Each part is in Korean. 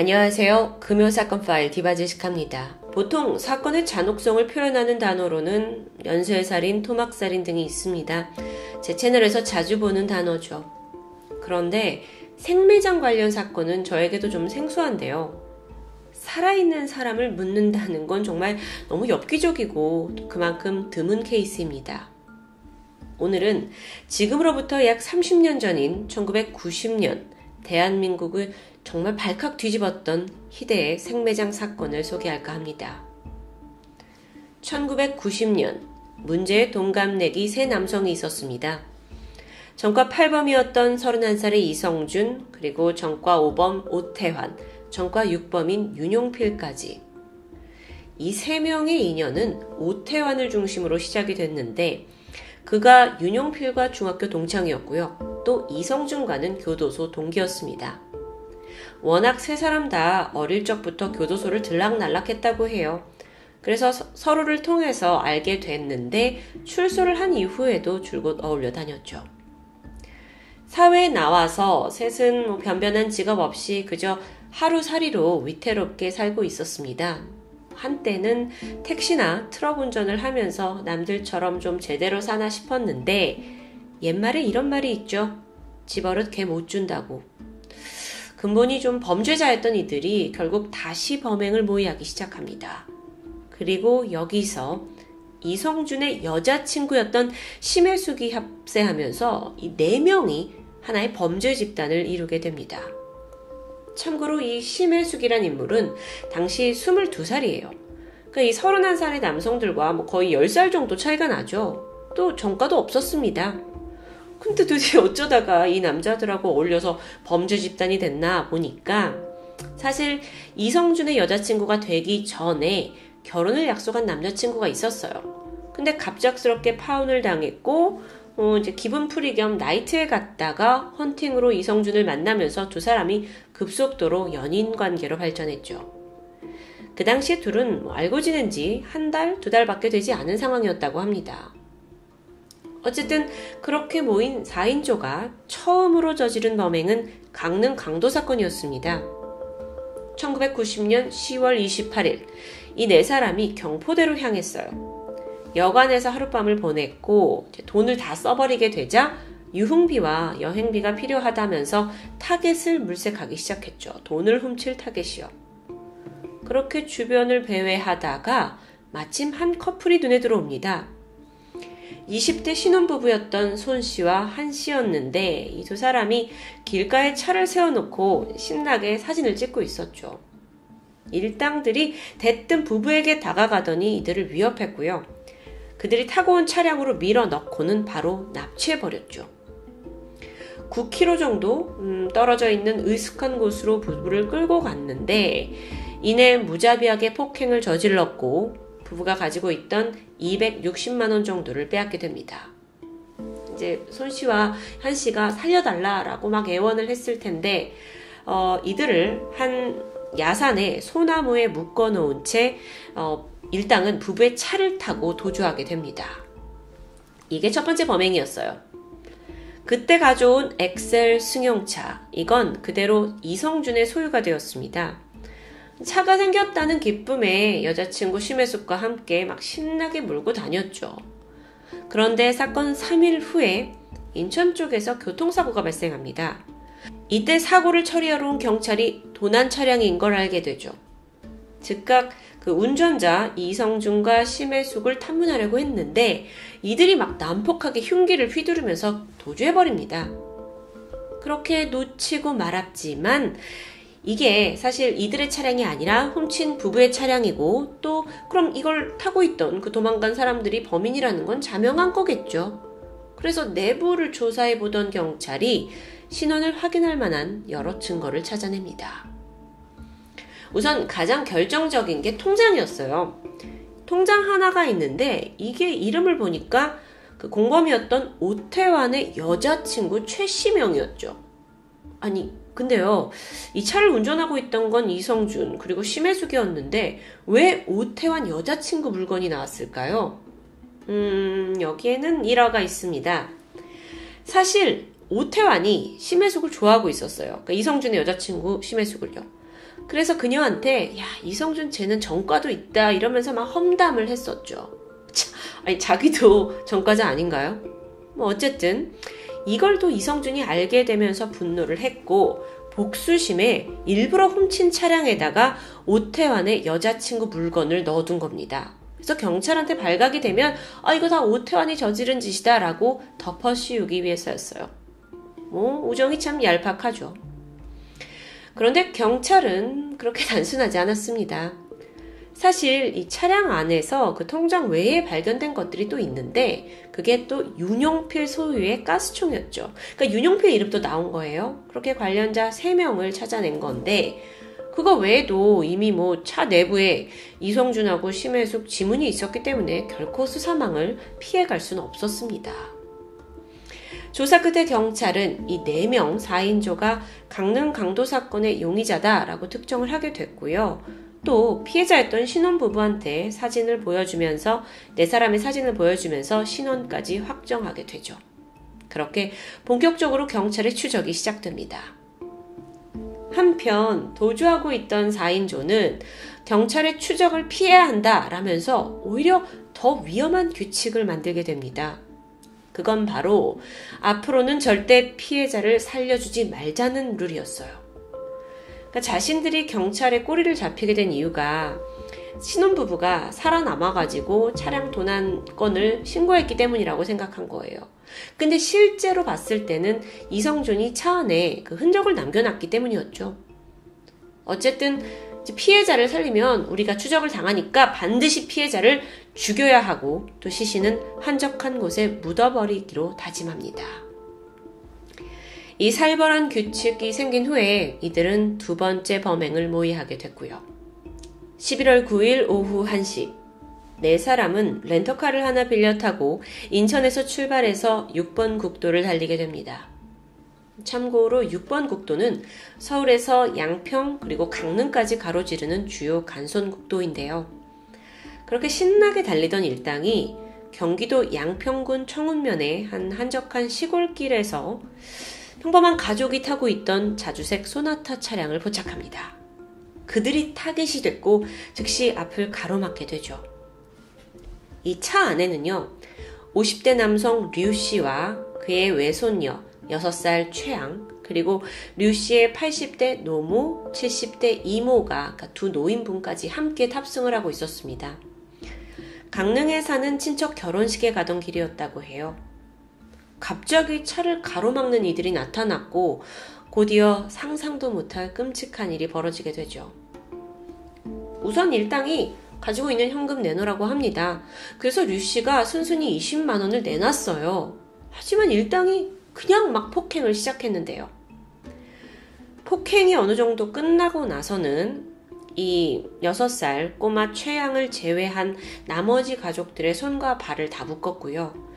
안녕하세요. 금요사건파일 디바지식합니다. 보통 사건의 잔혹성을 표현하는 단어로는 연쇄살인, 토막살인 등이 있습니다. 제 채널에서 자주 보는 단어죠. 그런데 생매장 관련 사건은 저에게도 좀 생소한데요. 살아있는 사람을 묻는다는 건 정말 너무 엽기적이고 그만큼 드문 케이스입니다. 오늘은 지금으로부터 약 30년 전인 1990년 대한민국을 정말 발칵 뒤집었던 희대의 생매장 사건을 소개할까 합니다. 1990년 문제의 동갑내기 세 남성이 있었습니다. 전과 8범이었던 31살의 이성준, 그리고 전과 5범 오태환, 전과 6범인 윤용필까지. 이 세 명의 인연은 오태환을 중심으로 시작이 됐는데 그가 윤용필과 중학교 동창이었고요. 또 이성준과는 교도소 동기였습니다. 워낙 세 사람 다 어릴 적부터 교도소를 들락날락했다고 해요. 그래서 서로를 통해서 알게 됐는데 출소를 한 이후에도 줄곧 어울려 다녔죠. 사회에 나와서 셋은 변변한 직업 없이 그저 하루살이로 위태롭게 살고 있었습니다. 한때는 택시나 트럭 운전을 하면서 남들처럼 좀 제대로 사나 싶었는데 옛말에 이런 말이 있죠. 집어릇 개 못 준다고. 근본이 좀 범죄자였던 이들이 결국 다시 범행을 모의하기 시작합니다. 그리고 여기서 이성준의 여자친구였던 심혜숙이 합세하면서 이 4명이 하나의 범죄 집단을 이루게 됩니다. 참고로 이 심혜숙이란 인물은 당시 22살이에요. 그러니까 이 31살의 남성들과 거의 10살 정도 차이가 나죠. 또 전과도 없었습니다. 근데 도대체 어쩌다가 이 남자들하고 어울려서 범죄 집단이 됐나 보니까 사실 이성준의 여자친구가 되기 전에 결혼을 약속한 남자친구가 있었어요. 근데 갑작스럽게 파혼을 당했고 이제 기분 풀이 겸 나이트에 갔다가 헌팅으로 이성준을 만나면서 두 사람이 급속도로 연인 관계로 발전했죠. 그 당시에 둘은 알고 지낸 지 한 달, 두 달밖에 되지 않은 상황이었다고 합니다. 어쨌든 그렇게 모인 4인조가 처음으로 저지른 범행은 강릉 강도 사건이었습니다. 1990년 10월 28일 이 4사람이 경포대로 향했어요. 여관에서 하룻밤을 보냈고 돈을 다 써버리게 되자 유흥비와 여행비가 필요하다면서 타겟을 물색하기 시작했죠. 돈을 훔칠 타겟이요. 그렇게 주변을 배회하다가 마침 한 커플이 눈에 들어옵니다. 20대 신혼부부였던 손씨와 한씨였는데 이 두 사람이 길가에 차를 세워놓고 신나게 사진을 찍고 있었죠. 일당들이 대뜸 부부에게 다가가더니 이들을 위협했고요. 그들이 타고 온 차량으로 밀어넣고는 바로 납치해버렸죠. 9km 정도 떨어져 있는 으슥한 곳으로 부부를 끌고 갔는데 이내 무자비하게 폭행을 저질렀고 부부가 가지고 있던 260만원 정도를 빼앗게 됩니다. 이제 손씨와 한씨가 살려달라라고 막 애원을 했을 텐데 이들을 한 야산에 소나무에 묶어놓은 채 일당은 부부의 차를 타고 도주하게 됩니다. 이게 첫 번째 범행이었어요. 그때 가져온 엑셀 승용차, 이건 그대로 이성준의 소유가 되었습니다. 차가 생겼다는 기쁨에 여자친구 심혜숙과 함께 막 신나게 몰고 다녔죠. 그런데 사건 3일 후에 인천 쪽에서 교통사고가 발생합니다. 이때 사고를 처리하러 온 경찰이 도난 차량인 걸 알게 되죠. 즉각 그 운전자 이성준과 심혜숙을 탐문하려고 했는데 이들이 막 난폭하게 흉기를 휘두르면서 도주해버립니다. 그렇게 놓치고 말았지만 이게 사실 이들의 차량이 아니라 훔친 부부의 차량이고 또 그럼 이걸 타고 있던 그 도망간 사람들이 범인이라는 건 자명한 거겠죠. 그래서 내부를 조사해보던 경찰이 신원을 확인할 만한 여러 증거를 찾아냅니다. 우선 가장 결정적인 게 통장이었어요. 통장 하나가 있는데 이게 이름을 보니까 그 공범이었던 오태환의 여자친구 최씨 명이었죠. 아니 근데요, 이 차를 운전하고 있던 건 이성준 그리고 심혜숙이었는데 왜 오태환 여자친구 물건이 나왔을까요? 여기에는 일화가 있습니다. 사실 오태환이 심혜숙을 좋아하고 있었어요. 그러니까 이성준의 여자친구 심혜숙을요. 그래서 그녀한테 야, 이성준 쟤는 전과도 있다 이러면서 막 험담을 했었죠. 아니 자기도 전과자 아닌가요? 뭐 어쨌든 이걸 또 이성준이 알게 되면서 분노를 했고 복수심에 일부러 훔친 차량에다가 오태환의 여자친구 물건을 넣어둔 겁니다. 그래서 경찰한테 발각이 되면 아 이거 다 오태환이 저지른 짓이다 라고 덮어씌우기 위해서였어요. 뭐 우정이 참 얄팍하죠. 그런데 경찰은 그렇게 단순하지 않았습니다. 사실 이 차량 안에서 그 통장 외에 발견된 것들이 또 있는데 그게 또 윤용필 소유의 가스총이었죠. 그러니까 윤용필 이름도 나온 거예요. 그렇게 관련자 3명을 찾아낸 건데 그거 외에도 이미 뭐 차 내부에 이성준하고 심혜숙 지문이 있었기 때문에 결코 수사망을 피해갈 수는 없었습니다. 조사 끝에 경찰은 이 4명 4인조가 강릉 강도 사건의 용의자다라고 특정을 하게 됐고요. 또 피해자였던 신혼부부한테 사진을 보여주면서 4사람의 사진을 보여주면서 신원까지 확정하게 되죠. 그렇게 본격적으로 경찰의 추적이 시작됩니다. 한편 도주하고 있던 4인조는 경찰의 추적을 피해야 한다라면서 오히려 더 위험한 규칙을 만들게 됩니다. 그건 바로 앞으로는 절대 피해자를 살려주지 말자는 룰이었어요. 그러니까 자신들이 경찰에 꼬리를 잡히게 된 이유가 신혼부부가 살아남아가지고 차량 도난건을 신고했기 때문이라고 생각한 거예요. 근데 실제로 봤을 때는 이성준이 차 안에 그 흔적을 남겨놨기 때문이었죠. 어쨌든 피해자를 살리면 우리가 추적을 당하니까 반드시 피해자를 죽여야 하고 또 시신은 한적한 곳에 묻어버리기로 다짐합니다. 이 살벌한 규칙이 생긴 후에 이들은 2번째 범행을 모의하게 됐고요. 11월 9일 오후 1시 4사람은 렌터카를 하나 빌려 타고 인천에서 출발해서 6번 국도를 달리게 됩니다. 참고로 6번 국도는 서울에서 양평 그리고 강릉까지 가로지르는 주요 간선국도인데요. 그렇게 신나게 달리던 일당이 경기도 양평군 청운면의 한 한적한 시골길에서 평범한 가족이 타고 있던 자주색 소나타 차량을 포착합니다. 그들이 타겟이 됐고 즉시 앞을 가로막게 되죠. 이 차 안에는요. 50대 남성 류씨와 그의 외손녀 6살 최양 그리고 류씨의 80대 노모 70대 이모가 그러니까 2 노인분까지 함께 탑승을 하고 있었습니다. 강릉에 사는 친척 결혼식에 가던 길이었다고 해요. 갑자기 차를 가로막는 이들이 나타났고 곧이어 상상도 못할 끔찍한 일이 벌어지게 되죠. 우선 일당이 가지고 있는 현금 내놓으라고 합니다. 그래서 류씨가 순순히 20만원을 내놨어요. 하지만 일당이 그냥 막 폭행을 시작했는데요. 폭행이 어느 정도 끝나고 나서는 이 6살 꼬마 최양을 제외한 나머지 가족들의 손과 발을 다 묶었고요.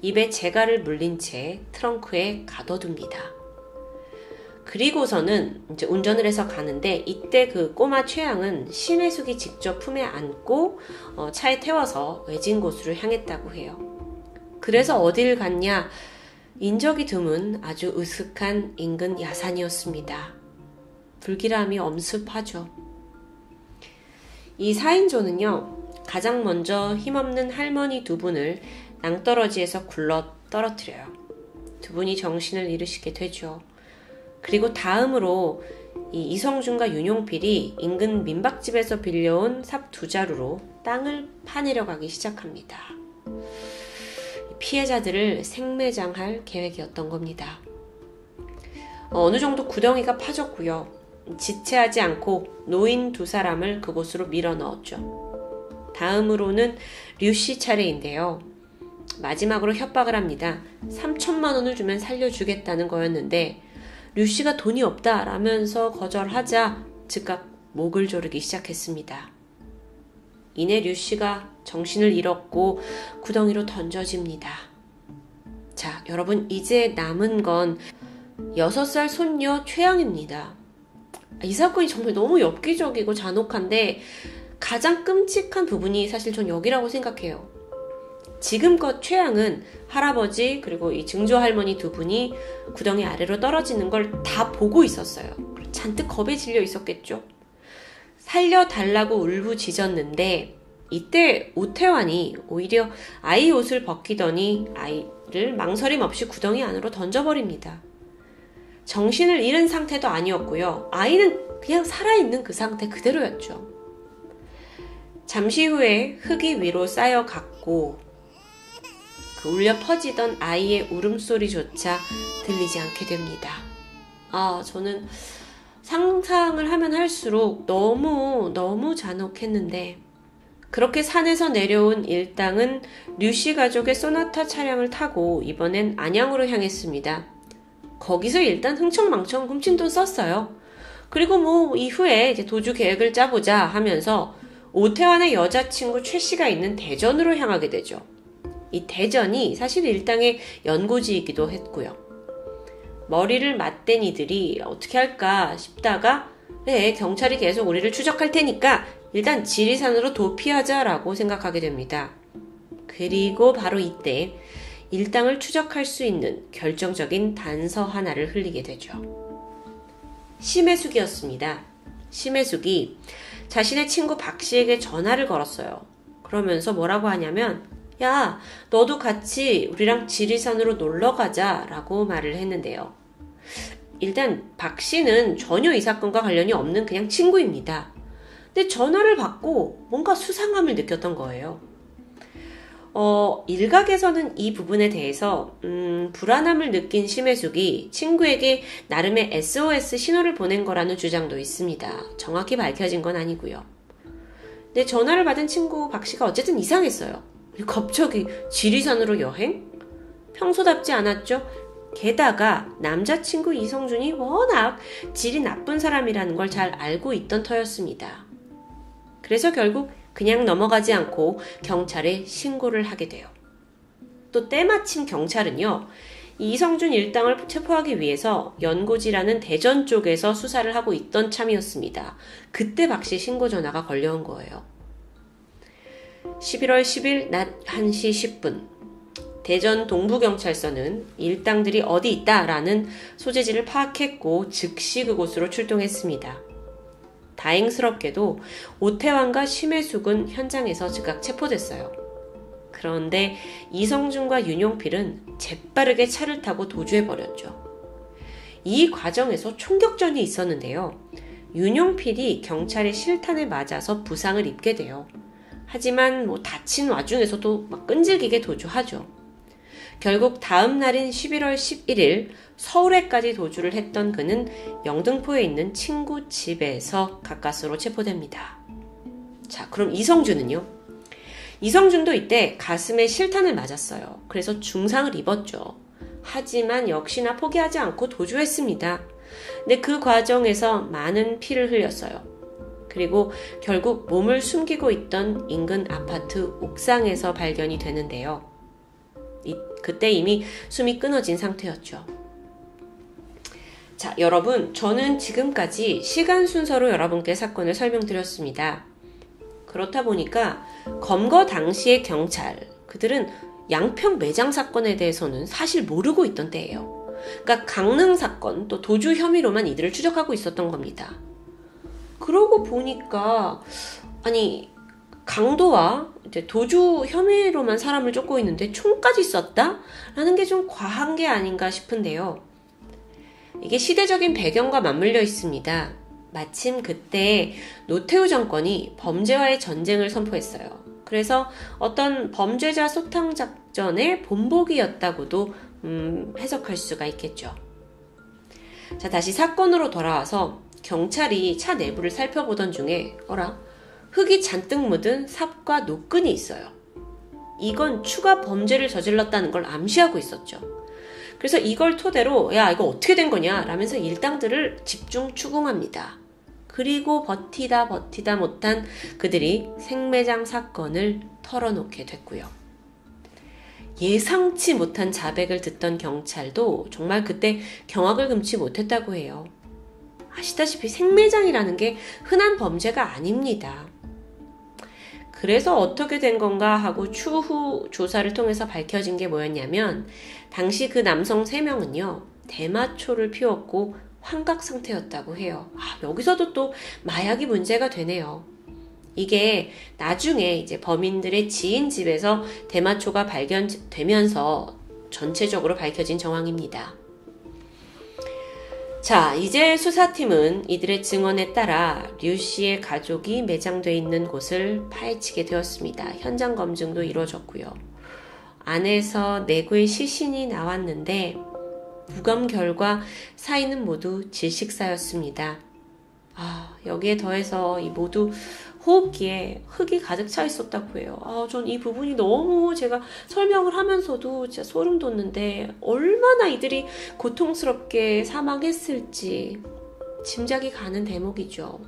입에 재갈을 물린 채 트렁크에 가둬둡니다. 그리고서는 이제 운전을 해서 가는데 이때 그 꼬마 최양은 심혜숙이 직접 품에 안고 차에 태워서 외진 곳으로 향했다고 해요. 그래서 어딜 갔냐? 인적이 드문 아주 으슥한 인근 야산이었습니다. 불길함이 엄습하죠. 이 4인조는요. 가장 먼저 힘없는 할머니 2분을 낭떠러지에서 굴러 떨어뜨려요. 2분이 정신을 잃으시게 되죠. 그리고 다음으로 이 이성준과 윤용필이 인근 민박집에서 빌려온 삽 2자루로 땅을 파내려 가기 시작합니다. 피해자들을 생매장할 계획이었던 겁니다. 어느 정도 구덩이가 파졌고요. 지체하지 않고 노인 2사람을 그곳으로 밀어넣었죠. 다음으로는 류씨 차례인데요. 마지막으로 협박을 합니다. 3,000만 원을 주면 살려주겠다는 거였는데 류씨가 돈이 없다 라면서 거절하자 즉각 목을 조르기 시작했습니다. 이내 류씨가 정신을 잃었고 구덩이로 던져집니다. 자, 여러분 이제 남은 건 6살 손녀 최양입니다. 이 사건이 정말 너무 엽기적이고 잔혹한데 가장 끔찍한 부분이 사실 전 여기라고 생각해요. 지금껏 최양은 할아버지 그리고 이 증조할머니 2분이 구덩이 아래로 떨어지는 걸 다 보고 있었어요. 잔뜩 겁에 질려 있었겠죠. 살려달라고 울부짖었는데 이때 오태환이 오히려 아이 옷을 벗기더니 아이를 망설임 없이 구덩이 안으로 던져버립니다. 정신을 잃은 상태도 아니었고요. 아이는 그냥 살아있는 그 상태 그대로였죠. 잠시 후에 흙이 위로 쌓여갔고 그 울려 퍼지던 아이의 울음소리조차 들리지 않게 됩니다. 아, 저는 상상을 하면 할수록 너무 잔혹했는데 그렇게 산에서 내려온 일당은 류씨 가족의 쏘나타 차량을 타고 이번엔 안양으로 향했습니다. 거기서 일단 흥청망청 훔친 돈 썼어요. 그리고 이후에 이제 도주 계획을 짜보자 하면서 오태환의 여자친구 최씨가 있는 대전으로 향하게 되죠. 이 대전이 사실 일당의 연고지이기도 했고요. 머리를 맞댄 이들이 어떻게 할까 싶다가 그래, 경찰이 계속 우리를 추적할 테니까 일단 지리산으로 도피하자라고 생각하게 됩니다. 그리고 바로 이때 일당을 추적할 수 있는 결정적인 단서 하나를 흘리게 되죠. 심혜숙이었습니다. 심혜숙이 자신의 친구 박씨에게 전화를 걸었어요. 그러면서 뭐라고 하냐면 야, 너도 같이 우리랑 지리산으로 놀러가자 라고 말을 했는데요. 일단 박씨는 전혀 이 사건과 관련이 없는 그냥 친구입니다. 근데 전화를 받고 뭔가 수상함을 느꼈던 거예요. 일각에서는 이 부분에 대해서 불안함을 느낀 심혜숙이 친구에게 나름의 SOS 신호를 보낸 거라는 주장도 있습니다. 정확히 밝혀진 건 아니고요. 근데 전화를 받은 친구 박씨가 어쨌든 이상했어요. 갑자기 지리산으로 여행? 평소답지 않았죠? 게다가 남자친구 이성준이 워낙 질이 나쁜 사람이라는 걸 잘 알고 있던 터였습니다. 그래서 결국 그냥 넘어가지 않고 경찰에 신고를 하게 돼요. 또 때마침 경찰은요, 이성준 일당을 체포하기 위해서 연고지라는 대전 쪽에서 수사를 하고 있던 참이었습니다. 그때 박씨 신고 전화가 걸려온 거예요. 11월 10일 낮 1시 10분 대전 동부경찰서는 일당들이 어디 있다라는 소재지를 파악했고 즉시 그곳으로 출동했습니다. 다행스럽게도 오태환과 심혜숙은 현장에서 즉각 체포됐어요. 그런데 이성준과 윤용필은 재빠르게 차를 타고 도주해버렸죠. 이 과정에서 총격전이 있었는데요. 윤용필이 경찰의 실탄에 맞아서 부상을 입게 돼요. 하지만 다친 와중에서도 막 끈질기게 도주하죠. 결국 다음 날인 11월 11일 서울에까지 도주를 했던 그는 영등포에 있는 친구 집에서 가까스로 체포됩니다. 자, 그럼 이성준은요? 이성준도 이때 가슴에 실탄을 맞았어요. 그래서 중상을 입었죠. 하지만 역시나 포기하지 않고 도주했습니다. 근데 그 과정에서 많은 피를 흘렸어요. 그리고 결국 몸을 숨기고 있던 인근 아파트 옥상에서 발견이 되는데요. 그때 이미 숨이 끊어진 상태였죠. 자, 여러분, 저는 지금까지 시간 순서로 여러분께 사건을 설명드렸습니다. 그렇다 보니까 검거 당시의 경찰, 그들은 양평 매장 사건에 대해서는 사실 모르고 있던 때예요. 그러니까 강릉 사건, 또 도주 혐의로만 이들을 추적하고 있었던 겁니다. 그러고 보니까 아니 강도와 이제 도주 혐의로만 사람을 쫓고 있는데 총까지 썼다라는 게 좀 과한 게 아닌가 싶은데요. 이게 시대적인 배경과 맞물려 있습니다. 마침 그때 노태우 정권이 범죄와의 전쟁을 선포했어요. 그래서 어떤 범죄자 소탕 작전의 본보기였다고도 해석할 수가 있겠죠. 자, 다시 사건으로 돌아와서 경찰이 차 내부를 살펴보던 중에 흙이 잔뜩 묻은 삽과 노끈이 있어요. 이건 추가 범죄를 저질렀다는 걸 암시하고 있었죠. 그래서 이걸 토대로 야, 이거 어떻게 된 거냐 라면서 일당들을 집중 추궁합니다. 그리고 버티다 못한 그들이 생매장 사건을 털어놓게 됐고요. 예상치 못한 자백을 듣던 경찰도 정말 그때 경악을 금치 못했다고 해요. 아시다시피 생매장이라는 게 흔한 범죄가 아닙니다. 그래서 어떻게 된 건가 하고 추후 조사를 통해서 밝혀진 게 뭐였냐면 당시 그 남성 3명은요. 대마초를 피웠고 환각 상태였다고 해요. 아, 여기서도 또 마약이 문제가 되네요. 이게 나중에 이제 범인들의 지인 집에서 대마초가 발견되면서 전체적으로 밝혀진 정황입니다. 자, 이제 수사팀은 이들의 증언에 따라 류씨의 가족이 매장되어 있는 곳을 파헤치게 되었습니다. 현장 검증도 이루어졌고요. 안에서 4구의 시신이 나왔는데 부검 결과 사인은 모두 질식사였습니다. 아, 여기에 더해서 이 모두 호흡기에 흙이 가득 차 있었다고 해요. 아, 전 이 부분이 너무 제가 설명을 하면서도 진짜 소름 돋는데 얼마나 이들이 고통스럽게 사망했을지 짐작이 가는 대목이죠.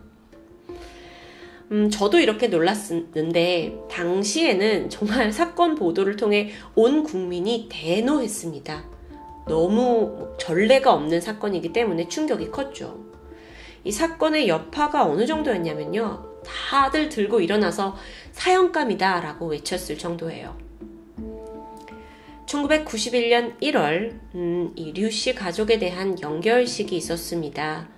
저도 이렇게 놀랐는데 당시에는 정말 사건 보도를 통해 온 국민이 대노했습니다. 너무 전례가 없는 사건이기 때문에 충격이 컸죠. 이 사건의 여파가 어느 정도였냐면요. 다들 들고 일어나서 사형감이다 라고 외쳤을 정도예요. 1991년 1월 이 류씨 가족에 대한 영결식이 있었습니다.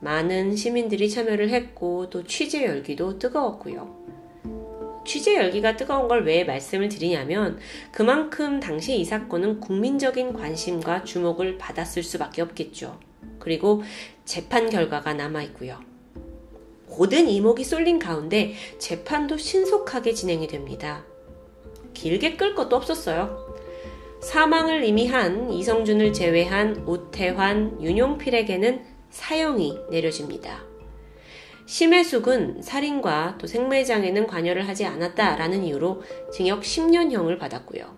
많은 시민들이 참여를 했고 또 취재 열기도 뜨거웠고요. 취재 열기가 뜨거운 걸 왜 말씀을 드리냐면 그만큼 당시 이 사건은 국민적인 관심과 주목을 받았을 수밖에 없겠죠. 그리고 재판 결과가 남아있고요. 모든 이목이 쏠린 가운데 재판도 신속하게 진행이 됩니다. 길게 끌 것도 없었어요. 사망을 의미한 이성준을 제외한 오태환, 윤용필에게는 사형이 내려집니다. 심혜숙은 살인과 또 생매장에는 관여를 하지 않았다라는 이유로 징역 10년형을 받았고요.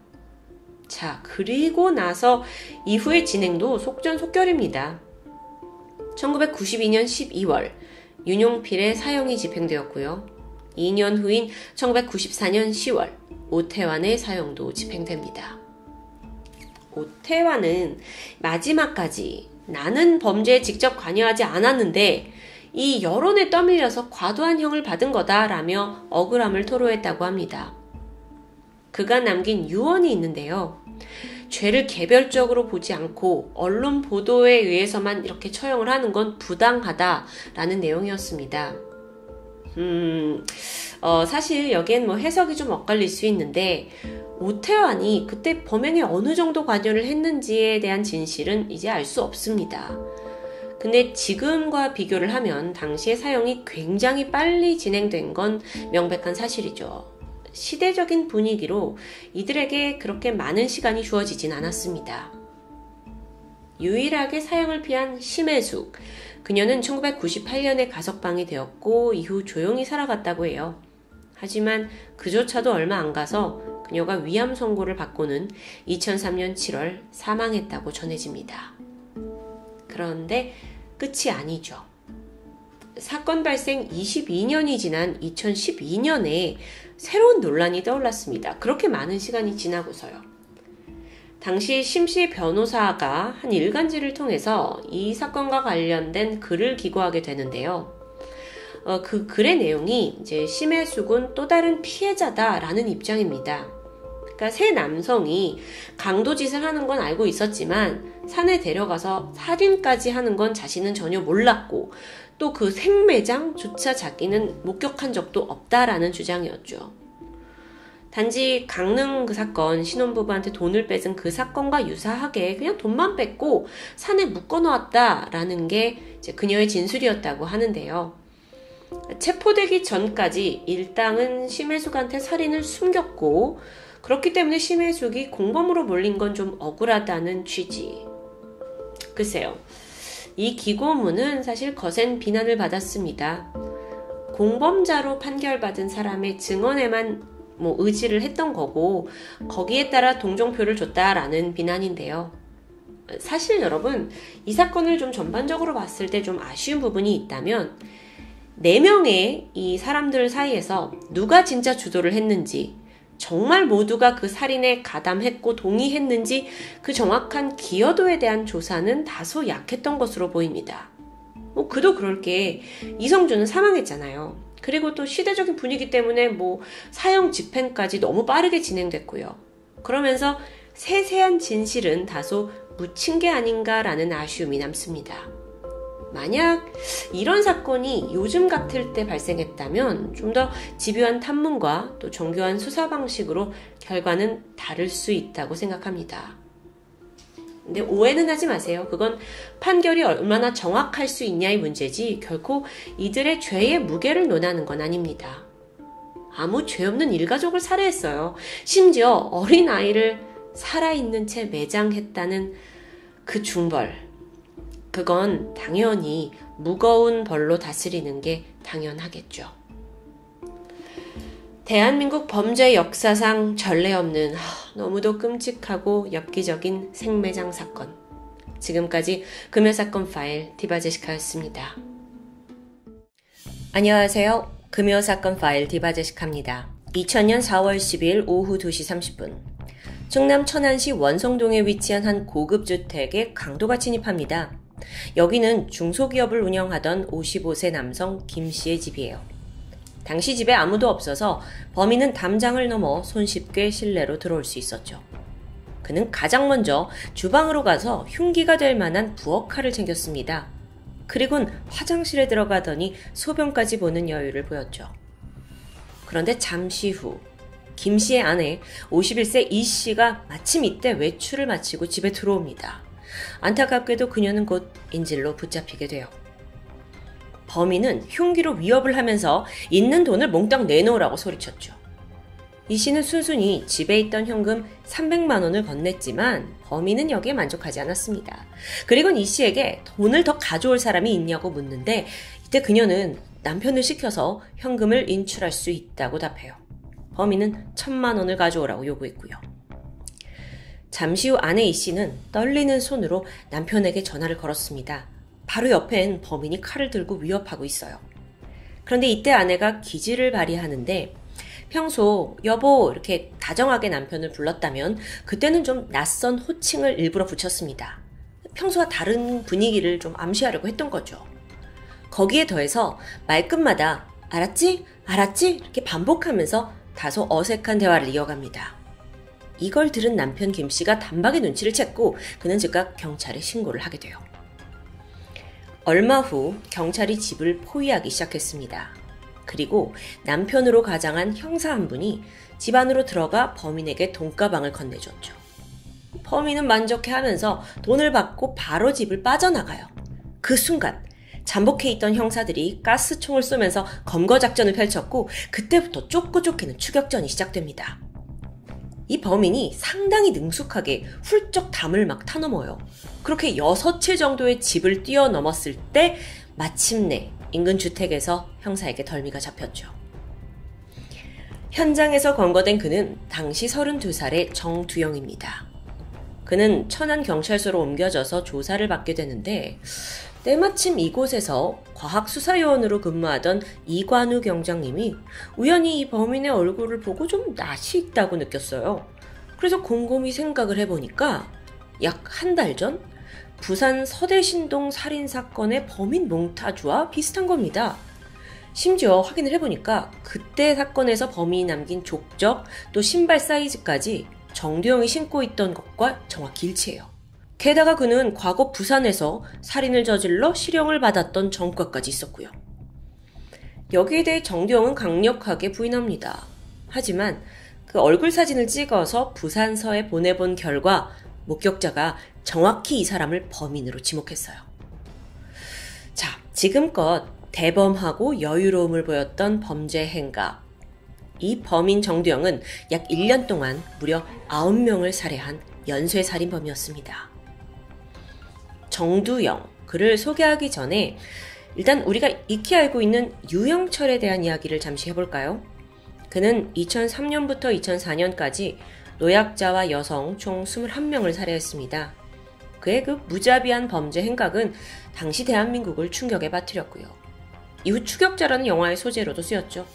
자, 그리고 나서 이후의 진행도 속전속결입니다. 1992년 12월 윤용필의 사형이 집행되었고요. 2년 후인 1994년 10월 오태환의 사형도 집행됩니다. 오태환은 마지막까지 나는 범죄에 직접 관여하지 않았는데 이 여론에 떠밀려서 과도한 형을 받은 거다라며 억울함을 토로했다고 합니다. 그가 남긴 유언이 있는데요. 죄를 개별적으로 보지 않고 언론 보도에 의해서만 이렇게 처형을 하는 건 부당하다라는 내용이었습니다. 사실 여기엔 뭐 해석이 좀 엇갈릴 수 있는데 오태환이 그때 범행에 어느 정도 관여를 했는지에 대한 진실은 이제 알 수 없습니다. 근데 지금과 비교를 하면 당시의 사형이 굉장히 빨리 진행된 건 명백한 사실이죠. 시대적인 분위기로 이들에게 그렇게 많은 시간이 주어지진 않았습니다. 유일하게 사형을 피한 심혜숙, 그녀는 1998년에 가석방이 되었고 이후 조용히 살아갔다고 해요. 하지만 그조차도 얼마 안 가서 그녀가 위암 선고를 받고는 2003년 7월 사망했다고 전해집니다. 그런데 끝이 아니죠. 사건 발생 22년이 지난 2012년에 새로운 논란이 떠올랐습니다. 그렇게 많은 시간이 지나고서요. 당시 심씨 변호사가 한 일간지를 통해서 이 사건과 관련된 글을 기고하게 되는데요. 그 글의 내용이 이제 심혜숙은 또 다른 피해자다라는 입장입니다. 그러니까 세 남성이 강도짓을 하는 건 알고 있었지만 산에 데려가서 살인까지 하는 건 자신은 전혀 몰랐고 또 그 생매장조차 자기는 목격한 적도 없다라는 주장이었죠. 단지 강릉 그 사건, 신혼부부한테 돈을 뺏은 그 사건과 유사하게 그냥 돈만 뺏고 산에 묶어놓았다라는 게 이제 그녀의 진술이었다고 하는데요. 체포되기 전까지 일당은 심혜숙한테 살인을 숨겼고 그렇기 때문에 심혜숙이 공범으로 몰린 건 좀 억울하다는 취지. 글쎄요. 이 기고문은 사실 거센 비난을 받았습니다. 공범자로 판결받은 사람의 증언에만 의지를 했던 거고 거기에 따라 동정표를 줬다라는 비난인데요. 사실 여러분 이 사건을 좀 전반적으로 봤을 때 좀 아쉬운 부분이 있다면 4명의 이 사람들 사이에서 누가 진짜 주도를 했는지 정말 모두가 그 살인에 가담했고 동의했는지 그 정확한 기여도에 대한 조사는 다소 약했던 것으로 보입니다. 그도 그럴 게 이성준은 사망했잖아요. 그리고 또 시대적인 분위기 때문에 사형 집행까지 너무 빠르게 진행됐고요. 그러면서 세세한 진실은 다소 묻힌 게 아닌가라는 아쉬움이 남습니다. 만약 이런 사건이 요즘 같을 때 발생했다면 좀 더 집요한 탐문과 또 정교한 수사 방식으로 결과는 다를 수 있다고 생각합니다. 근데 오해는 하지 마세요. 그건 판결이 얼마나 정확할 수 있냐의 문제지 결코 이들의 죄의 무게를 논하는 건 아닙니다. 아무 죄 없는 일가족을 살해했어요. 심지어 어린아이를 살아있는 채 매장했다는 그 중벌. 그건 당연히 무거운 벌로 다스리는 게 당연하겠죠. 대한민국 범죄 역사상 전례 없는 너무도 끔찍하고 엽기적인 생매장 사건. 지금까지 금요사건 파일 디바제시카였습니다. 안녕하세요. 금요사건 파일 디바제시카입니다. 2000년 4월 10일 오후 2시 30분 충남 천안시 원성동에 위치한 한 고급주택에 강도가 침입합니다. 여기는 중소기업을 운영하던 55세 남성 김씨의 집이에요. 당시 집에 아무도 없어서 범인은 담장을 넘어 손쉽게 실내로 들어올 수 있었죠. 그는 가장 먼저 주방으로 가서 흉기가 될 만한 부엌칼을 챙겼습니다. 그리고는 화장실에 들어가더니 소변까지 보는 여유를 보였죠. 그런데 잠시 후 김씨의 아내 51세 이씨가 마침 이때 외출을 마치고 집에 들어옵니다. 안타깝게도 그녀는 곧 인질로 붙잡히게 돼요. 범인은 흉기로 위협을 하면서 있는 돈을 몽땅 내놓으라고 소리쳤죠. 이씨는 순순히 집에 있던 현금 300만원을 건넸지만 범인은 여기에 만족하지 않았습니다. 그리고는 이씨에게 돈을 더 가져올 사람이 있냐고 묻는데 이때 그녀는 남편을 시켜서 현금을 인출할 수 있다고 답해요. 범인은 1000만원을 가져오라고 요구했고요. 잠시 후 아내 이씨는 떨리는 손으로 남편에게 전화를 걸었습니다. 바로 옆엔 범인이 칼을 들고 위협하고 있어요. 그런데 이때 아내가 기지를 발휘하는데 평소 여보 이렇게 다정하게 남편을 불렀다면 그때는 좀 낯선 호칭을 일부러 붙였습니다. 평소와 다른 분위기를 좀 암시하려고 했던 거죠. 거기에 더해서 말끝마다 알았지? 알았지? 이렇게 반복하면서 다소 어색한 대화를 이어갑니다. 이걸 들은 남편 김씨가 단박에 눈치를 챘고 그는 즉각 경찰에 신고를 하게 돼요. 얼마 후 경찰이 집을 포위하기 시작했습니다. 그리고 남편으로 가장한 형사 한 분이 집 안으로 들어가 범인에게 돈가방을 건네줬죠. 범인은 만족해하면서 돈을 받고 바로 집을 빠져나가요. 그 순간 잠복해 있던 형사들이 가스총을 쏘면서 검거 작전을 펼쳤고 그때부터 쫓고 쫓기는 추격전이 시작됩니다. 이 범인이 상당히 능숙하게 훌쩍 담을 막 타넘어요. 그렇게 6채 정도의 집을 뛰어넘었을 때 마침내 인근 주택에서 형사에게 덜미가 잡혔죠. 현장에서 검거된 그는 당시 32살의 정두영입니다. 그는 천안경찰서로 옮겨져서 조사를 받게 되는데 때마침 이곳에서 과학수사요원으로 근무하던 이관우 경장님이 우연히 이 범인의 얼굴을 보고 좀 낯이 익다고 느꼈어요. 그래서 곰곰이 생각을 해보니까 약 한 달 전 부산 서대신동 살인사건의 범인 몽타주와 비슷한 겁니다. 심지어 확인을 해보니까 그때 사건에서 범인이 남긴 족적 또 신발 사이즈까지 정두영이 신고 있던 것과 정확히 일치해요. 게다가 그는 과거 부산에서 살인을 저질러 실형을 받았던 전과까지 있었고요. 여기에 대해 정두영은 강력하게 부인합니다. 하지만 그 얼굴 사진을 찍어서 부산서에 보내본 결과 목격자가 정확히 이 사람을 범인으로 지목했어요. 자, 지금껏 대범하고 여유로움을 보였던 범죄 행각. 이 범인 정두영은 약 1년 동안 무려 9명을 살해한 연쇄살인범이었습니다. 정두영, 그를 소개하기 전에 일단 우리가 익히 알고 있는 유영철에 대한 이야기를 잠시 해볼까요? 그는 2003년부터 2004년까지 노약자와 여성 총 21명을 살해했습니다. 그의 그 무자비한 범죄 행각은 당시 대한민국을 충격에 빠뜨렸고요. 이후 추격자라는 영화의 소재로도 쓰였죠.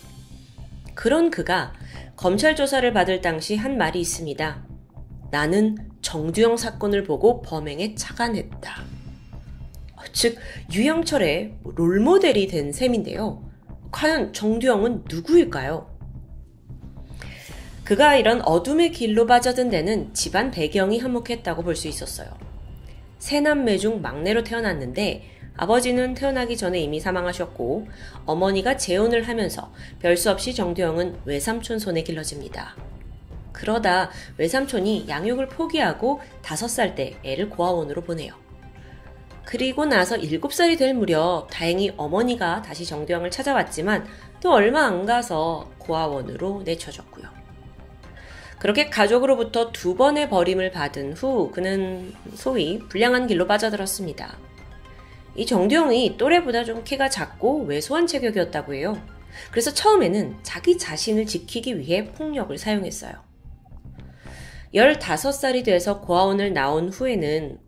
그런 그가 검찰 조사를 받을 당시 한 말이 있습니다. 나는 정두영 사건을 보고 범행에 착안했다. 즉 유영철의 롤모델이 된 셈인데요. 과연 정두영은 누구일까요? 그가 이런 어둠의 길로 빠져든 데는 집안 배경이 한몫했다고 볼 수 있었어요. 세 남매 중 막내로 태어났는데 아버지는 태어나기 전에 이미 사망하셨고 어머니가 재혼을 하면서 별수 없이 정두영은 외삼촌 손에 길러집니다. 그러다 외삼촌이 양육을 포기하고 5살 때 애를 고아원으로 보내요. 그리고 나서 7살이 될 무렵 다행히 어머니가 다시 정두영을 찾아왔지만 또 얼마 안 가서 고아원으로 내쳐졌고요. 그렇게 가족으로부터 2번의 버림을 받은 후 그는 소위 불량한 길로 빠져들었습니다. 이 정두영이 또래보다 좀 키가 작고 왜소한 체격이었다고 해요. 그래서 처음에는 자기 자신을 지키기 위해 폭력을 사용했어요. 15살이 돼서 고아원을 나온 후에는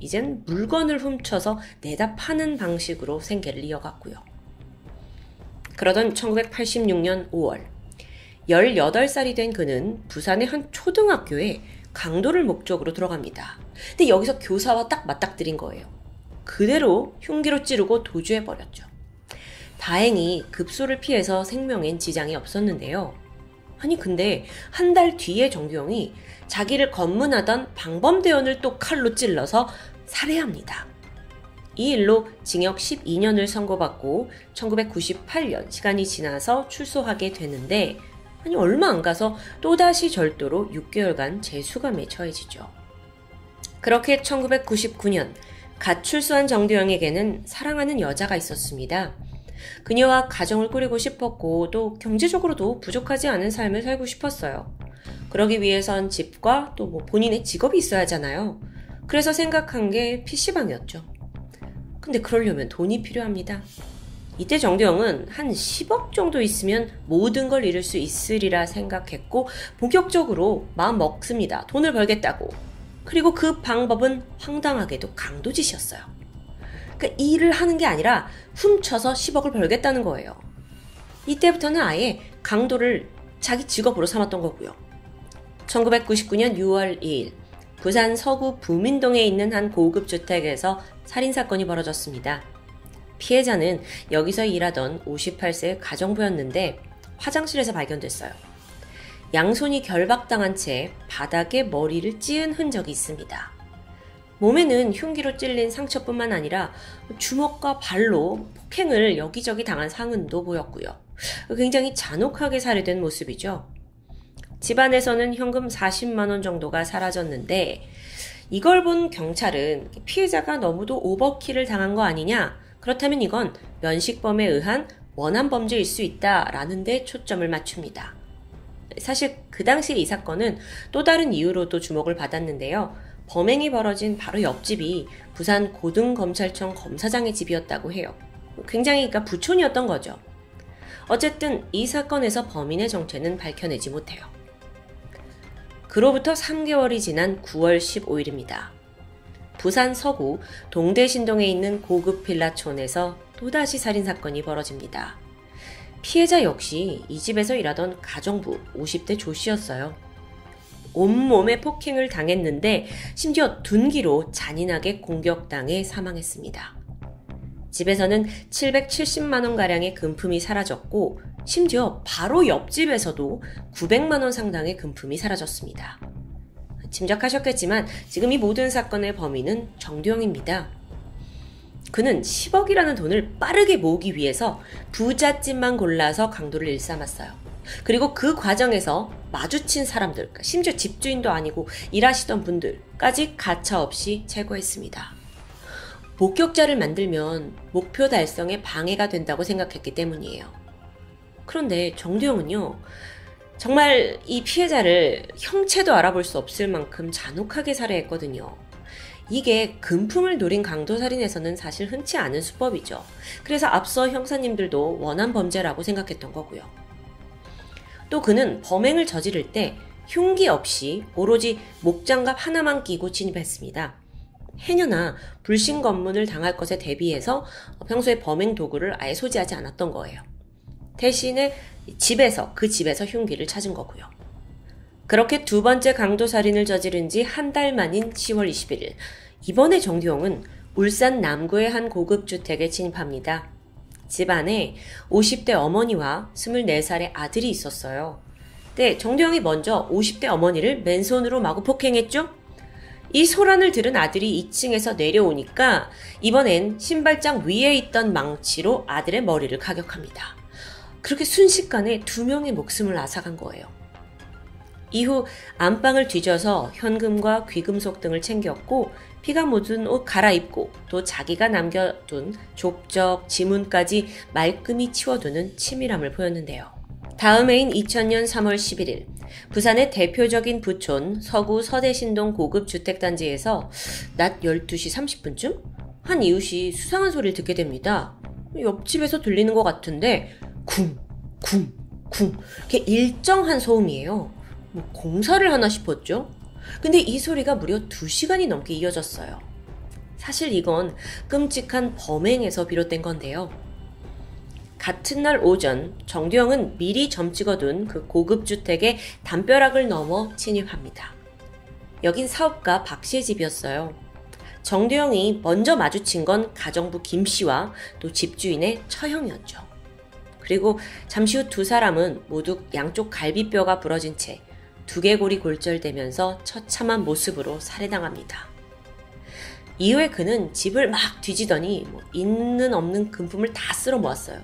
이젠 물건을 훔쳐서 내다 파는 방식으로 생계를 이어갔고요. 그러던 1986년 5월 18살이 된 그는 부산의 한 초등학교에 강도를 목적으로 들어갑니다. 근데 여기서 교사와 딱 맞닥뜨린 거예요. 그대로 흉기로 찌르고 도주해버렸죠. 다행히 급소를 피해서 생명엔 지장이 없었는데요. 아니 근데 한 달 뒤에 정두영이 자기를 검문하던 방범대원을 또 칼로 찔러서 살해합니다. 이 일로 징역 12년을 선고받고 1998년 시간이 지나서 출소하게 되는데 아니 얼마 안 가서 또다시 절도로 6개월간 재수감에 처해지죠. 그렇게 1999년 갓 출소한 정두영에게는 사랑하는 여자가 있었습니다. 그녀와 가정을 꾸리고 싶었고 또 경제적으로도 부족하지 않은 삶을 살고 싶었어요. 그러기 위해선 집과 또 본인의 직업이 있어야 하잖아요. 그래서 생각한 게 PC방이었죠. 근데 그러려면 돈이 필요합니다. 이때 정두영은 한 10억 정도 있으면 모든 걸 잃을 수 있으리라 생각했고 본격적으로 마음 먹습니다. 돈을 벌겠다고. 그리고 그 방법은 황당하게도 강도짓이었어요. 그러니까 일을 하는 게 아니라 훔쳐서 10억을 벌겠다는 거예요. 이때부터는 아예 강도를 자기 직업으로 삼았던 거고요. 1999년 6월 2일 부산 서구 부민동에 있는 한 고급 주택에서 살인사건이 벌어졌습니다. 피해자는 여기서 일하던 58세 가정부였는데 화장실에서 발견됐어요. 양손이 결박당한 채 바닥에 머리를 찧은 흔적이 있습니다. 몸에는 흉기로 찔린 상처뿐만 아니라 주먹과 발로 폭행을 여기저기 당한 상흔도 보였고요. 굉장히 잔혹하게 살해된 모습이죠. 집안에서는 현금 40만 원 정도가 사라졌는데 이걸 본 경찰은 피해자가 너무도 오버킬을 당한 거 아니냐, 그렇다면 이건 면식범에 의한 원한범죄일 수 있다라는 데 초점을 맞춥니다. 사실 그 당시 이 사건은 또 다른 이유로도 주목을 받았는데요. 범행이 벌어진 바로 옆집이 부산 고등검찰청 검사장의 집이었다고 해요. 굉장히 그러니까 부촌이었던 거죠. 어쨌든 이 사건에서 범인의 정체는 밝혀내지 못해요. 그로부터 3개월이 지난 9월 15일입니다. 부산 서구 동대신동에 있는 고급 빌라촌에서 또다시 살인사건이 벌어집니다. 피해자 역시 이 집에서 일하던 가정부 50대 조씨였어요. 온몸에 폭행을 당했는데 심지어 둔기로 잔인하게 공격당해 사망했습니다. 집에서는 770만 원가량의 금품이 사라졌고 심지어 바로 옆집에서도 900만 원 상당의 금품이 사라졌습니다. 짐작하셨겠지만 지금 이 모든 사건의 범인은 정두영입니다. 그는 10억이라는 돈을 빠르게 모으기 위해서 부잣집만 골라서 강도를 일삼았어요. 그리고 그 과정에서 마주친 사람들, 심지어 집주인도 아니고 일하시던 분들까지 가차없이 제거했습니다. 목격자를 만들면 목표 달성에 방해가 된다고 생각했기 때문이에요. 그런데 정두영은요, 정말 이 피해자를 형체도 알아볼 수 없을 만큼 잔혹하게 살해했거든요. 이게 금품을 노린 강도살인에서는 사실 흔치 않은 수법이죠. 그래서 앞서 형사님들도 원한 범죄라고 생각했던 거고요. 또 그는 범행을 저지를 때 흉기 없이 오로지 목장갑 하나만 끼고 진입했습니다. 해녀나 불신 검문을 당할 것에 대비해서 평소에 범행 도구를 아예 소지하지 않았던 거예요. 대신에 그 집에서 흉기를 찾은 거고요. 그렇게 2번째 강도살인을 저지른 지 한 달 만인 10월 21일 이번에 정두영은 울산 남구의 한 고급주택에 진입합니다. 집 안에 50대 어머니와 24살의 아들이 있었어요. 네, 정두영이 먼저 50대 어머니를 맨손으로 마구 폭행했죠? 이 소란을 들은 아들이 2층에서 내려오니까 이번엔 신발장 위에 있던 망치로 아들의 머리를 가격합니다. 그렇게 순식간에 두 명의 목숨을 앗아간 거예요. 이후 안방을 뒤져서 현금과 귀금속 등을 챙겼고 피가 묻은 옷 갈아입고 또 자기가 남겨둔 족적, 지문까지 말끔히 치워두는 치밀함을 보였는데요. 다음 해인 2000년 3월 11일 부산의 대표적인 부촌 서구 서대신동 고급 주택단지에서 낮 12시 30분쯤 한 이웃이 수상한 소리를 듣게 됩니다. 옆집에서 들리는 것 같은데 쿵, 쿵, 쿵 이렇게 일정한 소음이에요. 뭐 공사를 하나 싶었죠? 근데 이 소리가 무려 2시간이 넘게 이어졌어요. 사실 이건 끔찍한 범행에서 비롯된 건데요. 같은 날 오전 정두영은 미리 점찍어둔 그 고급주택의 담벼락을 넘어 침입합니다. 여긴 사업가 박씨의 집이었어요. 정두영이 먼저 마주친 건 가정부 김씨와 또 집주인의 처형이었죠. 그리고 잠시 후 두 사람은 모두 양쪽 갈비뼈가 부러진 채 두개골이 골절되면서 처참한 모습으로 살해당합니다. 이후에 그는 집을 막 뒤지더니 있는 없는 금품을 다 쓸어 모았어요.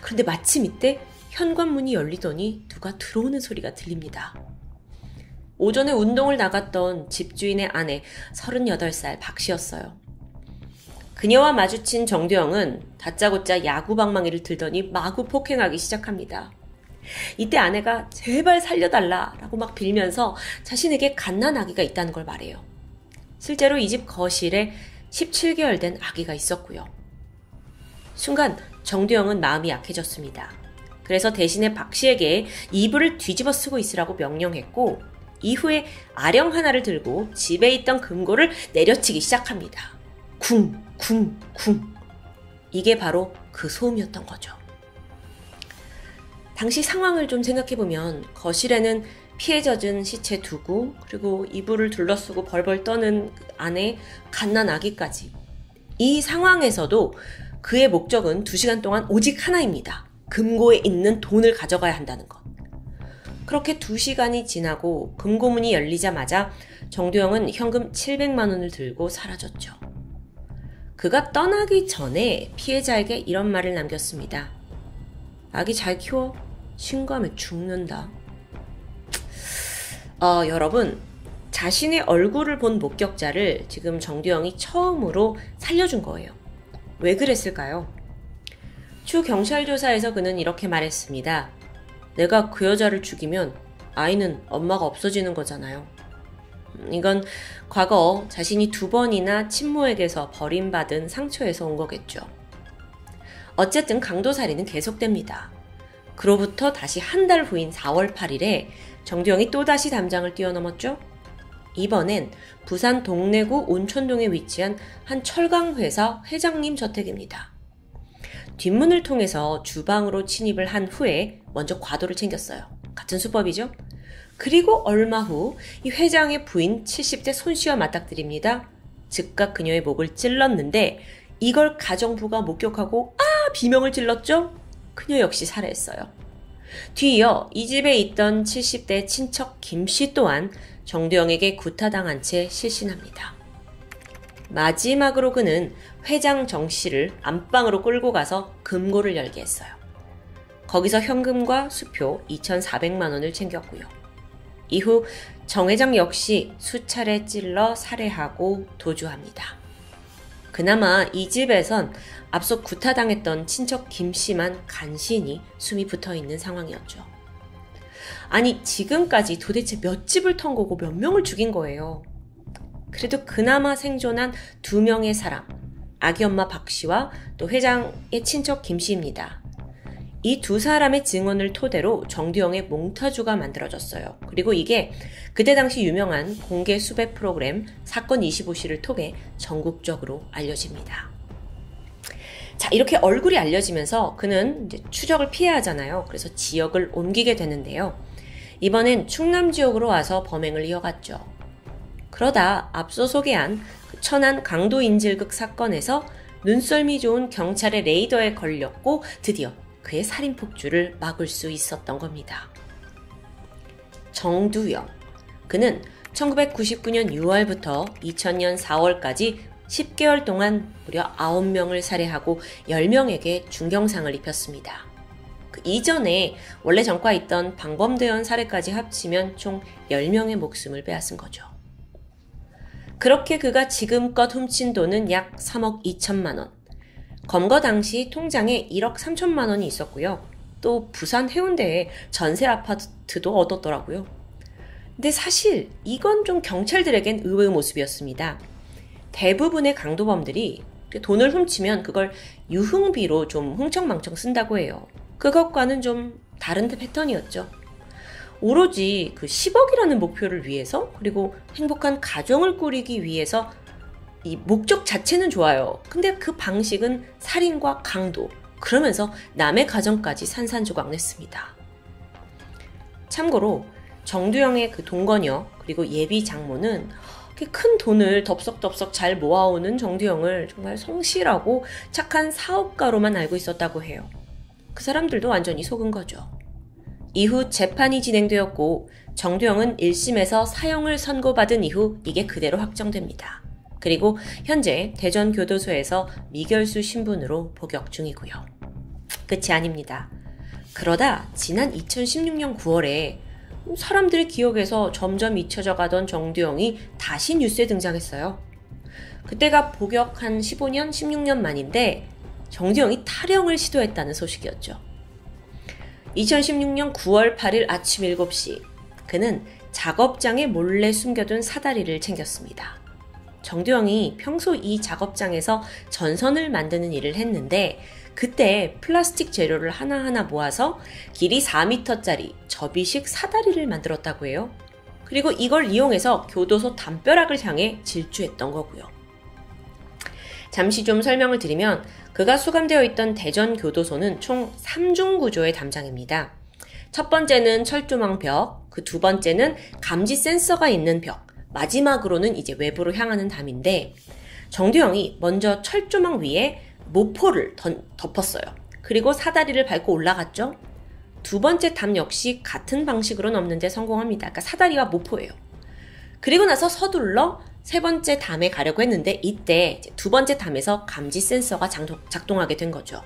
그런데 마침 이때 현관문이 열리더니 누가 들어오는 소리가 들립니다. 오전에 운동을 나갔던 집주인의 아내 38살 박씨였어요. 그녀와 마주친 정두영은 다짜고짜 야구방망이를 들더니 마구 폭행하기 시작합니다. 이때 아내가 제발 살려달라 라고 막 빌면서 자신에게 갓난아기가 있다는 걸 말해요. 실제로 이 집 거실에 17개월 된 아기가 있었고요. 순간 정두영은 마음이 약해졌습니다. 그래서 대신에 박씨에게 이불을 뒤집어 쓰고 있으라고 명령했고 이후에 아령 하나를 들고 집에 있던 금고를 내려치기 시작합니다. 쿵, 쿵, 쿵. 이게 바로 그 소음이었던 거죠. 당시 상황을 좀 생각해보면 거실에는 피에 젖은 시체 2구, 그리고 이불을 둘러쓰고 벌벌 떠는 아내, 갓난 아기까지. 이 상황에서도 그의 목적은 2시간 동안 오직 하나입니다. 금고에 있는 돈을 가져가야 한다는 것. 그렇게 2시간이 지나고 금고문이 열리자마자 정두영은 현금 700만 원을 들고 사라졌죠. 그가 떠나기 전에 피해자에게 이런 말을 남겼습니다. 아기 잘 키워. 신고하면 죽는다. 여러분, 자신의 얼굴을 본 목격자를 지금 정두영이 처음으로 살려준 거예요. 왜 그랬을까요? 추 경찰 조사에서 그는 이렇게 말했습니다. 내가 그 여자를 죽이면 아이는 엄마가 없어지는 거잖아요. 이건 과거 자신이 2번이나 친모에게서 버림받은 상처에서 온 거겠죠. 어쨌든 강도살인은 계속됩니다. 그로부터 다시 한 달 후인 4월 8일에 정두영이 또다시 담장을 뛰어넘었죠. 이번엔 부산 동래구 온천동에 위치한 한 철강회사 회장님 저택입니다. 뒷문을 통해서 주방으로 침입을 한 후에 먼저 과도를 챙겼어요. 같은 수법이죠. 그리고 얼마 후 이 회장의 부인 70대 손씨와 맞닥뜨립니다. 즉각 그녀의 목을 찔렀는데 이걸 가정부가 목격하고 비명을 질렀죠? 그녀 역시 살해했어요. 뒤이어 이 집에 있던 70대 친척 김씨 또한 정두영에게 구타당한 채 실신합니다. 마지막으로 그는 회장 정씨를 안방으로 끌고 가서 금고를 열게 했어요. 거기서 현금과 수표 2,400만 원을 챙겼고요. 이후 정 회장 역시 수차례 찔러 살해하고 도주합니다. 그나마 이 집에선 앞서 구타당했던 친척 김씨만 간신히 숨이 붙어있는 상황이었죠. 아니 지금까지 도대체 몇 집을 턴 거고 몇 명을 죽인 거예요. 그래도 그나마 생존한 2명의 사람, 아기 엄마 박씨와 또 회장의 친척 김씨입니다. 이 2사람의 증언을 토대로 정두영의 몽타주가 만들어졌어요. 그리고 이게 그때 당시 유명한 공개 수배 프로그램 사건 25시를 통해 전국적으로 알려집니다. 자, 이렇게 얼굴이 알려지면서 그는 이제 추적을 피해야 하잖아요. 그래서 지역을 옮기게 되는데요. 이번엔 충남 지역으로 와서 범행을 이어갔죠. 그러다 앞서 소개한 그 천안 강도 인질극 사건에서 눈썰미 좋은 경찰의 레이더에 걸렸고 드디어 그의 살인폭주를 막을 수 있었던 겁니다. 정두영. 그는 1999년 6월부터 2000년 4월까지 10개월 동안 무려 9명을 살해하고 10명에게 중경상을 입혔습니다. 그 이전에 원래 전과에 있던 방범대원 살해까지 합치면 총 10명의 목숨을 빼앗은 거죠. 그렇게 그가 지금껏 훔친 돈은 약 3억 2천만 원. 검거 당시 통장에 1억 3천만 원이 있었고요. 또 부산 해운대에 전세 아파트도 얻었더라고요. 근데 사실 이건 좀 경찰들에겐 의외의 모습이었습니다. 대부분의 강도범들이 돈을 훔치면 그걸 유흥비로 좀 흥청망청 쓴다고 해요. 그것과는 좀 다른 패턴이었죠. 오로지 그 10억이라는 목표를 위해서, 그리고 행복한 가정을 꾸리기 위해서, 이 목적 자체는 좋아요. 근데 그 방식은 살인과 강도, 그러면서 남의 가정까지 산산조각냈습니다. 참고로 정두영의 그 동거녀 그리고 예비 장모는 큰 돈을 덥석덥석 잘 모아오는 정두영을 정말 성실하고 착한 사업가로만 알고 있었다고 해요. 그 사람들도 완전히 속은 거죠. 이후 재판이 진행되었고 정두영은 1심에서 사형을 선고받은 이후 이게 그대로 확정됩니다. 그리고 현재 대전교도소에서 미결수 신분으로 복역 중이고요. 끝이 아닙니다. 그러다 지난 2016년 9월에 사람들의 기억에서 점점 잊혀져 가던 정두영이 다시 뉴스에 등장했어요. 그때가 복역 한 15년, 16년 만인데 정두영이 탈영을 시도했다는 소식이었죠. 2016년 9월 8일 아침 7시, 그는 작업장에 몰래 숨겨둔 사다리를 챙겼습니다. 정두영이 평소 이 작업장에서 전선을 만드는 일을 했는데 그때 플라스틱 재료를 하나하나 모아서 길이 4m짜리 접이식 사다리를 만들었다고 해요. 그리고 이걸 이용해서 교도소 담벼락을 향해 질주했던 거고요. 잠시 좀 설명을 드리면 그가 수감되어 있던 대전교도소는 총 3중 구조의 담장입니다. 첫 번째는 철조망 벽, 그 두 번째는 감지 센서가 있는 벽, 마지막으로는 이제 외부로 향하는 담인데 정두영이 먼저 철조망 위에 모포를 덮었어요. 그리고 사다리를 밟고 올라갔죠. 두 번째 담 역시 같은 방식으로 넘는데 성공합니다. 그러니까 사다리와 모포예요. 그리고 나서 서둘러 세 번째 담에 가려고 했는데 이때 두 번째 담에서 감지 센서가 작동하게 된 거죠.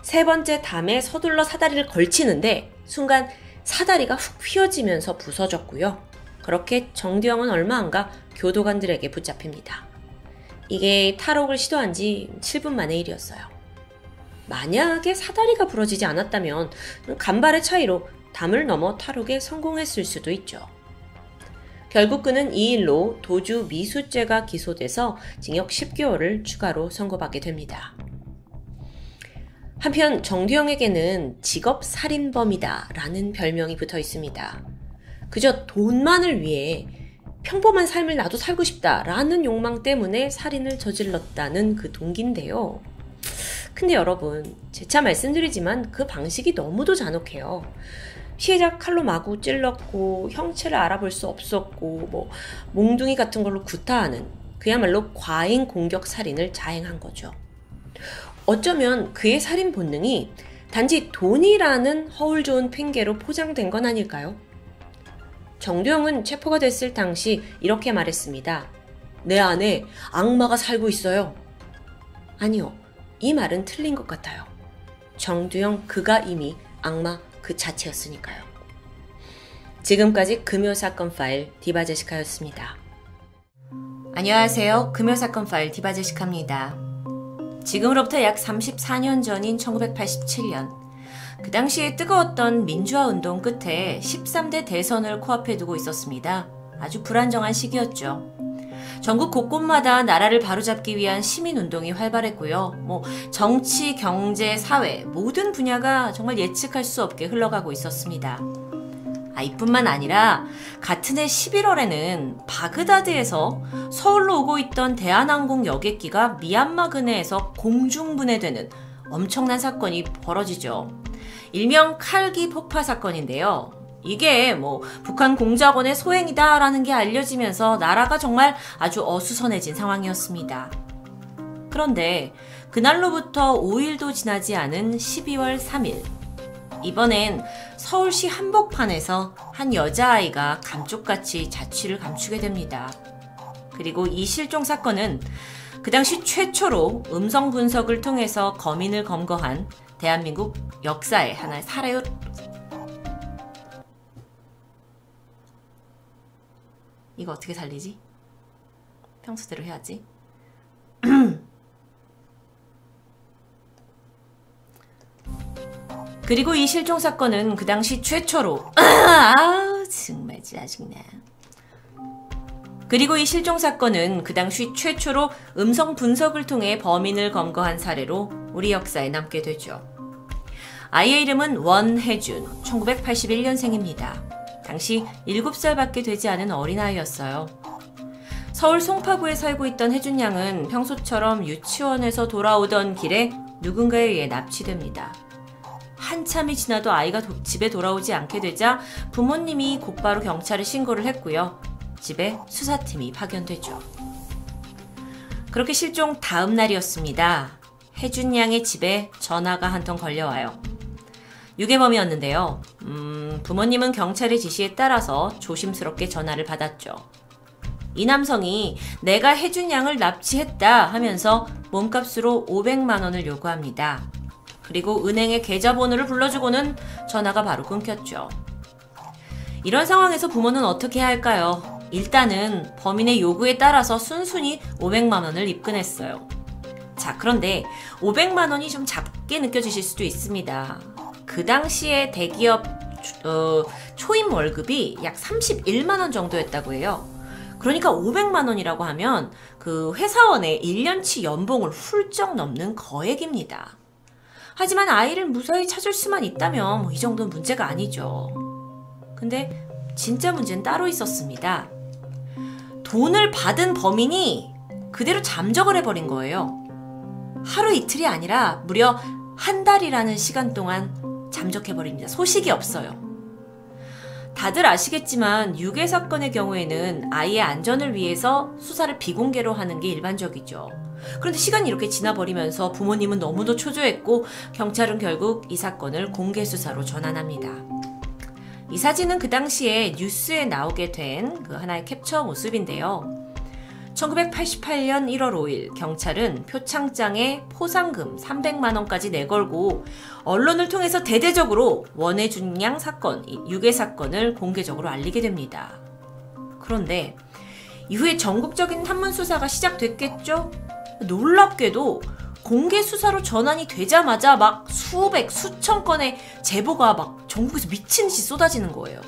세 번째 담에 서둘러 사다리를 걸치는데 순간 사다리가 훅 휘어지면서 부서졌고요. 그렇게 정두영은 얼마 안가 교도관들에게 붙잡힙니다. 이게 탈옥을 시도한 지 7분 만의 일이었어요. 만약에 사다리가 부러지지 않았다면 간발의 차이로 담을 넘어 탈옥에 성공했을 수도 있죠. 결국 그는 이 일로 도주 미수죄가 기소돼서 징역 10개월을 추가로 선고받게 됩니다. 한편 정두영에게는 직업 살인범이다 라는 별명이 붙어 있습니다. 그저 돈만을 위해 평범한 삶을 나도 살고 싶다라는 욕망 때문에 살인을 저질렀다는 그 동기인데요. 근데 여러분, 재차 말씀드리지만 그 방식이 너무도 잔혹해요. 피해자 칼로 마구 찔렀고 형체를 알아볼 수 없었고 몽둥이 같은 걸로 구타하는 그야말로 과잉 공격 살인을 자행한 거죠. 어쩌면 그의 살인 본능이 단지 돈이라는 허울 좋은 핑계로 포장된 건 아닐까요? 정두영은 체포가 됐을 당시 이렇게 말했습니다. 내 안에 악마가 살고 있어요. 아니요, 이 말은 틀린 것 같아요. 정두영 그가 이미 악마 그 자체였으니까요. 지금까지 금요사건 파일 디바제시카였습니다. 안녕하세요. 금요사건 파일 디바제시카입니다. 지금으로부터 약 34년 전인 1987년. 그 당시에 뜨거웠던 민주화운동 끝에 13대 대선을 코앞에 두고 있었습니다. 아주 불안정한 시기였죠. 전국 곳곳마다 나라를 바로잡기 위한 시민운동이 활발했고요. 정치, 경제, 사회 모든 분야가 정말 예측할 수 없게 흘러가고 있었습니다. 이뿐만 아니라 같은 해 11월에는 바그다드에서 서울로 오고 있던 대한항공 여객기가 미얀마 근해에서 공중분해되는 엄청난 사건이 벌어지죠. 일명 칼기 폭파 사건인데요. 이게 북한 공작원의 소행이다 라는 게 알려지면서 나라가 정말 아주 어수선해진 상황이었습니다. 그런데 그날로부터 5일도 지나지 않은 12월 3일 이번엔 서울시 한복판에서 한 여자아이가 감쪽같이 자취를 감추게 됩니다. 그리고 이 실종 사건은 그 당시 최초로 음성 분석을 통해서 범인을 검거한 대한민국 역사의 하나의 사례로 이거 어떻게 살리지? 평소대로 해야지. 그리고 이 실종 사건은 그 당시 최초로 아우 정말 짜증나. 그리고 이 실종 사건은 그 당시 최초로 음성 분석을 통해 범인을 검거한 사례로 우리 역사에 남게 되죠. 아이의 이름은 원혜준, 1981년생입니다. 당시 7살밖에 되지 않은 어린아이였어요. 서울 송파구에 살고 있던 혜준 양은 평소처럼 유치원에서 돌아오던 길에 누군가에 의해 납치됩니다. 한참이 지나도 아이가 집에 돌아오지 않게 되자 부모님이 곧바로 경찰에 신고를 했고요. 집에 수사팀이 파견되죠. 그렇게 실종 다음 날이었습니다. 혜준 양의 집에 전화가 한 통 걸려와요. 유괴범이었는데요. 부모님은 경찰의 지시에 따라서 조심스럽게 전화를 받았죠. 이 남성이 내가 혜준 양을 납치했다 하면서 몸값으로 500만원을 요구합니다. 그리고 은행의 계좌번호를 불러주고는 전화가 바로 끊겼죠. 이런 상황에서 부모는 어떻게 해야 할까요? 일단은 범인의 요구에 따라서 순순히 500만원을 입금했어요. 자, 그런데 500만원이 좀 작게 느껴지실 수도 있습니다. 그 당시에 대기업 초임 월급이 약 31만원 정도였다고 해요. 그러니까 500만원이라고 하면 그 회사원의 1년치 연봉을 훌쩍 넘는 거액입니다. 하지만 아이를 무사히 찾을 수만 있다면 뭐 이 정도는 문제가 아니죠. 근데 진짜 문제는 따로 있었습니다. 돈을 받은 범인이 그대로 잠적을 해버린 거예요. 하루 이틀이 아니라 무려 한 달이라는 시간 동안 잠적해버립니다. 소식이 없어요. 다들 아시겠지만 유괴 사건의 경우에는 아이의 안전을 위해서 수사를 비공개로 하는 게 일반적이죠. 그런데 시간이 이렇게 지나버리면서 부모님은 너무도 초조했고 경찰은 결국 이 사건을 공개 수사로 전환합니다. 이 사진은 그 당시에 뉴스에 나오게 된 그 하나의 캡처 모습인데요. 1988년 1월 5일 경찰은 표창장에 포상금 300만원까지 내걸고 언론을 통해서 대대적으로 원혜준 양 사건, 유괴 사건을 공개적으로 알리게 됩니다. 그런데 이후에 전국적인 탐문 수사가 시작됐겠죠? 놀랍게도 공개 수사로 전환이 되자마자 막 수백, 수천 건의 제보가 막 전국에서 미친듯이 쏟아지는 거예요.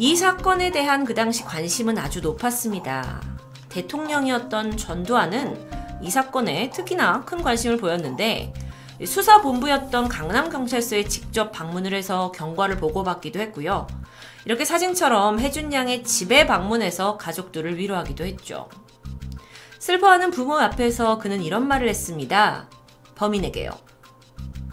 이 사건에 대한 그 당시 관심은 아주 높았습니다. 대통령이었던 전두환은 이 사건에 특히나 큰 관심을 보였는데 수사본부였던 강남경찰서에 직접 방문을 해서 경과를 보고받기도 했고요. 이렇게 사진처럼 혜준 양의 집에 방문해서 가족들을 위로하기도 했죠. 슬퍼하는 부모 앞에서 그는 이런 말을 했습니다. 범인에게요.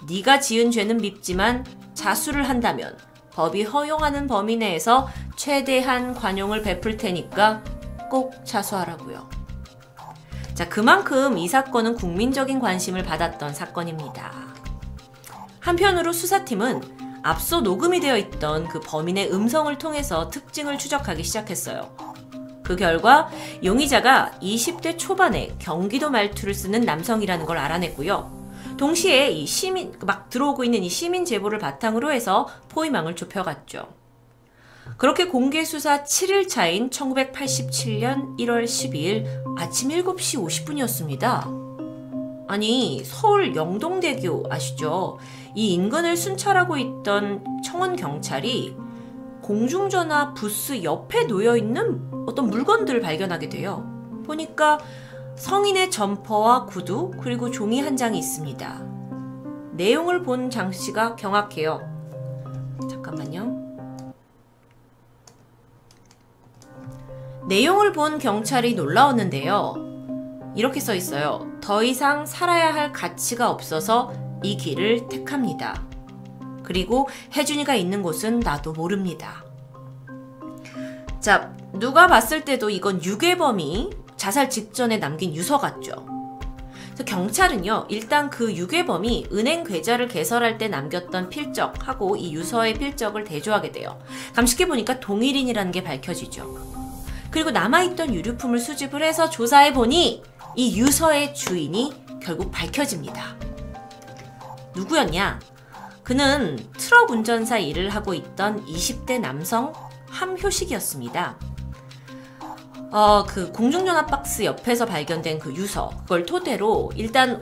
네가 지은 죄는 밉지만 자수를 한다면 법이 허용하는 범위 내에서 최대한 관용을 베풀 테니까 꼭 자수하라고요. 자, 그만큼 이 사건은 국민적인 관심을 받았던 사건입니다. 한편으로 수사팀은 앞서 녹음이 되어 있던 그 범인의 음성을 통해서 특징을 추적하기 시작했어요. 그 결과 용의자가 20대 초반에 경기도 말투를 쓰는 남성이라는 걸 알아냈고요. 동시에 이 시민, 막 들어오고 있는 이 시민 제보를 바탕으로 해서 포위망을 좁혀갔죠. 그렇게 공개 수사 7일 차인 1987년 1월 12일 아침 7시 50분이었습니다. 아니, 서울 영동대교 아시죠? 이 인근을 순찰하고 있던 청원 경찰이 공중전화 부스 옆에 놓여있는 어떤 물건들을 발견하게 돼요. 보니까 성인의 점퍼와 구두 그리고 종이 한 장이 있습니다. 내용을 본 장씨가 경악해요. 잠깐만요. 내용을 본 경찰이 놀라웠는데요. 이렇게 써 있어요. 더 이상 살아야 할 가치가 없어서 이 길을 택합니다. 그리고 혜준이가 있는 곳은 나도 모릅니다. 자, 누가 봤을 때도 이건 유괴범이 자살 직전에 남긴 유서 같죠. 그래서 경찰은요, 일단 그 유괴범이 은행 계좌를 개설할 때 남겼던 필적하고 이 유서의 필적을 대조하게 돼요. 감식해보니까 동일인이라는 게 밝혀지죠. 그리고 남아있던 유류품을 수집을 해서 조사해보니 이 유서의 주인이 결국 밝혀집니다. 누구였냐? 그는 트럭 운전사 일을 하고 있던 20대 남성 함효식이었습니다. 그 공중전화 박스 옆에서 발견된 그 유서, 그걸 토대로 일단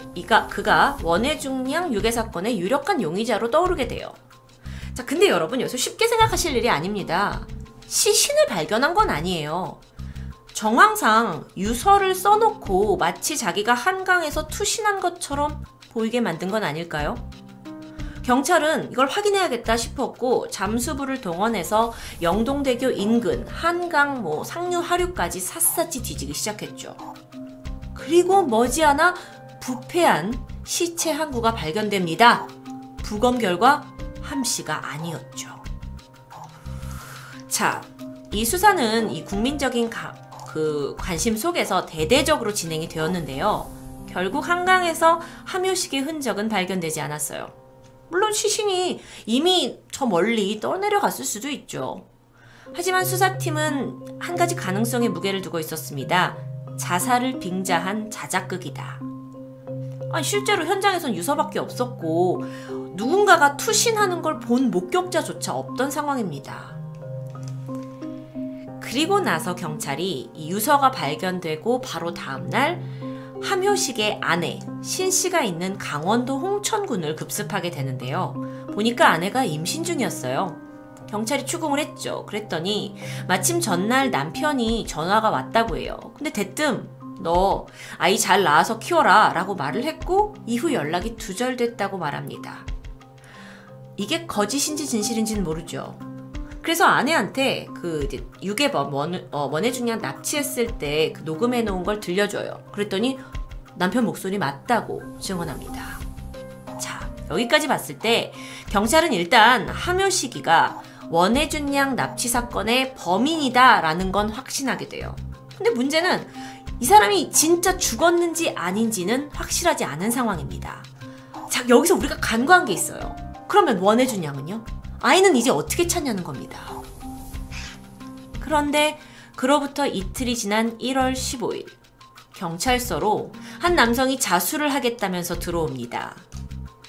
그가 원혜준 양 유괴사건의 유력한 용의자로 떠오르게 돼요. 자, 근데 여러분 여기서 쉽게 생각하실 일이 아닙니다. 시신을 발견한 건 아니에요. 정황상 유서를 써놓고 마치 자기가 한강에서 투신한 것처럼 보이게 만든 건 아닐까요? 경찰은 이걸 확인해야겠다 싶었고 잠수부를 동원해서 영동대교 인근 한강 상류 하류까지 샅샅이 뒤지기 시작했죠. 그리고 머지않아 부패한 시체 한 구가 발견됩니다. 부검 결과 함씨가 아니었죠. 자, 이 수사는 이 국민적인 관심 속에서 대대적으로 진행이 되었는데요. 결국 한강에서 함효식의 흔적은 발견되지 않았어요. 물론 시신이 이미 저 멀리 떠내려갔을 수도 있죠. 하지만 수사팀은 한 가지 가능성에 무게를 두고 있었습니다. 자살을 빙자한 자작극이다. 아니, 실제로 현장에선 유서밖에 없었고 누군가가 투신하는 걸 본 목격자조차 없던 상황입니다. 그리고 나서 경찰이 이 유서가 발견되고 바로 다음날 함효식의 아내 신씨가 있는 강원도 홍천군을 급습하게 되는데요. 보니까 아내가 임신 중이었어요. 경찰이 추궁을 했죠. 그랬더니 마침 전날 남편이 전화가 왔다고 해요. 근데 대뜸 너 아이 잘 낳아서 키워라 라고 말을 했고 이후 연락이 두절됐다고 말합니다. 이게 거짓인지 진실인지는 모르죠. 그래서 아내한테 유괴범 원혜준 양 납치했을 때 그 녹음해놓은 걸 들려줘요. 그랬더니 남편 목소리 맞다고 증언합니다. 자, 여기까지 봤을 때 경찰은 일단 함효식이가 원혜준 양 납치 사건의 범인이다 라는 건 확신하게 돼요. 근데 문제는 이 사람이 진짜 죽었는지 아닌지는 확실하지 않은 상황입니다. 자, 여기서 우리가 간과한 게 있어요. 그러면 원혜준 양은요? 아이는 이제 어떻게 찾냐는 겁니다. 그런데 그로부터 이틀이 지난 1월 15일 경찰서로 한 남성이 자수를 하겠다면서 들어옵니다.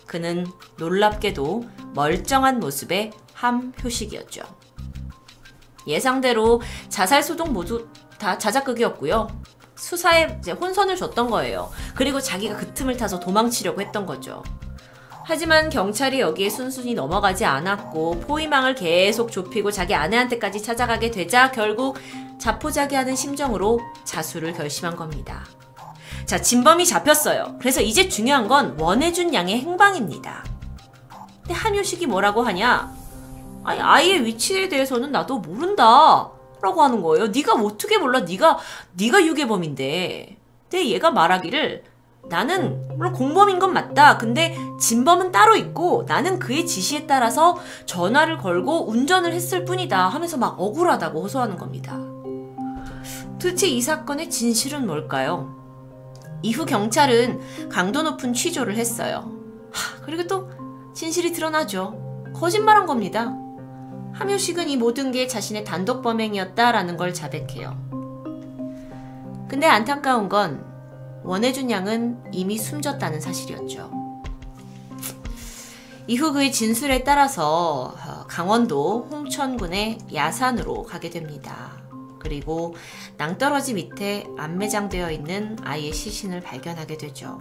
그는 놀랍게도 멀쩡한 모습의 함효식이었죠. 예상대로 자살 소동 모두 다 자작극이었고요. 수사에 이제 혼선을 줬던 거예요. 그리고 자기가 그 틈을 타서 도망치려고 했던 거죠. 하지만 경찰이 여기에 순순히 넘어가지 않았고 포위망을 계속 좁히고 자기 아내한테까지 찾아가게 되자 결국 자포자기하는 심정으로 자수를 결심한 겁니다. 자, 진범이 잡혔어요. 그래서 이제 중요한 건 원혜준 양의 행방입니다. 근데 함효식이 뭐라고 하냐? 아니, 아이의 위치에 대해서는 나도 모른다 라고 하는 거예요. 네가 어떻게 몰라? 네가 유괴범인데. 근데 얘가 말하기를 나는 물론 공범인 건 맞다. 근데 진범은 따로 있고 나는 그의 지시에 따라서 전화를 걸고 운전을 했을 뿐이다 하면서 막 억울하다고 호소하는 겁니다. 도대체 이 사건의 진실은 뭘까요? 이후 경찰은 강도 높은 취조를 했어요. 그리고 또 진실이 드러나죠. 거짓말한 겁니다. 함효식은 이 모든 게 자신의 단독 범행이었다라는 걸 자백해요. 근데 안타까운 건 원혜준 양은 이미 숨졌다는 사실이었죠. 이후 그의 진술에 따라서 강원도 홍천군의 야산으로 가게 됩니다. 그리고 낭떠러지 밑에 안매장되어 있는 아이의 시신을 발견하게 되죠.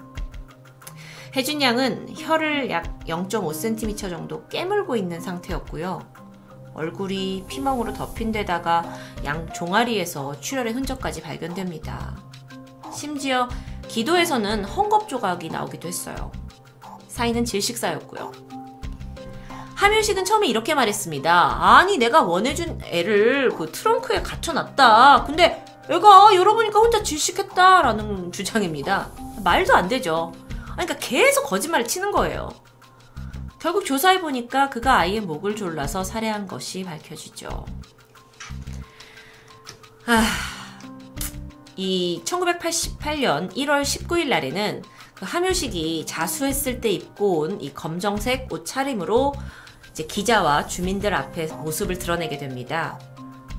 혜준 양은 혀를 약 0.5cm 정도 깨물고 있는 상태였고요. 얼굴이 피멍으로 덮인 데다가 양 종아리에서 출혈의 흔적까지 발견됩니다. 심지어 기도에서는 헝겊 조각이 나오기도 했어요. 사인은 질식사였고요. 함효식은 처음에 이렇게 말했습니다. 아니, 내가 원해준 애를 그 트렁크에 갇혀놨다. 근데 애가 열어보니까 혼자 질식했다라는 주장입니다. 말도 안 되죠. 그러니까 계속 거짓말을 치는 거예요. 결국 조사해보니까 그가 아이의 목을 졸라서 살해한 것이 밝혀지죠. 이 1988년 1월 19일 날에는 그 함유식이 자수했을 때 입고 온 이 검정색 옷차림으로 이제 기자와 주민들 앞에 모습을 드러내게 됩니다.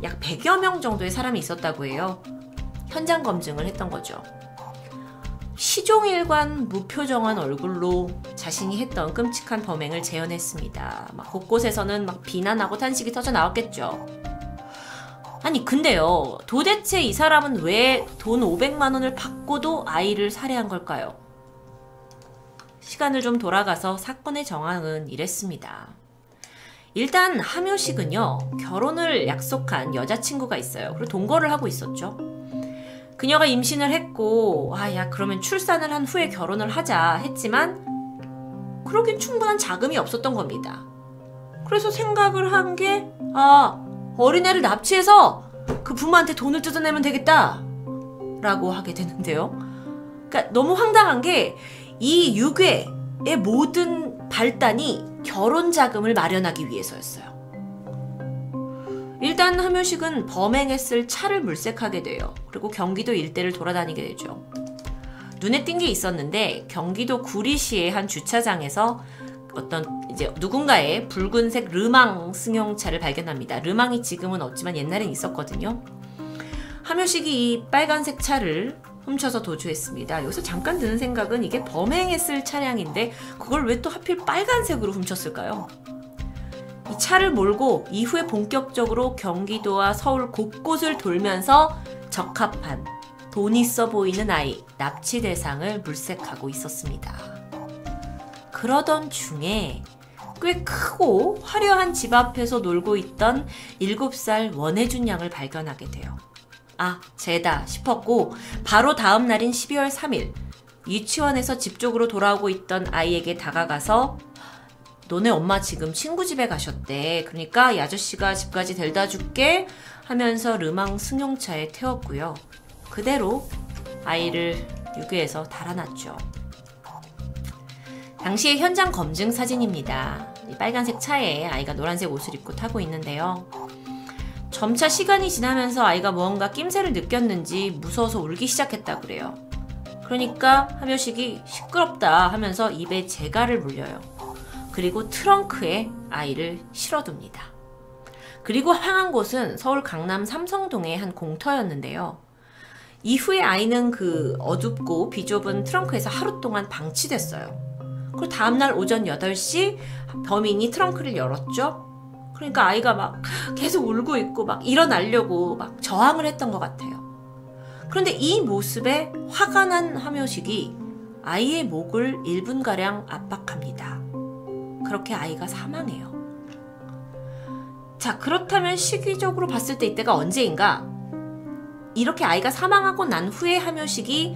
약 100여 명 정도의 사람이 있었다고 해요. 현장 검증을 했던 거죠. 시종일관 무표정한 얼굴로 자신이 했던 끔찍한 범행을 재현했습니다. 막 곳곳에서는 막 비난하고 탄식이 터져 나왔겠죠. 아니 근데요, 도대체 이 사람은 왜 돈 500만 원을 받고도 아이를 살해한 걸까요? 시간을 좀 돌아가서 사건의 정황은 이랬습니다. 일단 함효식은요, 결혼을 약속한 여자친구가 있어요. 그리고 동거를 하고 있었죠. 그녀가 임신을 했고, 아야 그러면 출산을 한 후에 결혼을 하자 했지만 그러긴 충분한 자금이 없었던 겁니다. 그래서 생각을 한 게, 아 어린애를 납치해서 그 부모한테 돈을 뜯어내면 되겠다 라고 하게 되는데요. 그러니까 너무 황당한 게 이 유괴의 모든 발단이 결혼 자금을 마련하기 위해서였어요. 일단 함효식은 범행했을 차를 물색하게 돼요. 그리고 경기도 일대를 돌아다니게 되죠. 눈에 띈 게 있었는데 경기도 구리시의 한 주차장에서 어떤 이제 누군가의 붉은색 르망 승용차를 발견합니다. 르망이 지금은 없지만 옛날엔 있었거든요. 함효식이 이 빨간색 차를 훔쳐서 도주했습니다. 여기서 잠깐 드는 생각은, 이게 범행했을 차량인데 그걸 왜 또 하필 빨간색으로 훔쳤을까요? 이 차를 몰고 이후에 본격적으로 경기도와 서울 곳곳을 돌면서 적합한 돈 있어 보이는 아이 납치 대상을 물색하고 있었습니다. 그러던 중에 꽤 크고 화려한 집 앞에서 놀고 있던 7살 원혜준 양을 발견하게 돼요. 아, 쟤다 싶었고 바로 다음 날인 12월 3일 유치원에서 집 쪽으로 돌아오고 있던 아이에게 다가가서, 너네 엄마 지금 친구 집에 가셨대. 그러니까 이 아저씨가 집까지 데려다 줄게 하면서 르망 승용차에 태웠고요. 그대로 아이를 유괴해서 달아났죠. 당시의 현장 검증 사진입니다. 이 빨간색 차에 아이가 노란색 옷을 입고 타고 있는데요. 점차 시간이 지나면서 아이가 뭔가 낌새를 느꼈는지 무서워서 울기 시작했다 그래요. 그러니까 함효식이 시끄럽다 하면서 입에 재갈을 물려요. 그리고 트렁크에 아이를 실어둡니다. 그리고 향한 곳은 서울 강남 삼성동의 한 공터였는데요. 이후에 아이는 그 어둡고 비좁은 트렁크에서 하루 동안 방치됐어요. 그리고 다음날 오전 8시 범인이 트렁크를 열었죠. 그러니까 아이가 막 계속 울고 있고 막 일어나려고 막 저항을 했던 것 같아요. 그런데 이 모습에 화가 난 함효식이 아이의 목을 1분가량 압박합니다. 그렇게 아이가 사망해요. 자, 그렇다면 시기적으로 봤을 때 이때가 언제인가? 이렇게 아이가 사망하고 난 후에 함효식이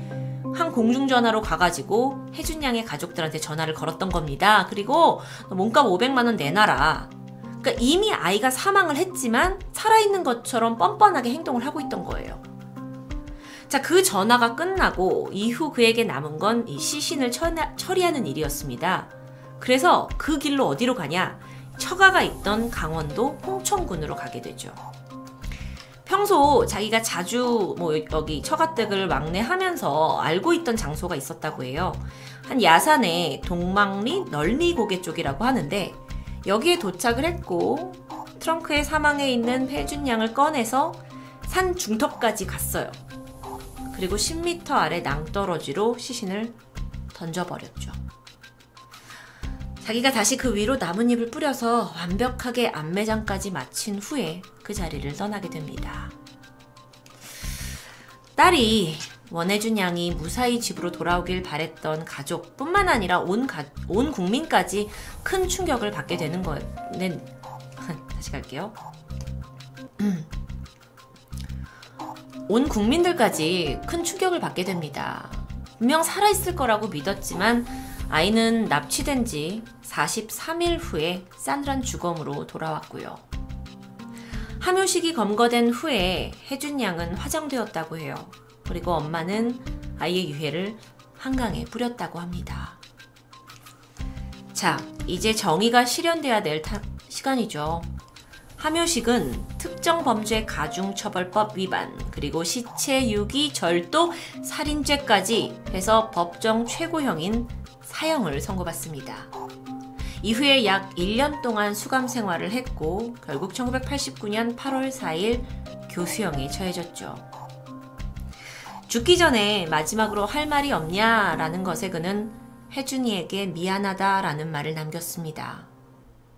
한 공중전화로 가가지고 혜준 양의 가족들한테 전화를 걸었던 겁니다. 그리고 몸값 500만 원 내놔라. 그러니까 이미 아이가 사망을 했지만 살아있는 것처럼 뻔뻔하게 행동을 하고 있던 거예요. 자, 그 전화가 끝나고 이후 그에게 남은 건 이 시신을 처리하는 일이었습니다. 그래서 그 길로 어디로 가냐? 처가가 있던 강원도 홍천군으로 가게 되죠. 평소 자기가 자주 여기 처가댁을 왕래하면서 알고 있던 장소가 있었다고 해요. 한 야산의 동망리 널미고개 쪽이라고 하는데 여기에 도착을 했고 트렁크에 사망해 있는 혜준 양을 꺼내서 산 중턱까지 갔어요. 그리고 10m 아래 낭떠러지로 시신을 던져버렸죠. 자기가 다시 그 위로 나뭇잎을 뿌려서 완벽하게 안매장까지 마친 후에 그 자리를 떠나게 됩니다. 딸이 원혜준 양이 무사히 집으로 돌아오길 바랬던 가족뿐만 아니라 온 국민까지 큰 충격을 받게 되는 거는 다시 갈게요. 온 국민들까지 큰 충격을 받게 됩니다. 분명 살아있을 거라고 믿었지만 아이는 납치된 지 43일 후에 싸늘한 주검으로 돌아왔고요. 함효식이 검거된 후에 혜준 양은 화장되었다고 해요. 그리고 엄마는 아이의 유해를 한강에 뿌렸다고 합니다. 자, 이제 정의가 실현돼야 될 시간이죠. 함효식은 특정 범죄 가중처벌법 위반, 그리고 시체 유기, 절도, 살인죄까지 해서 법정 최고형인 사형을 선고받습니다. 이후에 약 1년 동안 수감 생활을 했고 결국 1989년 8월 4일 교수형에 처해졌죠. 죽기 전에 마지막으로 할 말이 없냐 라는 것에 그는 혜준이에게 미안하다 라는 말을 남겼습니다.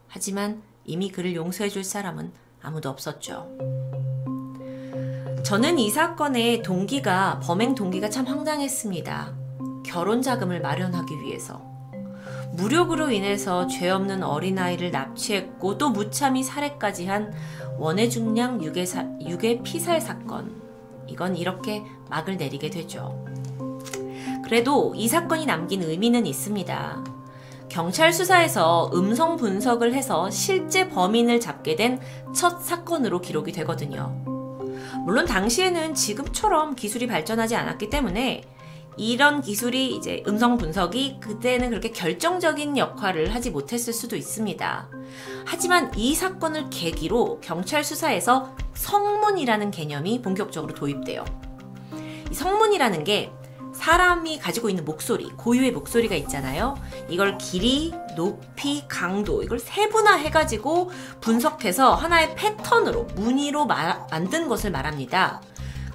하지만 이미 그를 용서해줄 사람은 아무도 없었죠. 저는 이 사건의 동기가, 범행 동기가 참 황당했습니다. 결혼 자금을 마련하기 위해서. 무력으로 인해서 죄 없는 어린아이를 납치했고 또 무참히 살해까지 한 원혜준 양 유괴 피살 사건. 이건 이렇게 막을 내리게 되죠. 그래도 이 사건이 남긴 의미는 있습니다. 경찰 수사에서 음성 분석을 해서 실제 범인을 잡게 된 첫 사건으로 기록이 되거든요. 물론 당시에는 지금처럼 기술이 발전하지 않았기 때문에 이런 기술이, 이제 음성 분석이 그때는 그렇게 결정적인 역할을 하지 못했을 수도 있습니다. 하지만 이 사건을 계기로 경찰 수사에서 성문이라는 개념이 본격적으로 도입돼요. 이 성문이라는 게 사람이 가지고 있는 목소리, 고유의 목소리가 있잖아요. 이걸 길이, 높이, 강도, 이걸 세분화해가지고 분석해서 하나의 패턴으로, 무늬로 만든 것을 말합니다.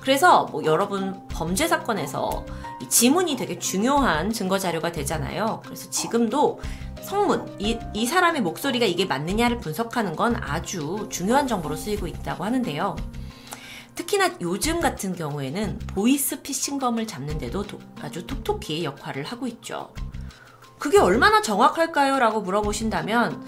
그래서 뭐 여러분 범죄 사건에서 이 지문이 되게 중요한 증거 자료가 되잖아요. 그래서 지금도 성문, 이 사람의 목소리가 이게 맞느냐를 분석하는 건 아주 중요한 정보로 쓰이고 있다고 하는데요. 특히나 요즘 같은 경우에는 보이스피싱범을 잡는데도 아주 톡톡히 역할을 하고 있죠. 그게 얼마나 정확할까요? 라고 물어보신다면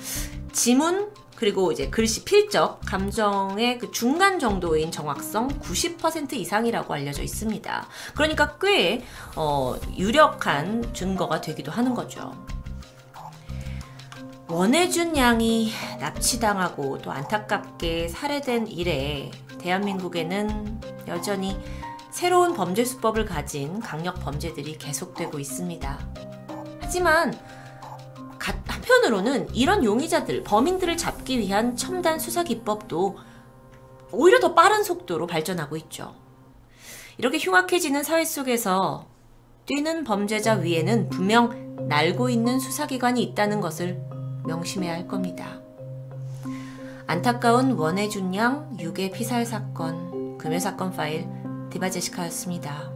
지문, 그리고 이제 글씨, 필적, 감정의 그 중간 정도인 정확성 90% 이상이라고 알려져 있습니다. 그러니까 꽤 유력한 증거가 되기도 하는 거죠. 원혜준 양이 납치당하고 또 안타깝게 살해된 이래 대한민국에는 여전히 새로운 범죄 수법을 가진 강력 범죄들이 계속되고 있습니다. 하지만 한편으로는 이런 용의자들, 범인들을 잡기 위한 첨단 수사 기법도 오히려 더 빠른 속도로 발전하고 있죠. 이렇게 흉악해지는 사회 속에서 뛰는 범죄자 위에는 분명 날고 있는 수사기관이 있다는 것을 명심해야 할 겁니다. 안타까운 원혜준 양 유괴 피살 사건, 금요사건 파일, 디바제시카였습니다.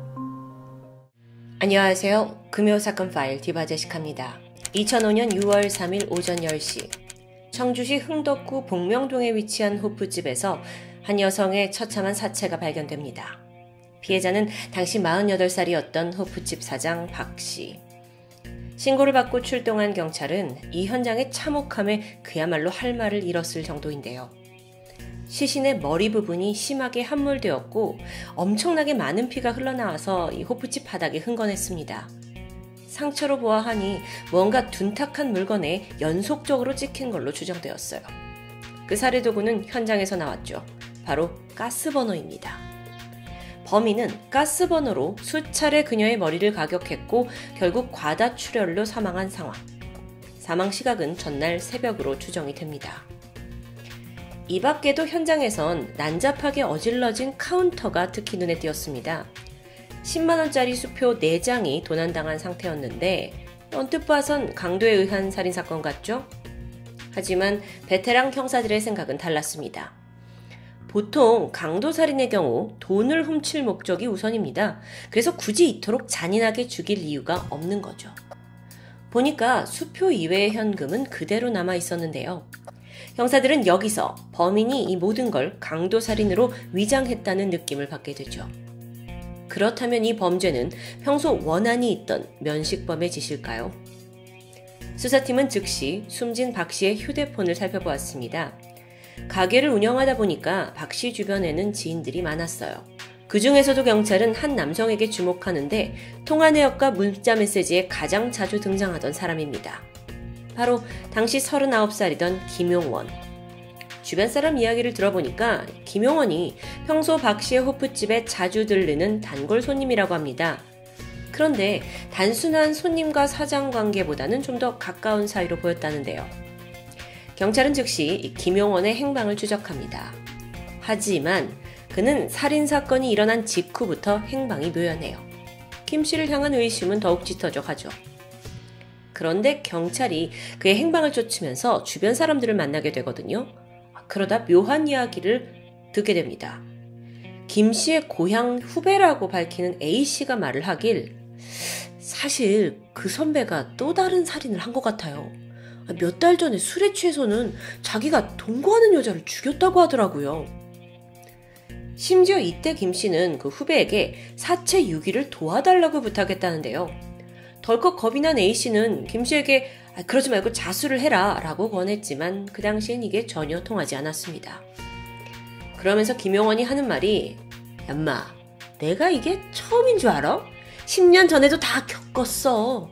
안녕하세요. 금요사건 파일 디바제시카입니다. 2005년 6월 3일 오전 10시 청주시 흥덕구 복명동에 위치한 호프집에서 한 여성의 처참한 사체가 발견됩니다. 피해자는 당시 48살이었던 호프집 사장 박씨. 신고를 받고 출동한 경찰은 이 현장의 참혹함에 그야말로 할 말을 잃었을 정도인데요. 시신의 머리 부분이 심하게 함몰되었고 엄청나게 많은 피가 흘러나와서 이 호프집 바닥에 흥건했습니다. 상처로 보아하니 뭔가 둔탁한 물건에 연속적으로 찍힌 걸로 추정되었어요. 그 살해 도구는 현장에서 나왔죠. 바로 가스버너입니다. 범인은 가스버너로 수차례 그녀의 머리를 가격했고 결국 과다출혈로 사망한 상황. 사망 시각은 전날 새벽으로 추정이 됩니다. 이 밖에도 현장에선 난잡하게 어질러진 카운터가 특히 눈에 띄었습니다. 10만원짜리 수표 4장이 도난당한 상태였는데 언뜻 봐선 강도에 의한 살인사건 같죠? 하지만 베테랑 형사들의 생각은 달랐습니다. 보통 강도살인의 경우 돈을 훔칠 목적이 우선입니다. 그래서 굳이 이토록 잔인하게 죽일 이유가 없는 거죠. 보니까 수표 이외의 현금은 그대로 남아 있었는데요. 형사들은 여기서 범인이 이 모든 걸 강도살인으로 위장했다는 느낌을 받게 되죠. 그렇다면 이 범죄는 평소 원한이 있던 면식범의 짓일까요? 수사팀은 즉시 숨진 박씨의 휴대폰을 살펴보았습니다. 가게를 운영하다 보니까 박씨 주변에는 지인들이 많았어요. 그 중에서도 경찰은 한 남성에게 주목하는데 통화 내역과 문자 메시지에 가장 자주 등장하던 사람입니다. 바로 당시 39살이던 김용원. 주변 사람 이야기를 들어보니까 김용원이 평소 박씨의 호프집에 자주 들르는 단골 손님이라고 합니다. 그런데 단순한 손님과 사장 관계보다는 좀 더 가까운 사이로 보였다는데요. 경찰은 즉시 김용원의 행방을 추적합니다. 하지만 그는 살인사건이 일어난 직후부터 행방이 묘연해요. 김씨를 향한 의심은 더욱 짙어져 가죠. 그런데 경찰이 그의 행방을 쫓으면서 주변 사람들을 만나게 되거든요. 그러다 묘한 이야기를 듣게 됩니다. 김씨의 고향 후배라고 밝히는 A씨가 말을 하길, 사실 그 선배가 또 다른 살인을 한 것 같아요. 몇 달 전에 술에 취해서는 자기가 동거하는 여자를 죽였다고 하더라고요. 심지어 이때 김씨는 그 후배에게 사체 유기를 도와달라고 부탁했다는데요. 덜컥 겁이 난 A씨는 김씨에게 그러지 말고 자수를 해라 라고 권했지만 그 당시엔 이게 전혀 통하지 않았습니다. 그러면서 김용원이 하는 말이, 얌마, 내가 이게 처음인 줄 알아? 10년 전에도 다 겪었어.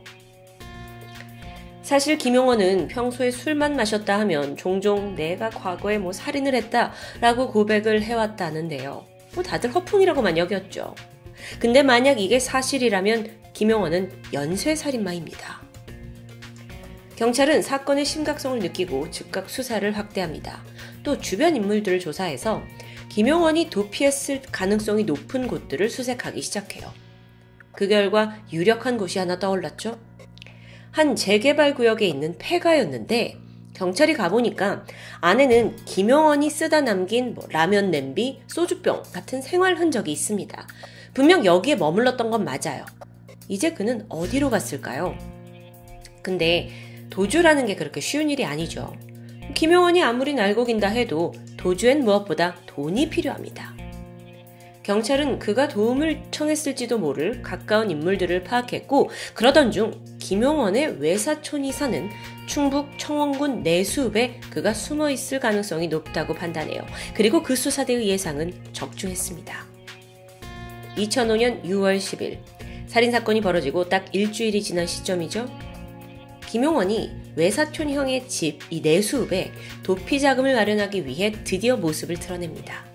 사실 김용원은 평소에 술만 마셨다 하면 종종 내가 과거에 뭐 살인을 했다 라고 고백을 해왔다는데요. 뭐 다들 허풍이라고만 여겼죠. 근데 만약 이게 사실이라면 김용원은 연쇄살인마입니다. 경찰은 사건의 심각성을 느끼고 즉각 수사를 확대합니다. 또 주변 인물들을 조사해서 김용원이 도피했을 가능성이 높은 곳들을 수색하기 시작해요. 그 결과 유력한 곳이 하나 떠올랐죠. 한 재개발 구역에 있는 폐가였는데 경찰이 가보니까 안에는 김용원이 쓰다 남긴 뭐 라면 냄비, 소주병 같은 생활 흔적이 있습니다. 분명 여기에 머물렀던 건 맞아요. 이제 그는 어디로 갔을까요? 근데 도주라는 게 그렇게 쉬운 일이 아니죠. 김용원이 아무리 날고긴다 해도 도주엔 무엇보다 돈이 필요합니다. 경찰은 그가 도움을 청했을지도 모를 가까운 인물들을 파악했고, 그러던 중 김용원의 외사촌이 사는 충북 청원군 내수읍에 그가 숨어 있을 가능성이 높다고 판단해요. 그리고 그 수사대의 예상은 적중했습니다. 2005년 6월 10일, 살인사건이 벌어지고 딱 일주일이 지난 시점이죠. 김용원이 외사촌 형의 집 이 내수읍에 도피 자금을 마련하기 위해 드디어 모습을 드러냅니다.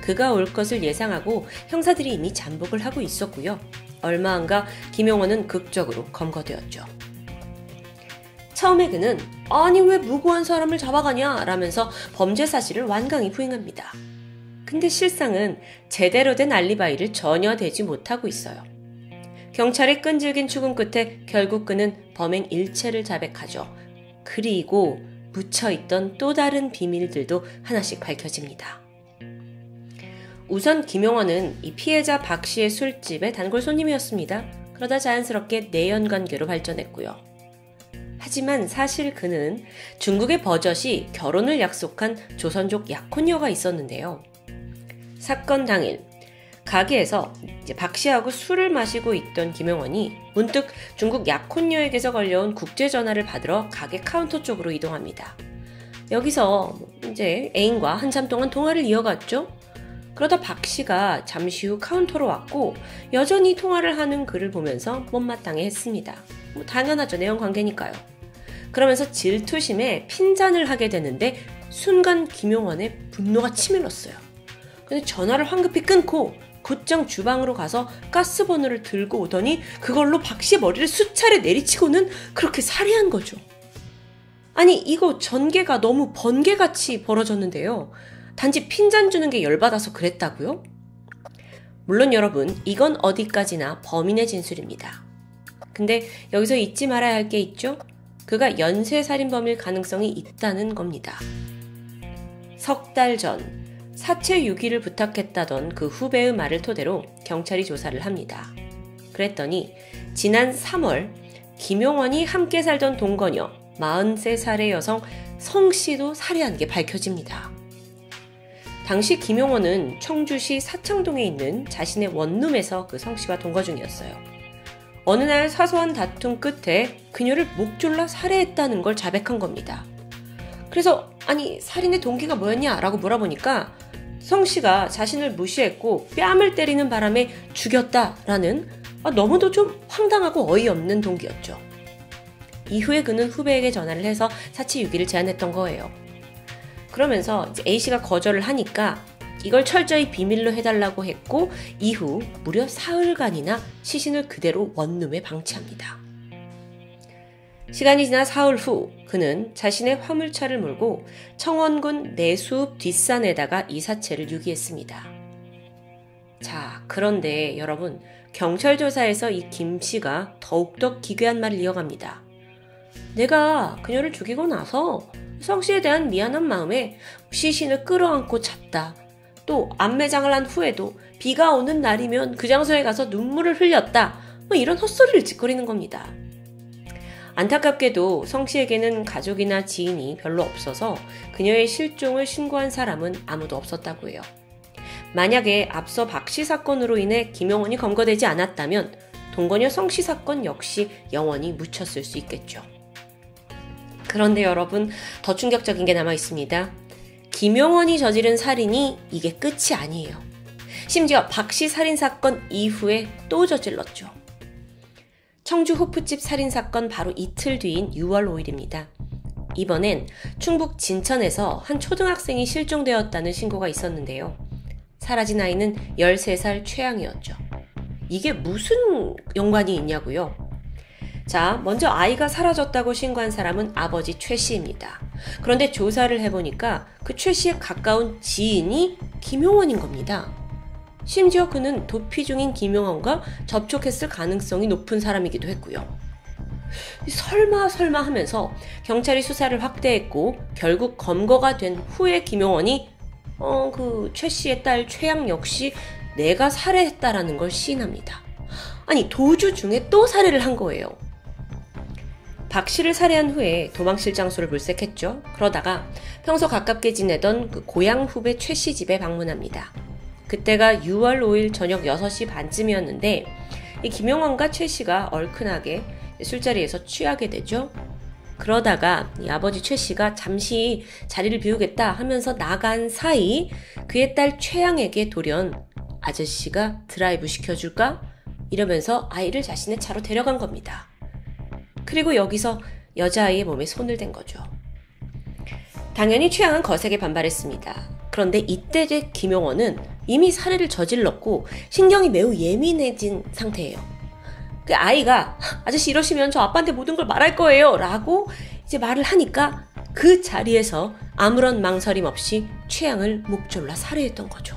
그가 올 것을 예상하고 형사들이 이미 잠복을 하고 있었고요. 얼마 안가 김용원은 극적으로 검거되었죠. 처음에 그는 아니 왜 무고한 사람을 잡아가냐 라면서 범죄 사실을 완강히 부인합니다. 근데 실상은 제대로 된 알리바이를 전혀 대지 못하고 있어요. 경찰의 끈질긴 추궁 끝에 결국 그는 범행 일체를 자백하죠. 그리고 묻혀있던 또 다른 비밀들도 하나씩 밝혀집니다. 우선 김용원은 이 피해자 박씨의 술집의 단골 손님이었습니다. 그러다 자연스럽게 내연관계로 발전했고요. 하지만 사실 그는 중국의 버젓이 결혼을 약속한 조선족 약혼녀가 있었는데요. 사건 당일 가게에서 이제 박씨하고 술을 마시고 있던 김용원이 문득 중국 약혼녀에게서 걸려온 국제전화를 받으러 가게 카운터 쪽으로 이동합니다. 여기서 이제 애인과 한참 동안 통화를 이어갔죠. 그러다 박씨가 잠시 후 카운터로 왔고 여전히 통화를 하는 그를 보면서 못마땅해 했습니다. 뭐 당연하죠. 내연관계니까요. 그러면서 질투심에 핀잔을 하게 되는데 순간 김용원의 분노가 치밀었어요. 근데 전화를 황급히 끊고 곧장 주방으로 가서 가스버너를 들고 오더니 그걸로 박씨의 머리를 수차례 내리치고는 그렇게 살해한 거죠. 아니 이거 전개가 너무 번개같이 벌어졌는데요. 단지 핀잔 주는 게 열받아서 그랬다고요? 물론 여러분 이건 어디까지나 범인의 진술입니다. 근데 여기서 잊지 말아야 할 게 있죠? 그가 연쇄살인범일 가능성이 있다는 겁니다. 석 달 전 사체 유기를 부탁했다던 그 후배의 말을 토대로 경찰이 조사를 합니다. 그랬더니 지난 3월 김용원이 함께 살던 동거녀 43살의 여성 성씨도 살해한 게 밝혀집니다. 당시 김용원은 청주시 사창동에 있는 자신의 원룸에서 그 성씨와 동거 중이었어요. 어느 날 사소한 다툼 끝에 그녀를 목 졸라 살해했다는 걸 자백한 겁니다. 그래서 아니 살인의 동기가 뭐였냐라고 물어보니까 성씨가 자신을 무시했고 뺨을 때리는 바람에 죽였다라는 너무도 좀 황당하고 어이없는 동기였죠. 이후에 그는 후배에게 전화를 해서 사체 유기를 제안했던 거예요. 그러면서 이제 A씨가 거절을 하니까 이걸 철저히 비밀로 해달라고 했고 이후 무려 사흘간이나 시신을 그대로 원룸에 방치합니다. 시간이 지나 사흘 후 그는 자신의 화물차를 몰고 청원군 내수읍 뒷산에다가 이 사체를 유기했습니다. 자, 그런데 여러분, 경찰 조사에서 이 김씨가 더욱더 기괴한 말을 이어갑니다. 내가 그녀를 죽이고 나서 성씨에 대한 미안한 마음에 시신을 끌어안고 잤다. 또 안매장을 한 후에도 비가 오는 날이면 그 장소에 가서 눈물을 흘렸다. 뭐 이런 헛소리를 짓거리는 겁니다. 안타깝게도 성씨에게는 가족이나 지인이 별로 없어서 그녀의 실종을 신고한 사람은 아무도 없었다고 해요. 만약에 앞서 박씨 사건으로 인해 김용원이 검거되지 않았다면 동거녀 성씨 사건 역시 영원히 묻혔을 수 있겠죠. 그런데 여러분, 더 충격적인 게 남아있습니다. 김용원이 저지른 살인이 이게 끝이 아니에요. 심지어 박씨 살인사건 이후에 또 저질렀죠. 청주 호프집 살인사건 바로 이틀 뒤인 6월 5일입니다. 이번엔 충북 진천에서 한 초등학생이 실종되었다는 신고가 있었는데요. 사라진 아이는 13살 최양이었죠. 이게 무슨 연관이 있냐고요? 자, 먼저 아이가 사라졌다고 신고한 사람은 아버지 최씨입니다. 그런데 조사를 해보니까 그 최씨에 가까운 지인이 김용원인 겁니다. 심지어 그는 도피 중인 김용원과 접촉했을 가능성이 높은 사람이기도 했고요. 설마 하면서 경찰이 수사를 확대했고 결국 검거가 된 후에 김용원이 그 최씨의 딸 최양 역시 내가 살해했다라는 걸 시인합니다. 아니, 도주 중에 또 살해를 한 거예요. 박씨를 살해한 후에 도망칠 장소를 물색했죠. 그러다가 평소 가깝게 지내던 그 고향 후배 최씨 집에 방문합니다. 그때가 6월 5일 저녁 6시 반쯤이었는데 이 김용원과 최씨가 얼큰하게 술자리에서 취하게 되죠. 그러다가 이 아버지 최씨가 잠시 자리를 비우겠다 하면서 나간 사이 그의 딸 최양에게 돌연 아저씨가 드라이브 시켜줄까? 이러면서 아이를 자신의 차로 데려간 겁니다. 그리고 여기서 여자아이의 몸에 손을 댄 거죠. 당연히 최양은 거세게 반발했습니다. 그런데 이때 김용원은 이미 살해를 저질렀고 신경이 매우 예민해진 상태예요. 그 아이가 아저씨 이러시면 저 아빠한테 모든 걸 말할 거예요 라고 이제 말을 하니까 그 자리에서 아무런 망설임 없이 최양을 목졸라 살해했던 거죠.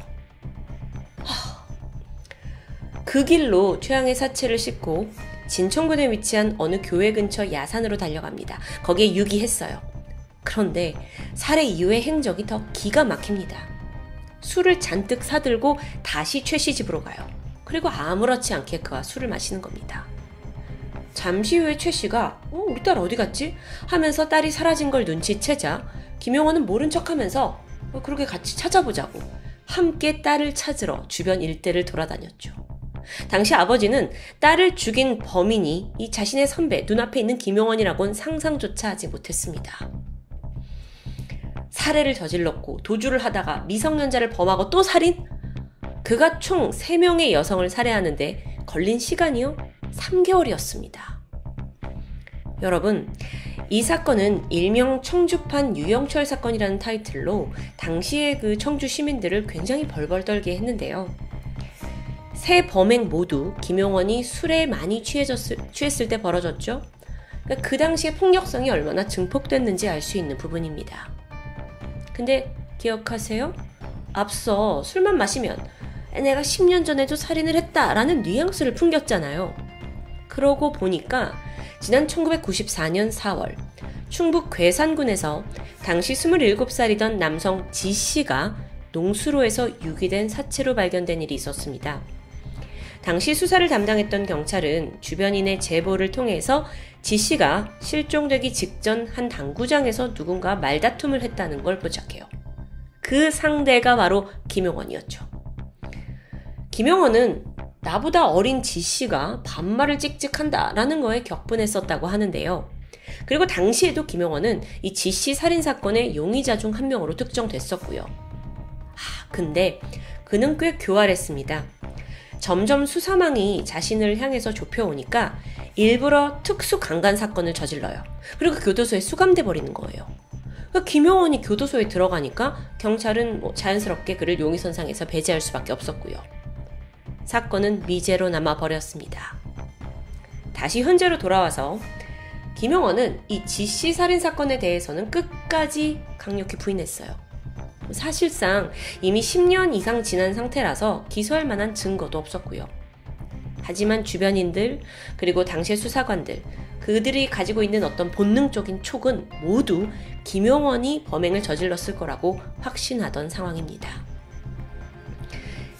그 길로 최양의 사체를 싣고 진천군에 위치한 어느 교회 근처 야산으로 달려갑니다. 거기에 유기했어요. 그런데 살해 이후의 행적이 더 기가 막힙니다. 술을 잔뜩 사들고 다시 최씨 집으로 가요. 그리고 아무렇지 않게 그와 술을 마시는 겁니다. 잠시 후에 최씨가 우리 딸 어디 갔지? 하면서 딸이 사라진 걸 눈치채자 김용원은 모른 척하면서 그렇게 같이 찾아보자고 함께 딸을 찾으러 주변 일대를 돌아다녔죠. 당시 아버지는 딸을 죽인 범인이 이 자신의 선배 눈앞에 있는 김용원이라고는 상상조차 하지 못했습니다. 살해를 저질렀고 도주를 하다가 미성년자를 범하고 또 살인? 그가 총 3명의 여성을 살해하는데 걸린 시간이요? 3개월이었습니다. 여러분, 이 사건은 일명 청주판 유영철 사건이라는 타이틀로 당시의 그 청주 시민들을 굉장히 벌벌 떨게 했는데요. 세 범행 모두 김용원이 술에 많이 취했을 때 벌어졌죠. 그러니까 그 당시의 폭력성이 얼마나 증폭됐는지 알 수 있는 부분입니다. 근데 기억하세요? 앞서 술만 마시면 내가 10년 전에도 살인을 했다라는 뉘앙스를 풍겼잖아요. 그러고 보니까 지난 1994년 4월 충북 괴산군에서 당시 27살이던 남성 지씨가 농수로에서 유기된 사체로 발견된 일이 있었습니다. 당시 수사를 담당했던 경찰은 주변인의 제보를 통해서 지씨가 실종되기 직전 한 당구장에서 누군가 말다툼을 했다는 걸 포착해요. 그 상대가 바로 김용원이었죠. 김용원은 나보다 어린 지씨가 반말을 찍찍한다라는 거에 격분했었다고 하는데요. 그리고 당시에도 김용원은 이 지씨 살인사건의 용의자 중 한 명으로 특정됐었고요. 근데 그는 꽤 교활했습니다. 점점 수사망이 자신을 향해서 좁혀오니까 일부러 특수강간 사건을 저질러요. 그리고 교도소에 수감돼 버리는 거예요. 김용원이 교도소에 들어가니까 경찰은 자연스럽게 그를 용의선상에서 배제할 수밖에 없었고요. 사건은 미제로 남아버렸습니다. 다시 현재로 돌아와서 김용원은 이 지씨 살인사건에 대해서는 끝까지 강력히 부인했어요. 사실상 이미 10년 이상 지난 상태라서 기소할 만한 증거도 없었고요. 하지만 주변인들 그리고 당시의 수사관들 그들이 가지고 있는 어떤 본능적인 촉은 모두 김용원이 범행을 저질렀을 거라고 확신하던 상황입니다.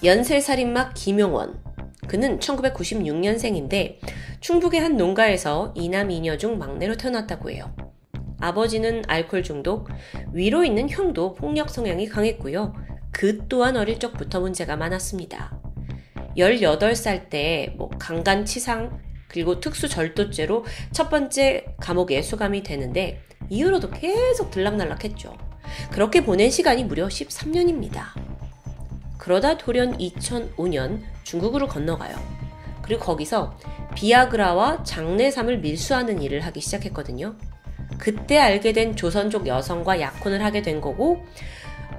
연쇄살인마 김용원, 그는 1996년생인데 충북의 한 농가에서 이남이녀 중 막내로 태어났다고 해요. 아버지는 알코올 중독, 위로 있는 형도 폭력 성향이 강했고요. 그 또한 어릴 적부터 문제가 많았습니다. 18살 때 강간치상 그리고 특수절도죄로 첫 번째 감옥에 수감이 되는데 이후로도 계속 들락날락했죠. 그렇게 보낸 시간이 무려 13년입니다. 그러다 돌연 2005년 중국으로 건너가요. 그리고 거기서 비아그라와 장례삼을 밀수하는 일을 하기 시작했거든요. 그때 알게 된 조선족 여성과 약혼을 하게 된 거고,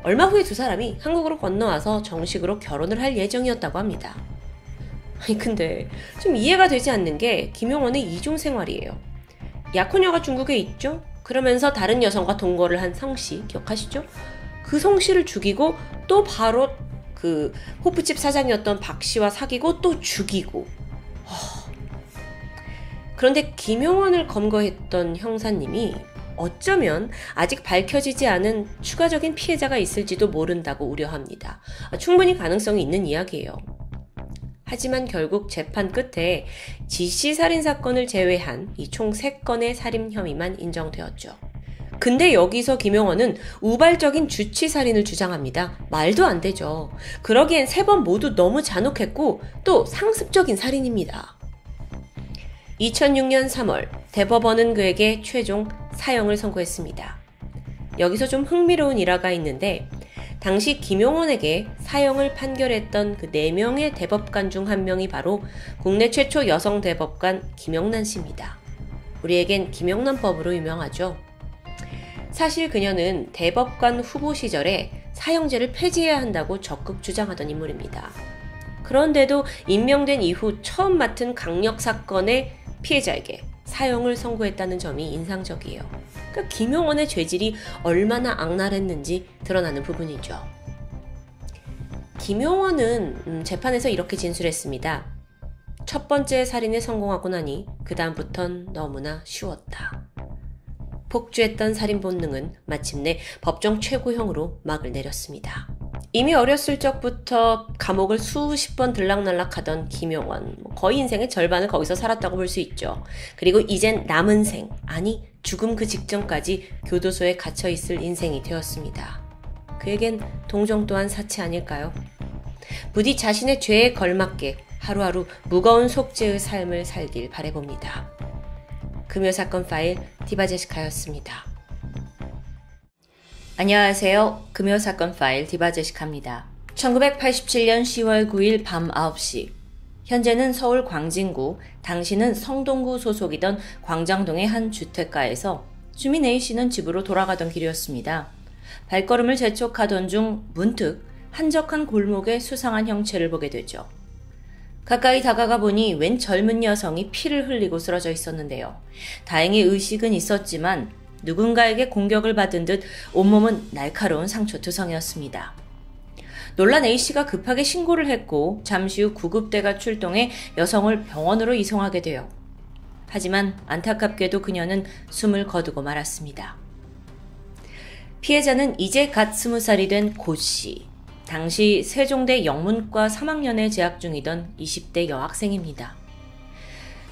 얼마 후에 두 사람이 한국으로 건너와서 정식으로 결혼을 할 예정이었다고 합니다. 아니 근데 좀 이해가 되지 않는 게 김용원의 이중 생활이에요. 약혼녀가 중국에 있죠? 그러면서 다른 여성과 동거를 한 성씨 기억하시죠? 그 성씨를 죽이고 또 바로 그 호프집 사장이었던 박씨와 사귀고 또 죽이고. 그런데 김용원을 검거했던 형사님이 어쩌면 아직 밝혀지지 않은 추가적인 피해자가 있을지도 모른다고 우려합니다. 충분히 가능성이 있는 이야기예요. 하지만 결국 재판 끝에 지씨 살인사건을 제외한 이 총 3건의 살인 혐의만 인정되었죠. 근데 여기서 김용원은 우발적인 주치살인을 주장합니다. 말도 안 되죠. 그러기엔 3번 모두 너무 잔혹했고 또 상습적인 살인입니다. 2006년 3월 대법원은 그에게 최종 사형을 선고했습니다. 여기서 좀 흥미로운 일화가 있는데, 당시 김용원에게 사형을 판결했던 그 4명의 대법관 중 한 명이 바로 국내 최초 여성 대법관 김영란 씨입니다. 우리에겐 김영란법으로 유명하죠. 사실 그녀는 대법관 후보 시절에 사형제를 폐지해야 한다고 적극 주장하던 인물입니다. 그런데도 임명된 이후 처음 맡은 강력사건의 피해자에게 사형을 선고했다는 점이 인상적이에요. 그러니까 김용원의 죄질이 얼마나 악랄했는지 드러나는 부분이죠. 김용원은 재판에서 이렇게 진술했습니다. 첫 번째 살인에 성공하고 나니 그 다음부턴 너무나 쉬웠다. 폭주했던 살인 본능은 마침내 법정 최고형으로 막을 내렸습니다. 이미 어렸을 적부터 감옥을 수십 번 들락날락하던 김용원, 거의 인생의 절반을 거기서 살았다고 볼 수 있죠. 그리고 이젠 남은 생, 아니 죽음 그 직전까지 교도소에 갇혀있을 인생이 되었습니다. 그에겐 동정 또한 사치 아닐까요? 부디 자신의 죄에 걸맞게 하루하루 무거운 속죄의 삶을 살길 바라봅니다. 금요사건 파일 디바제시카였습니다. 안녕하세요. 금요사건 파일 디바제시카입니다. 1987년 10월 9일 밤 9시, 현재는 서울 광진구, 당시는 성동구 소속이던 광장동의 한 주택가에서 주민 A씨는 집으로 돌아가던 길이었습니다. 발걸음을 재촉하던 중 문득 한적한 골목에 수상한 형체를 보게 되죠. 가까이 다가가 보니 웬 젊은 여성이 피를 흘리고 쓰러져 있었는데요. 다행히 의식은 있었지만 누군가에게 공격을 받은 듯 온몸은 날카로운 상처투성이었습니다. 놀란 A씨가 급하게 신고를 했고 잠시 후 구급대가 출동해 여성을 병원으로 이송하게 돼요. 하지만 안타깝게도 그녀는 숨을 거두고 말았습니다. 피해자는 이제 갓 20살이 된 고씨, 당시 세종대 영문과 3학년에 재학 중이던 20대 여학생입니다.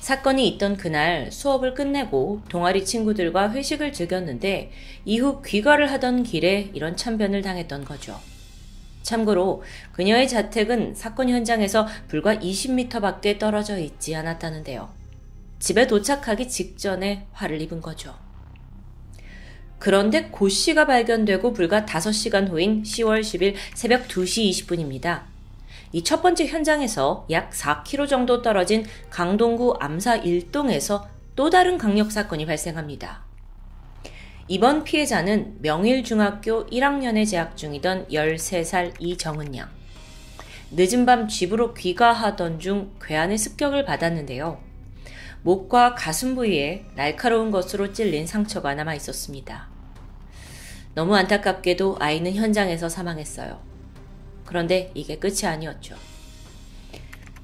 사건이 있던 그날 수업을 끝내고 동아리 친구들과 회식을 즐겼는데 이후 귀가를 하던 길에 이런 참변을 당했던 거죠. 참고로 그녀의 자택은 사건 현장에서 불과 20m 밖에 떨어져 있지 않았다는데요. 집에 도착하기 직전에 화를 입은 거죠. 그런데 고 씨가 발견되고 불과 5시간 후인 10월 10일 새벽 2시 20분입니다. 이 첫 번째 현장에서 약 4km 정도 떨어진 강동구 암사 1동에서 또 다른 강력사건이 발생합니다. 이번 피해자는 명일중학교 1학년에 재학 중이던 13살 이정은 양. 늦은 밤 집으로 귀가하던 중 괴한의 습격을 받았는데요. 목과 가슴 부위에 날카로운 것으로 찔린 상처가 남아 있었습니다. 너무 안타깝게도 아이는 현장에서 사망했어요. 그런데 이게 끝이 아니었죠.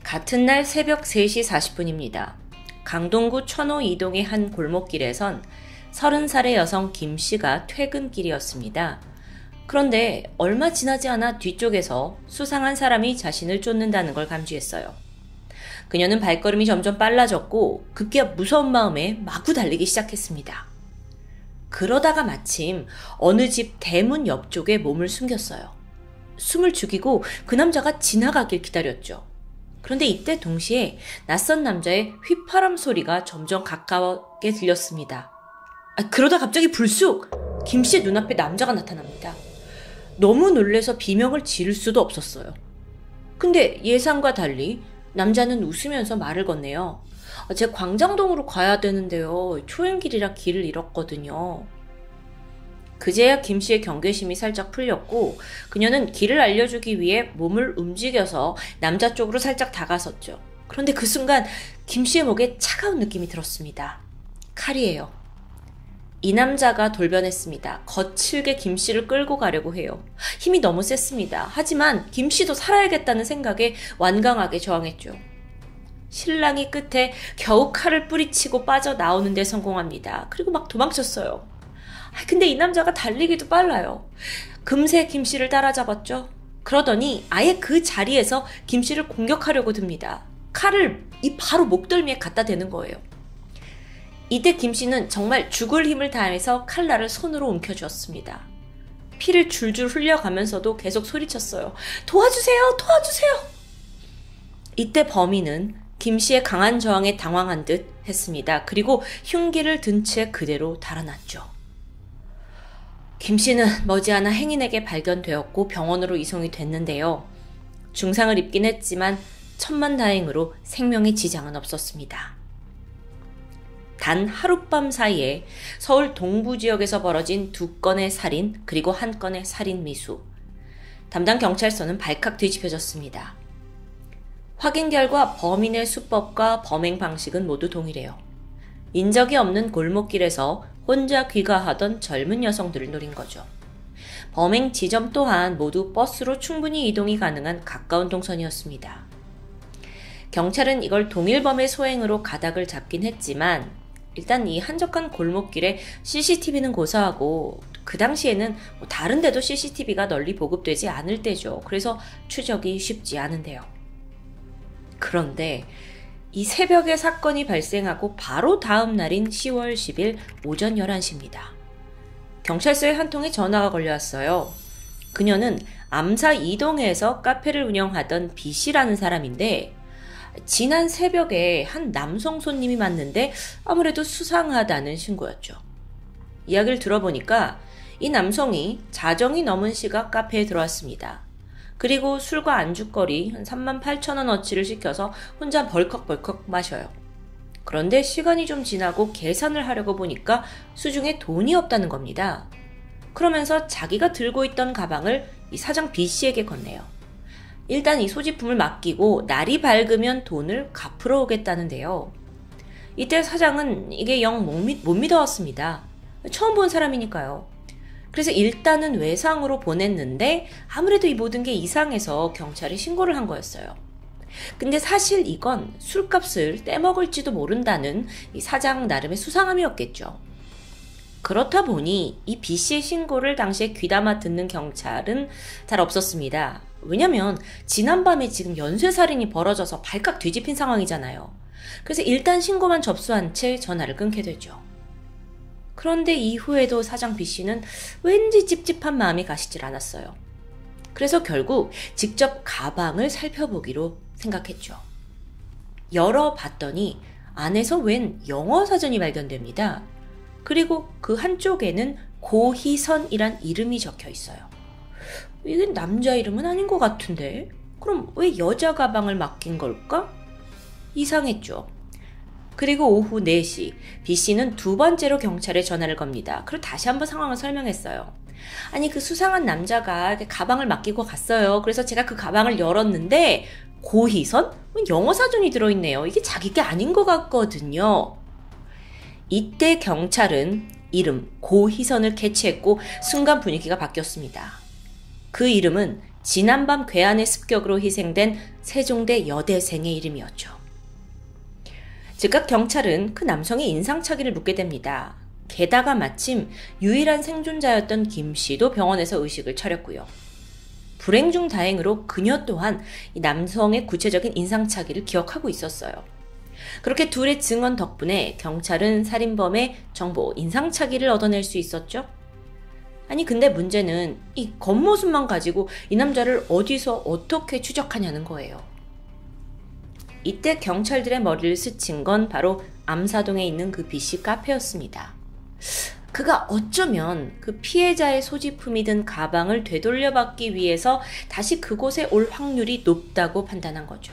같은 날 새벽 3시 40분입니다. 강동구 천호 2동의 한 골목길에선 30살의 여성 김씨가 퇴근길이었습니다. 그런데 얼마 지나지 않아 뒤쪽에서 수상한 사람이 자신을 쫓는다는 걸 감지했어요. 그녀는 발걸음이 점점 빨라졌고 급기야 무서운 마음에 마구 달리기 시작했습니다. 그러다가 마침 어느 집 대문 옆쪽에 몸을 숨겼어요. 숨을 죽이고 그 남자가 지나가길 기다렸죠. 그런데 이때 동시에 낯선 남자의 휘파람 소리가 점점 가까웠게 들렸습니다. 그러다 갑자기 불쑥 김씨의 눈앞에 남자가 나타납니다. 너무 놀라서 비명을 지를 수도 없었어요. 근데 예상과 달리 남자는 웃으면서 말을 건네요. 제 광장동으로 가야 되는데요. 초행길이라 길을 잃었거든요. 그제야 김씨의 경계심이 살짝 풀렸고 그녀는 길을 알려주기 위해 몸을 움직여서 남자 쪽으로 살짝 다가섰죠. 그런데 그 순간 김씨의 목에 차가운 느낌이 들었습니다. 칼이에요. 이 남자가 돌변했습니다. 거칠게 김씨를 끌고 가려고 해요. 힘이 너무 셌습니다. 하지만 김씨도 살아야겠다는 생각에 완강하게 저항했죠. 신랑이 끝에 겨우 칼을 뿌리치고 빠져나오는 데 성공합니다. 그리고 막 도망쳤어요. 근데 이 남자가 달리기도 빨라요. 금세 김씨를 따라잡았죠. 그러더니 아예 그 자리에서 김씨를 공격하려고 듭니다. 칼을 이 바로 목덜미에 갖다 대는 거예요. 이때 김씨는 정말 죽을 힘을 다해서 칼날을 손으로 움켜쥐었습니다. 피를 줄줄 흘려가면서도 계속 소리쳤어요. 도와주세요! 도와주세요! 이때 범인은 김씨의 강한 저항에 당황한 듯 했습니다. 그리고 흉기를 든 채 그대로 달아났죠. 김씨는 머지않아 행인에게 발견되었고 병원으로 이송이 됐는데요. 중상을 입긴 했지만 천만다행으로 생명에 지장은 없었습니다. 단 하룻밤 사이에 서울 동부지역에서 벌어진 2건의 살인 그리고 1건의 살인미수. 담당 경찰서는 발칵 뒤집혀졌습니다. 확인 결과 범인의 수법과 범행 방식은 모두 동일해요. 인적이 없는 골목길에서 혼자 귀가하던 젊은 여성들을 노린 거죠. 범행 지점 또한 모두 버스로 충분히 이동이 가능한 가까운 동선이었습니다. 경찰은 이걸 동일범의 소행으로 가닥을 잡긴 했지만 일단 이 한적한 골목길에 CCTV는 고사하고 그 당시에는 다른 데도 CCTV가 널리 보급되지 않을 때죠. 그래서 추적이 쉽지 않은데요. 그런데 이 새벽에 사건이 발생하고 바로 다음 날인 10월 10일 오전 11시입니다. 경찰서에 한 통의 전화가 걸려왔어요. 그녀는 암사 2동에서 카페를 운영하던 B씨라는 사람인데 지난 새벽에 한 남성 손님이 왔는데 아무래도 수상하다는 신고였죠. 이야기를 들어보니까 이 남성이 자정이 넘은 시각 카페에 들어왔습니다. 그리고 술과 안주거리 한 38,000원어치를 시켜서 혼자 벌컥벌컥 마셔요. 그런데 시간이 좀 지나고 계산을 하려고 보니까 수중에 돈이 없다는 겁니다. 그러면서 자기가 들고 있던 가방을 이 사장 B씨에게 건네요. 일단 이 소지품을 맡기고 날이 밝으면 돈을 갚으러 오겠다는데요. 이때 사장은 이게 영 못 믿어왔습니다. 처음 본 사람이니까요. 그래서 일단은 외상으로 보냈는데 아무래도 이 모든 게 이상해서 경찰에 신고를 한 거였어요. 근데 사실 이건 술값을 떼먹을지도 모른다는 이 사장 나름의 수상함이었겠죠. 그렇다 보니 이 B씨의 신고를 당시에 귀담아 듣는 경찰은 잘 없었습니다. 왜냐면 지난밤에 지금 연쇄살인이 벌어져서 발칵 뒤집힌 상황이잖아요. 그래서 일단 신고만 접수한 채 전화를 끊게 되죠. 그런데 이후에도 사장 B씨는 왠지 찝찝한 마음이 가시질 않았어요. 그래서 결국 직접 가방을 살펴보기로 생각했죠. 열어봤더니 안에서 웬 영어 사전이 발견됩니다. 그리고 그 한쪽에는 고희선이란 이름이 적혀 있어요. 이건 남자 이름은 아닌 것 같은데? 그럼 왜 여자 가방을 맡긴 걸까? 이상했죠. 그리고 오후 4시, B씨는 두 번째로 경찰에 전화를 겁니다. 그리고 다시 한번 상황을 설명했어요. 아니 그 수상한 남자가 가방을 맡기고 갔어요. 그래서 제가 그 가방을 열었는데 고희선? 영어 사전이 들어있네요. 이게 자기 게 아닌 것 같거든요. 이때 경찰은 이름 고희선을 캐치했고 순간 분위기가 바뀌었습니다. 그 이름은 지난밤 괴한의 습격으로 희생된 세종대 여대생의 이름이었죠. 즉각 경찰은 그 남성의 인상착의를 묻게 됩니다. 게다가 마침 유일한 생존자였던 김씨도 병원에서 의식을 차렸고요. 불행 중 다행으로 그녀 또한 이 남성의 구체적인 인상착의를 기억하고 있었어요. 그렇게 둘의 증언 덕분에 경찰은 살인범의 정보, 인상착의를 얻어낼 수 있었죠. 아니 근데 문제는 이 겉모습만 가지고 이 남자를 어디서 어떻게 추적하냐는 거예요. 이때 경찰들의 머리를 스친 건 바로 암사동에 있는 그 B씨 카페였습니다. 그가 어쩌면 그 피해자의 소지품이 든 가방을 되돌려받기 위해서 다시 그곳에 올 확률이 높다고 판단한 거죠.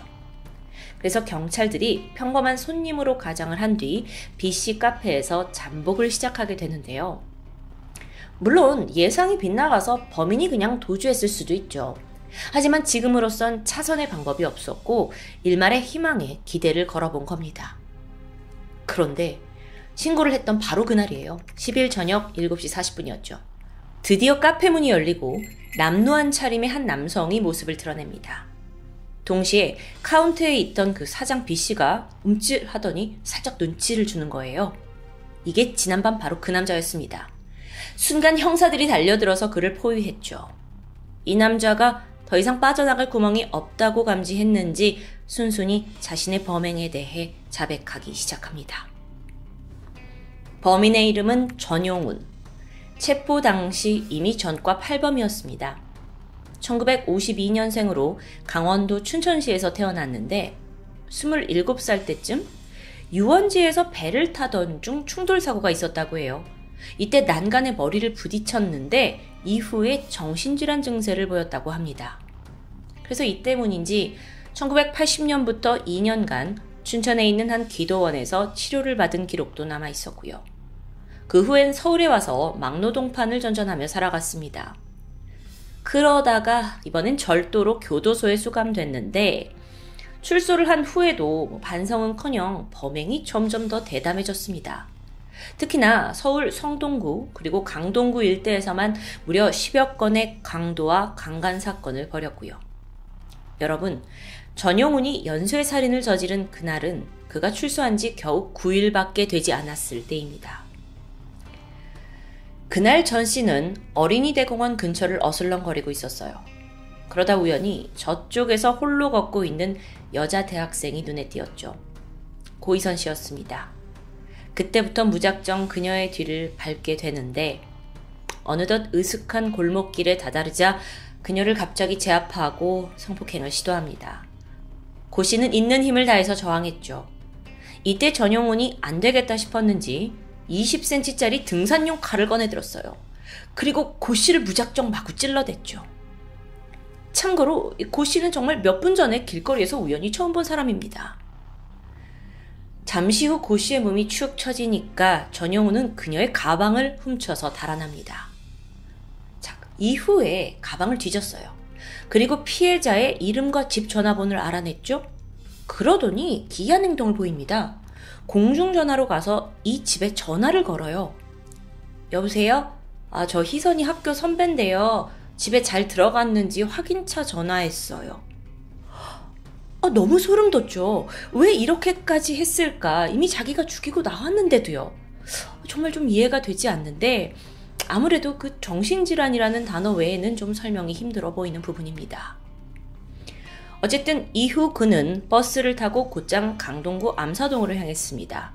그래서 경찰들이 평범한 손님으로 가장을 한 뒤 B씨 카페에서 잠복을 시작하게 되는데요. 물론 예상이 빗나가서 범인이 그냥 도주했을 수도 있죠. 하지만 지금으로선 차선의 방법이 없었고 일말의 희망에 기대를 걸어본 겁니다. 그런데 신고를 했던 바로 그날이에요. 10일 저녁 7시 40분이었죠. 드디어 카페 문이 열리고 남루한 차림의 한 남성이 모습을 드러냅니다. 동시에 카운터에 있던 그 사장 B씨가 움찔하더니 살짝 눈치를 주는 거예요. 이게 지난밤 바로 그 남자였습니다. 순간 형사들이 달려들어서 그를 포위했죠. 이 남자가 더 이상 빠져나갈 구멍이 없다고 감지했는지 순순히 자신의 범행에 대해 자백하기 시작합니다. 범인의 이름은 전용운. 체포 당시 이미 전과 8범이었습니다. 1952년생으로 강원도 춘천시에서 태어났는데 27살 때쯤 유원지에서 배를 타던 중 충돌사고가 있었다고 해요. 이때 난간에 머리를 부딪혔는데 이후에 정신질환 증세를 보였다고 합니다. 그래서 이 때문인지 1980년부터 2년간 춘천에 있는 한 기도원에서 치료를 받은 기록도 남아 있었고요. 그 후엔 서울에 와서 막노동판을 전전하며 살아갔습니다. 그러다가 이번엔 절도로 교도소에 수감됐는데 출소를 한 후에도 반성은커녕 범행이 점점 더 대담해졌습니다. 특히나 서울 성동구 그리고 강동구 일대에서만 무려 10여 건의 강도와 강간 사건을 벌였고요. 여러분, 전용운이 연쇄살인을 저지른 그날은 그가 출소한 지 겨우 9일밖에 되지 않았을 때입니다. 그날 전 씨는 어린이 대공원 근처를 어슬렁거리고 있었어요. 그러다 우연히 저쪽에서 홀로 걷고 있는 여자 대학생이 눈에 띄었죠. 고희선 씨였습니다. 그때부터 무작정 그녀의 뒤를 밟게 되는데 어느덧 으슥한 골목길에 다다르자 그녀를 갑자기 제압하고 성폭행을 시도합니다. 고 씨는 있는 힘을 다해서 저항했죠. 이때 전용운이 안 되겠다 싶었는지 20cm짜리 등산용 칼을 꺼내들었어요. 그리고 고씨를 무작정 마구 찔러댔죠. 참고로 고씨는 정말 몇 분 전에 길거리에서 우연히 처음 본 사람입니다. 잠시 후 고씨의 몸이 축 처지니까 전용우는 그녀의 가방을 훔쳐서 달아납니다. 자, 이후에 가방을 뒤졌어요. 그리고 피해자의 이름과 집 전화번호를 알아냈죠. 그러더니 기이한 행동을 보입니다. 공중전화로 가서 이 집에 전화를 걸어요. 여보세요? 아, 저 희선이 학교 선배인데요. 집에 잘 들어갔는지 확인차 전화했어요. 아, 너무 소름 돋죠. 왜 이렇게까지 했을까? 이미 자기가 죽이고 나왔는데도요. 정말 좀 이해가 되지 않는데 아무래도 그 정신질환이라는 단어 외에는 좀 설명이 힘들어 보이는 부분입니다. 어쨌든 이후 그는 버스를 타고 곧장 강동구 암사동으로 향했습니다.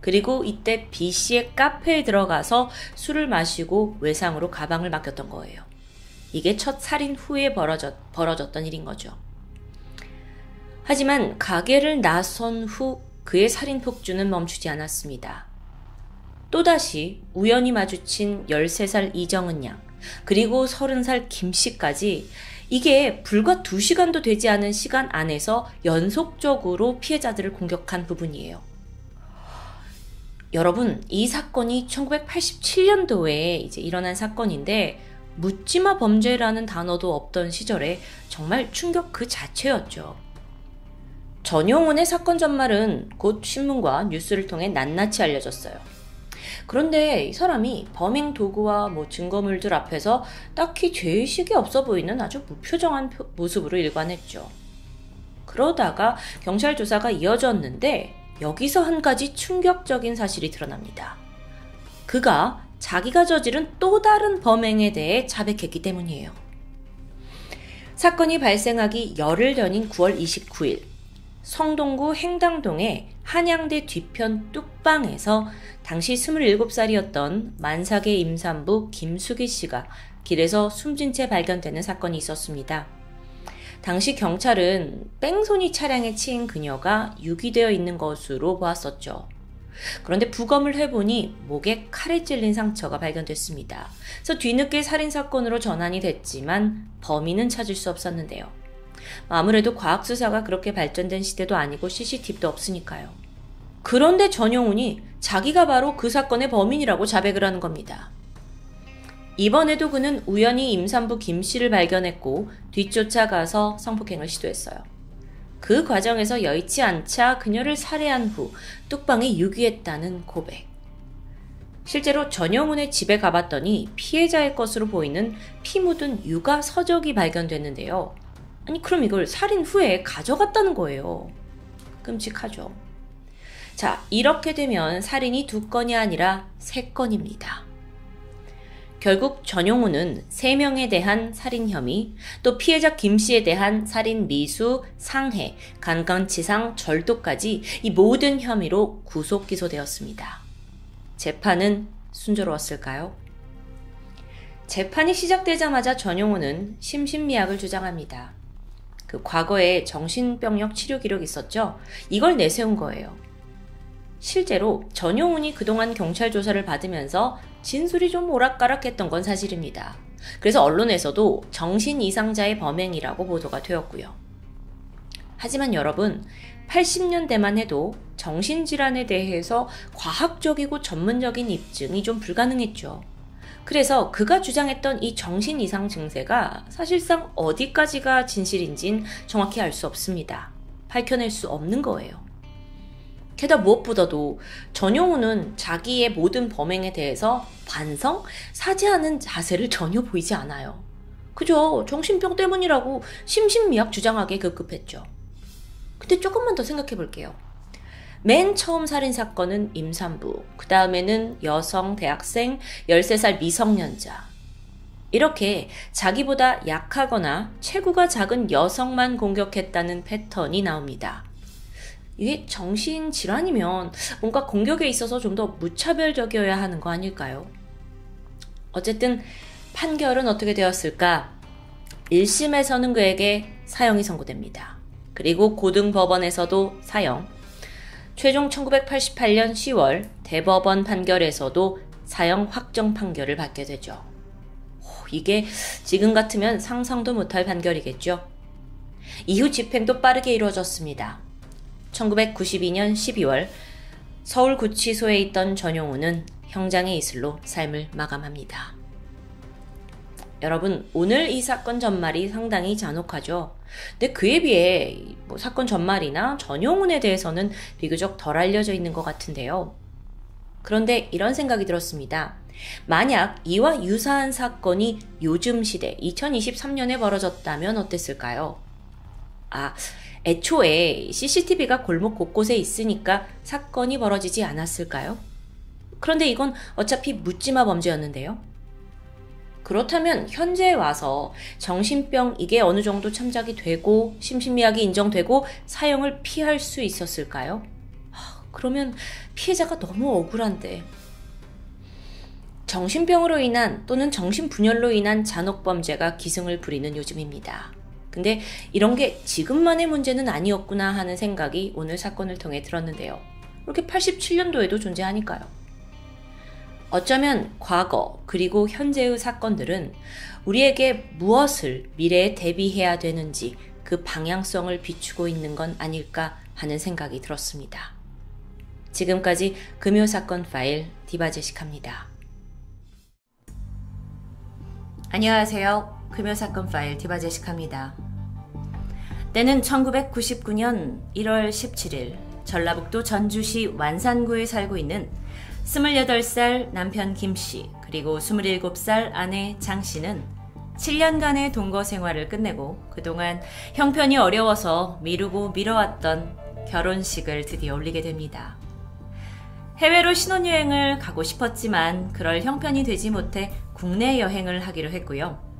그리고 이때 B씨의 카페에 들어가서 술을 마시고 외상으로 가방을 맡겼던 거예요. 이게 첫 살인 후에 벌어졌던 일인 거죠. 하지만 가게를 나선 후 그의 살인 폭주는 멈추지 않았습니다. 또다시 우연히 마주친 13살 이정은 양, 그리고 30살 김씨까지 이게 불과 2시간도 되지 않은 시간 안에서 연속적으로 피해자들을 공격한 부분이에요. 여러분, 이 사건이 1987년도에 이제 일어난 사건인데 묻지마 범죄라는 단어도 없던 시절에 정말 충격 그 자체였죠. 전용운의 사건 전말은 곧 신문과 뉴스를 통해 낱낱이 알려졌어요. 그런데 이 사람이 범행 도구와 증거물들 앞에서 딱히 죄의식이 없어 보이는 아주 무표정한 모습으로 일관했죠. 그러다가 경찰 조사가 이어졌는데 여기서 한 가지 충격적인 사실이 드러납니다. 그가 자기가 저지른 또 다른 범행에 대해 자백했기 때문이에요. 사건이 발생하기 열흘 전인 9월 29일 성동구 행당동의 한양대 뒤편 뚝방에서 당시 27살이었던 만삭의 임산부 김숙이 씨가 길에서 숨진 채 발견되는 사건이 있었습니다. 당시 경찰은 뺑소니 차량에 치인 그녀가 유기되어 있는 것으로 보았었죠. 그런데 부검을 해보니 목에 칼에 찔린 상처가 발견됐습니다. 그래서 뒤늦게 살인사건으로 전환이 됐지만 범인은 찾을 수 없었는데요. 아무래도 과학수사가 그렇게 발전된 시대도 아니고 CCTV도 없으니까요. 그런데 전용운이 자기가 바로 그 사건의 범인이라고 자백을 하는 겁니다. 이번에도 그는 우연히 임산부 김씨를 발견했고 뒤쫓아가서 성폭행을 시도했어요. 그 과정에서 여의치 않자 그녀를 살해한 후 뚝방에 유기했다는 고백. 실제로 전용운의 집에 가봤더니 피해자의 것으로 보이는 피 묻은 육아 서적이 발견됐는데요. 아니 그럼 이걸 살인 후에 가져갔다는 거예요. 끔찍하죠. 자, 이렇게 되면 살인이 2건이 아니라 3건입니다. 결국 전용운은 3명에 대한 살인 혐의, 또 피해자 김씨에 대한 살인 미수, 상해, 강간치상, 절도까지 이 모든 혐의로 구속 기소되었습니다. 재판은 순조로웠을까요? 재판이 시작되자마자 전용운은 심신미약을 주장합니다. 그 과거에 정신병력 치료 기록이 있었죠. 이걸 내세운 거예요. 실제로 전용운이 그동안 경찰 조사를 받으면서 진술이 좀 오락가락했던 건 사실입니다. 그래서 언론에서도 정신 이상자의 범행이라고 보도가 되었고요. 하지만 여러분, 80년대만 해도 정신질환에 대해서 과학적이고 전문적인 입증이 좀 불가능했죠. 그래서 그가 주장했던 이 정신 이상 증세가 사실상 어디까지가 진실인지는 정확히 알 수 없습니다. 밝혀낼 수 없는 거예요. 게다가 무엇보다도 전용운은 자기의 모든 범행에 대해서 반성, 사죄하는 자세를 전혀 보이지 않아요. 그저 정신병 때문이라고 심신미약 주장하기에 급급했죠. 근데 조금만 더 생각해 볼게요. 맨 처음 살인사건은 임산부, 그 다음에는 여성, 대학생, 13살 미성년자. 이렇게 자기보다 약하거나 체구가 작은 여성만 공격했다는 패턴이 나옵니다. 이게 정신질환이면 뭔가 공격에 있어서 좀 더 무차별적이어야 하는 거 아닐까요? 어쨌든 판결은 어떻게 되었을까? 1심에서는 그에게 사형이 선고됩니다. 그리고 고등법원에서도 사형. 최종 1988년 10월 대법원 판결에서도 사형 확정 판결을 받게 되죠. 이게 지금 같으면 상상도 못할 판결이겠죠. 이후 집행도 빠르게 이루어졌습니다. 1992년 12월 서울구치소에 있던 전용운은 형장의 이슬로 삶을 마감합니다. 여러분, 오늘 이 사건 전말이 상당히 잔혹하죠. 근데 그에 비해 사건 전말이나 전용운에 대해서는 비교적 덜 알려져 있는 것 같은데요. 그런데 이런 생각이 들었습니다. 만약 이와 유사한 사건이 요즘 시대 2023년에 벌어졌다면 어땠을까요? 애초에 CCTV가 골목 곳곳에 있으니까 사건이 벌어지지 않았을까요? 그런데 이건 어차피 묻지마 범죄였는데요. 그렇다면 현재에 와서 정신병 이게 어느 정도 참작이 되고 심신미약이 인정되고 사형을 피할 수 있었을까요? 그러면 피해자가 너무 억울한데. 정신병으로 인한 또는 정신분열로 인한 잔혹범죄가 기승을 부리는 요즘입니다. 근데 이런 게 지금만의 문제는 아니었구나 하는 생각이 오늘 사건을 통해 들었는데요. 이렇게 87년도에도 존재하니까요. 어쩌면 과거 그리고 현재의 사건들은 우리에게 무엇을 미래에 대비해야 되는지 그 방향성을 비추고 있는 건 아닐까 하는 생각이 들었습니다. 지금까지 금요사건 파일 디바제시카입니다. 안녕하세요. 금요사건 파일 디바제시카입니다. 때는 1999년 1월 17일 전라북도 전주시 완산구에 살고 있는 28살 남편 김씨 그리고 27살 아내 장씨는 7년간의 동거 생활을 끝내고 그동안 형편이 어려워서 미루고 미뤄왔던 결혼식을 드디어 올리게 됩니다. 해외로 신혼여행을 가고 싶었지만 그럴 형편이 되지 못해 국내 여행을 하기로 했고요.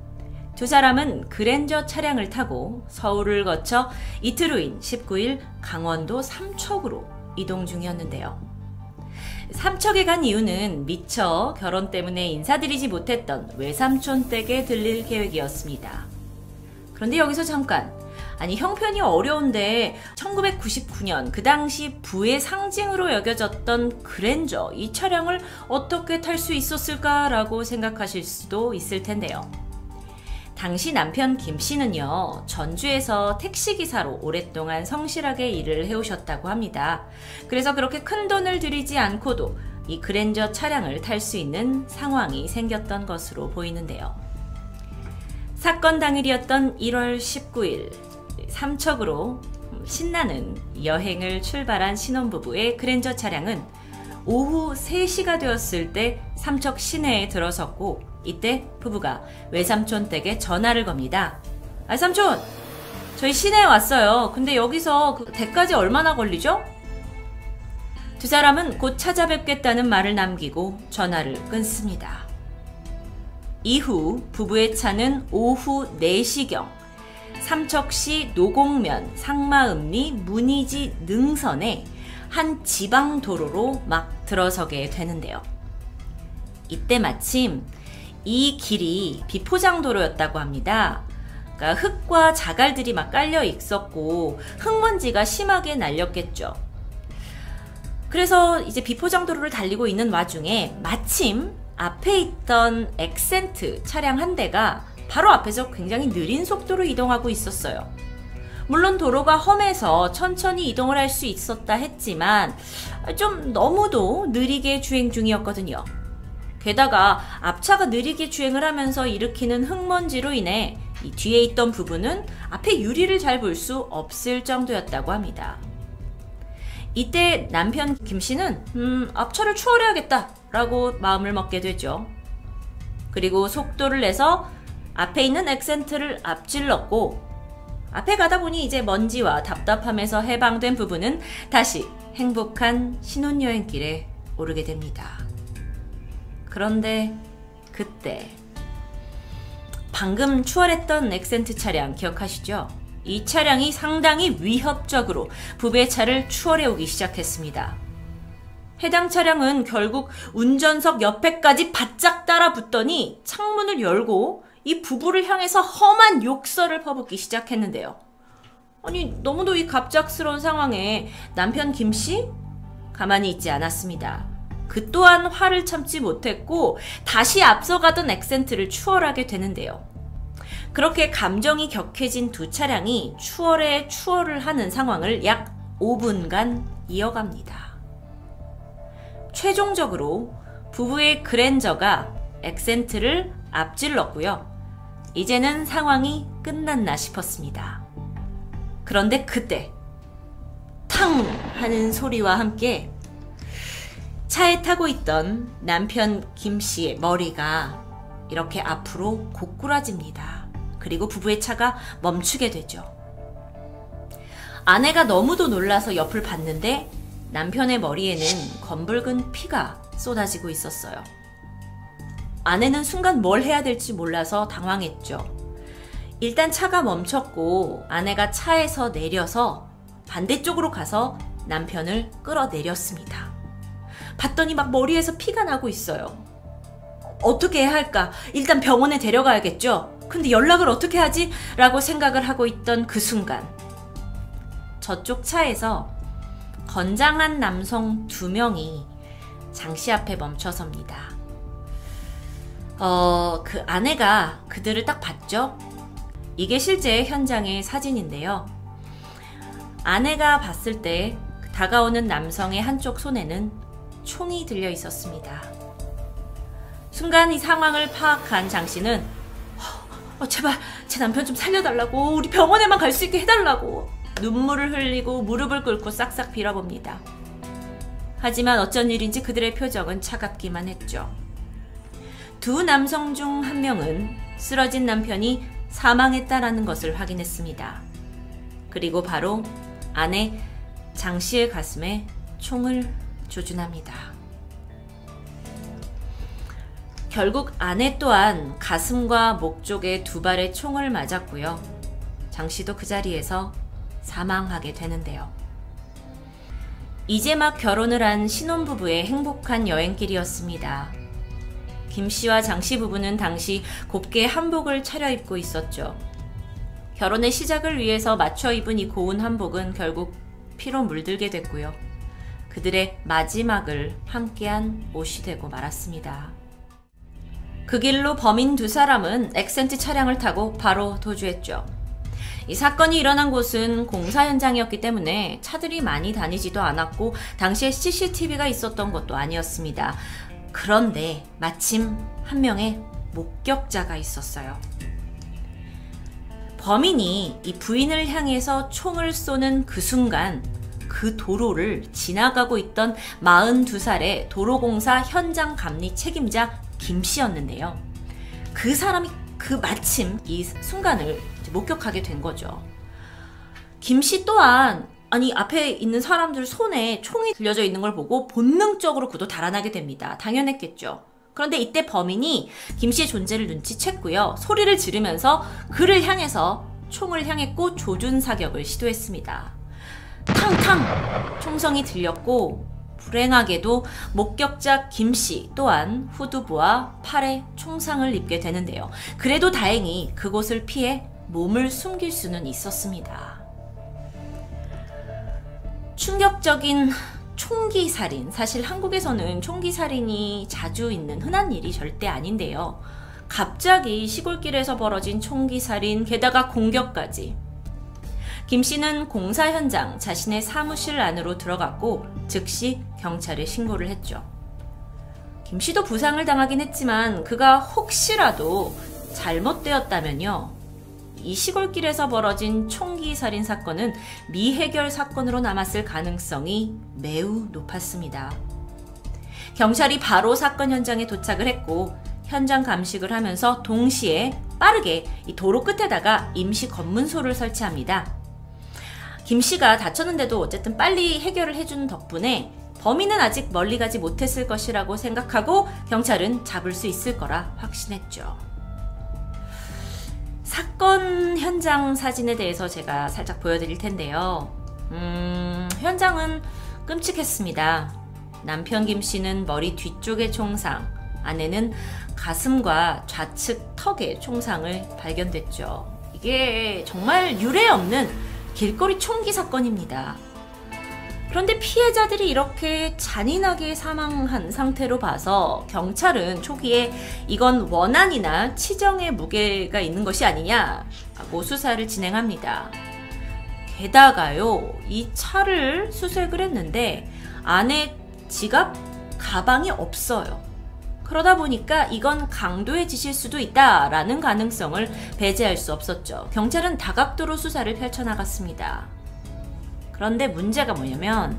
두 사람은 그랜저 차량을 타고 서울을 거쳐 이틀 후인 19일 강원도 삼척으로 이동 중이었는데요. 삼척에 간 이유는 미처 결혼 때문에 인사드리지 못했던 외삼촌 댁에 들릴 계획이었습니다. 그런데 여기서 잠깐, 아니 형편이 어려운데 1999년 그 당시 부의 상징으로 여겨졌던 그랜저 이 차량을 어떻게 탈 수 있었을까라고 생각하실 수도 있을 텐데요. 당시 남편 김씨는요, 전주에서 택시기사로 오랫동안 성실하게 일을 해오셨다고 합니다. 그래서 그렇게 큰 돈을 들이지 않고도 이 그랜저 차량을 탈 수 있는 상황이 생겼던 것으로 보이는데요. 사건 당일이었던 1월 19일, 삼척으로 신나는 여행을 출발한 신혼부부의 그랜저 차량은 오후 3시가 되었을 때 삼척 시내에 들어섰고 이때 부부가 외삼촌 댁에 전화를 겁니다. 아 삼촌! 저희 시내에 왔어요. 근데 여기서 그 댁까지 얼마나 걸리죠? 두 사람은 곧 찾아뵙겠다는 말을 남기고 전화를 끊습니다. 이후 부부의 차는 오후 4시경 삼척시 노곡면 상마읍리 문이지 능선에 한 지방도로로 막 들어서게 되는데요. 이때 마침 이 길이 비포장도로였다고 합니다. 그러니까 흙과 자갈들이 막 깔려 있었고 흙먼지가 심하게 날렸겠죠. 그래서 이제 비포장도로를 달리고 있는 와중에 마침 앞에 있던 엑센트 차량 한 대가 바로 앞에서 굉장히 느린 속도로 이동하고 있었어요. 물론 도로가 험해서 천천히 이동을 할 수 있었다 했지만 좀 너무도 느리게 주행 중이었거든요. 게다가 앞차가 느리게 주행을 하면서 일으키는 흙먼지로 인해 이 뒤에 있던 부부는 앞에 유리를 잘 볼 수 없을 정도였다고 합니다. 이때 남편 김씨는 앞차를 추월해야겠다 라고 마음을 먹게 되죠. 그리고 속도를 내서 앞에 있는 엑센트를 앞질렀고 앞에 가다 보니 이제 먼지와 답답함에서 해방된 부부는 다시 행복한 신혼여행길에 오르게 됩니다. 그런데 그때 방금 추월했던 엑센트 차량 기억하시죠? 이 차량이 상당히 위협적으로 부부의 차를 추월해오기 시작했습니다. 해당 차량은 결국 운전석 옆에까지 바짝 따라붙더니 창문을 열고 이 부부를 향해서 험한 욕설을 퍼붓기 시작했는데요. 아니 너무도 이 갑작스러운 상황에 남편 김씨? 가만히 있지 않았습니다. 그 또한 화를 참지 못했고 다시 앞서가던 엑센트를 추월하게 되는데요. 그렇게 감정이 격해진 두 차량이 추월에 추월을 하는 상황을 약 5분간 이어갑니다. 최종적으로 부부의 그랜저가 엑센트를 앞질렀고요. 이제는 상황이 끝났나 싶었습니다. 그런데 그때 탕! 하는 소리와 함께 차에 타고 있던 남편 김씨의 머리가 이렇게 앞으로 고꾸라집니다. 그리고 부부의 차가 멈추게 되죠. 아내가 너무도 놀라서 옆을 봤는데 남편의 머리에는 검붉은 피가 쏟아지고 있었어요. 아내는 순간 뭘 해야 될지 몰라서 당황했죠. 일단 차가 멈췄고 아내가 차에서 내려서 반대쪽으로 가서 남편을 끌어내렸습니다. 봤더니 막 머리에서 피가 나고 있어요. 어떻게 해야 할까? 일단 병원에 데려가야겠죠? 근데 연락을 어떻게 하지? 라고 생각을 하고 있던 그 순간 저쪽 차에서 건장한 남성 2명이 장씨 앞에 멈춰섭니다. 그 아내가 그들을 딱 봤죠? 이게 실제 현장의 사진인데요. 아내가 봤을 때 다가오는 남성의 한쪽 손에는 총이 들려 있었습니다. 순간 이 상황을 파악한 장씨는 제발 제 남편 좀 살려달라고, 우리 병원에만 갈 수 있게 해달라고. 눈물을 흘리고 무릎을 꿇고 싹싹 빌어봅니다. 하지만 어쩐 일인지 그들의 표정은 차갑기만 했죠. 두 남성 중 한 명은 쓰러진 남편이 사망했다라는 것을 확인했습니다. 그리고 바로 아내 장씨의 가슴에 총을 조준합니다. 결국 아내 또한 가슴과 목 쪽에 두 발의 총을 맞았고요. 장씨도 그 자리에서 사망하게 되는데요. 이제 막 결혼을 한 신혼부부의 행복한 여행길이었습니다. 김씨와 장씨 부부는 당시 곱게 한복을 차려입고 있었죠. 결혼의 시작을 위해서 맞춰 입은 이 고운 한복은 결국 피로 물들게 됐고요. 그들의 마지막을 함께한 옷이 되고 말았습니다. 그 길로 범인 두 사람은 엑센트 차량을 타고 바로 도주했죠. 이 사건이 일어난 곳은 공사 현장이었기 때문에 차들이 많이 다니지도 않았고 당시에 CCTV가 있었던 것도 아니었습니다. 그런데 마침 한 명의 목격자가 있었어요. 범인이 이 부인을 향해서 총을 쏘는 그 순간 그 도로를 지나가고 있던 42살의 도로공사 현장 감리 책임자 김씨였는데요. 그 사람이 그 마침 이 순간을 목격하게 된 거죠. 김씨 또한 앞에 있는 사람들 손에 총이 들려져 있는 걸 보고 본능적으로 그도 달아나게 됩니다. 당연했겠죠. 그런데 이때 범인이 김씨의 존재를 눈치챘고요. 소리를 지르면서 그를 향해서 총을 향했고 조준사격을 시도했습니다. 탕탕! 총성이 들렸고 불행하게도 목격자 김씨 또한 후두부와 팔에 총상을 입게 되는데요. 그래도 다행히 그곳을 피해 몸을 숨길 수는 있었습니다. 충격적인 총기살인, 사실 한국에서는 총기살인이 자주 있는 흔한 일이 절대 아닌데요. 갑자기 시골길에서 벌어진 총기살인, 게다가 공격까지. 김씨는 공사 현장 자신의 사무실 안으로 들어갔고 즉시 경찰에 신고를 했죠. 김씨도 부상을 당하긴 했지만 그가 혹시라도 잘못되었다면요, 이 시골길에서 벌어진 총기 살인 사건은 미해결 사건으로 남았을 가능성이 매우 높았습니다. 경찰이 바로 사건 현장에 도착을 했고 현장 감식을 하면서 동시에 빠르게 이 도로 끝에다가 임시 검문소를 설치합니다. 김씨가 다쳤는데도 어쨌든 빨리 해결을 해준 덕분에 범인은 아직 멀리 가지 못했을 것이라고 생각하고 경찰은 잡을 수 있을 거라 확신했죠. 사건 현장 사진에 대해서 제가 살짝 보여드릴 텐데요. 현장은 끔찍했습니다. 남편 김씨는 머리 뒤쪽에 총상, 아내는 가슴과 좌측 턱에 총상을 발견됐죠. 이게 정말 유례없는 길거리 총기 사건입니다. 그런데 피해자들이 이렇게 잔인하게 사망한 상태로 봐서 경찰은 초기에 이건 원한이나 치정의 무게가 있는 것이 아니냐고 수사를 진행합니다. 게다가요, 이 차를 수색을 했는데 안에 지갑, 가방이 없어요. 그러다 보니까 이건 강도의 짓일 수도 있다라는 가능성을 배제할 수 없었죠. 경찰은 다각도로 수사를 펼쳐나갔습니다. 그런데 문제가 뭐냐면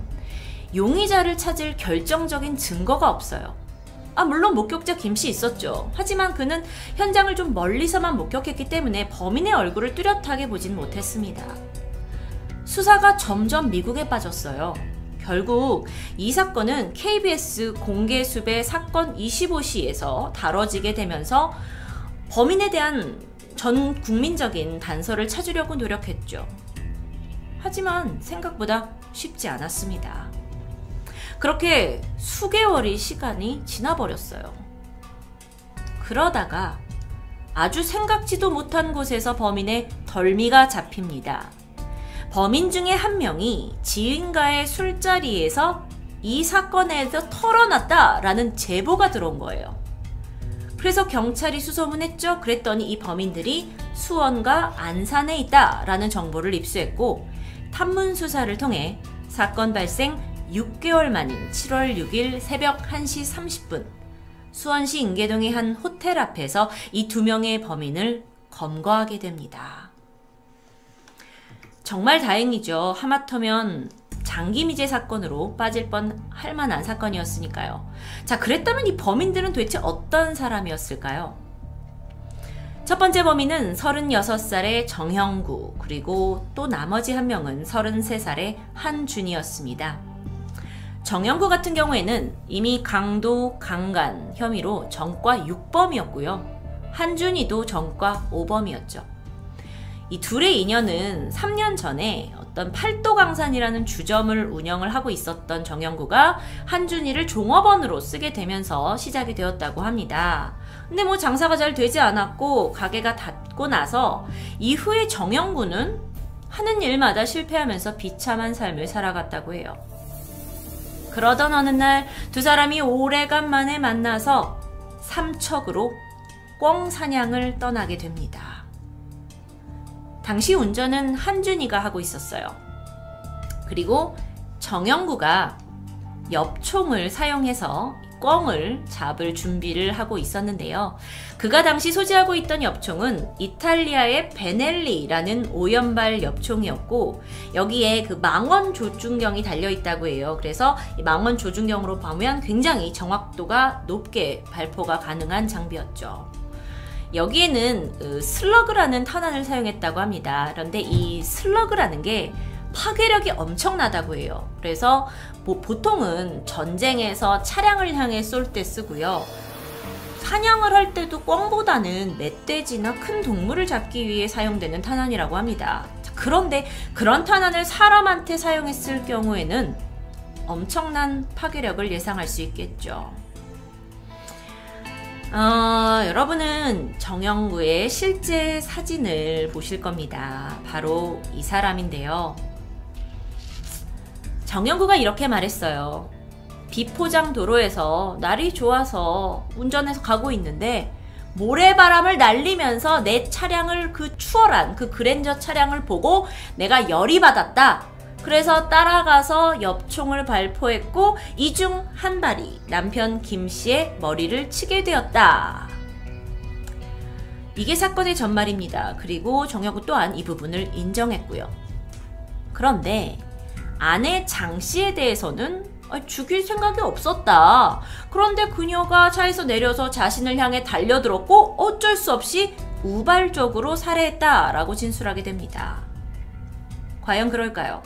용의자를 찾을 결정적인 증거가 없어요. 물론 목격자 김씨 있었죠. 하지만 그는 현장을 좀 멀리서만 목격했기 때문에 범인의 얼굴을 뚜렷하게 보진 못했습니다. 수사가 점점 미국에 빠졌어요. 결국 이 사건은 KBS 공개수배 사건 25시에서 다뤄지게 되면서 범인에 대한 전 국민적인 단서를 찾으려고 노력했죠. 하지만 생각보다 쉽지 않았습니다. 그렇게 수개월의 시간이 지나버렸어요. 그러다가 아주 생각지도 못한 곳에서 범인의 덜미가 잡힙니다. 범인 중에 한 명이 지인과의 술자리에서 이 사건에서 털어놨다라는 제보가 들어온 거예요. 그래서 경찰이 수소문했죠. 그랬더니 이 범인들이 수원과 안산에 있다라는 정보를 입수했고 탐문 수사를 통해 사건 발생 6개월 만인 7월 6일 새벽 1시 30분 수원시 인계동의 한 호텔 앞에서 이 두 명의 범인을 검거하게 됩니다. 정말 다행이죠. 하마터면 장기미제 사건으로 빠질 뻔 할 만한 사건이었으니까요. 자, 그랬다면 이 범인들은 도대체 어떤 사람이었을까요? 첫 번째 범인은 36살의 정형구, 그리고 또 나머지 한 명은 33살의 한준이었습니다. 정형구 같은 경우에는 이미 강도, 강간 혐의로 전과 6범이었고요. 한준이도 전과 5범이었죠. 이 둘의 인연은 3년 전에 어떤 팔도강산이라는 주점을 운영을 하고 있었던 정형구가 한준이를 종업원으로 쓰게 되면서 시작이 되었다고 합니다. 근데 뭐 장사가 잘 되지 않았고 가게가 닫고 나서 이후에 정형구는 하는 일마다 실패하면서 비참한 삶을 살아갔다고 해요. 그러던 어느 날 두 사람이 오래간만에 만나서 삼척으로 꿩 사냥을 떠나게 됩니다. 당시 운전은 한준이가 하고 있었어요. 그리고 정영구가 엽총을 사용해서 꿩을 잡을 준비를 하고 있었는데요. 그가 당시 소지하고 있던 엽총은 이탈리아의 베넬리라는 오연발 엽총이었고 여기에 그 망원 조준경이 달려있다고 해요. 그래서 이 망원 조준경으로 보면 굉장히 정확도가 높게 발포가 가능한 장비였죠. 여기에는 슬러그라는 탄환을 사용했다고 합니다. 그런데 이 슬러그라는 게 파괴력이 엄청나다고 해요. 그래서 뭐 보통은 전쟁에서 차량을 향해 쏠 때 쓰고요. 사냥을 할 때도 꿩보다는 멧돼지나 큰 동물을 잡기 위해 사용되는 탄환이라고 합니다. 그런데 그런 탄환을 사람한테 사용했을 경우에는 엄청난 파괴력을 예상할 수 있겠죠. 여러분은 정형구의 실제 사진을 보실 겁니다. 바로 이 사람인데요. 정형구가 이렇게 말했어요. 비포장 도로에서 날이 좋아서 운전해서 가고 있는데 모래바람을 날리면서 내 차량을 그 추월한 그 그랜저 차량을 보고 내가 열이 받았다. 그래서 따라가서 엽총을 발포했고 이 중 한 발이 남편 김씨의 머리를 치게 되었다. 이게 사건의 전말입니다. 그리고 정형구 또한 이 부분을 인정했고요. 그런데 아내 장씨에 대해서는 죽일 생각이 없었다. 그런데 그녀가 차에서 내려서 자신을 향해 달려들었고 어쩔 수 없이 우발적으로 살해했다라고 진술하게 됩니다. 과연 그럴까요?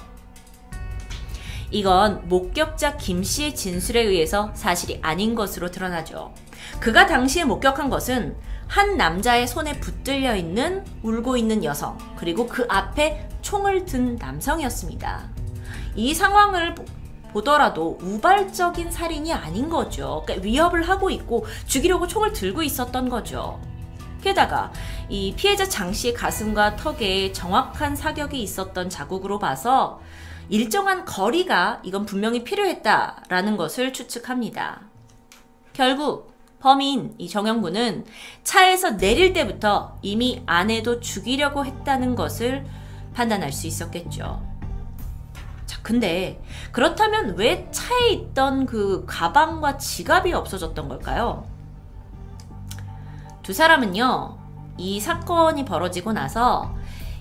이건 목격자 김씨의 진술에 의해서 사실이 아닌 것으로 드러나죠. 그가 당시에 목격한 것은 한 남자의 손에 붙들려 있는 울고 있는 여성, 그리고 그 앞에 총을 든 남성이었습니다. 이 상황을 보더라도 우발적인 살인이 아닌 거죠. 그러니까 위협을 하고 있고 죽이려고 총을 들고 있었던 거죠. 게다가 이 피해자 장씨의 가슴과 턱에 정확한 사격이 있었던 자국으로 봐서 일정한 거리가 이건 분명히 필요했다라는 것을 추측합니다. 결국 범인 이 정형구는 차에서 내릴 때부터 이미 아내도 죽이려고 했다는 것을 판단할 수 있었겠죠. 자, 근데 그렇다면 왜 차에 있던 그 가방과 지갑이 없어졌던 걸까요? 두 사람은요, 이 사건이 벌어지고 나서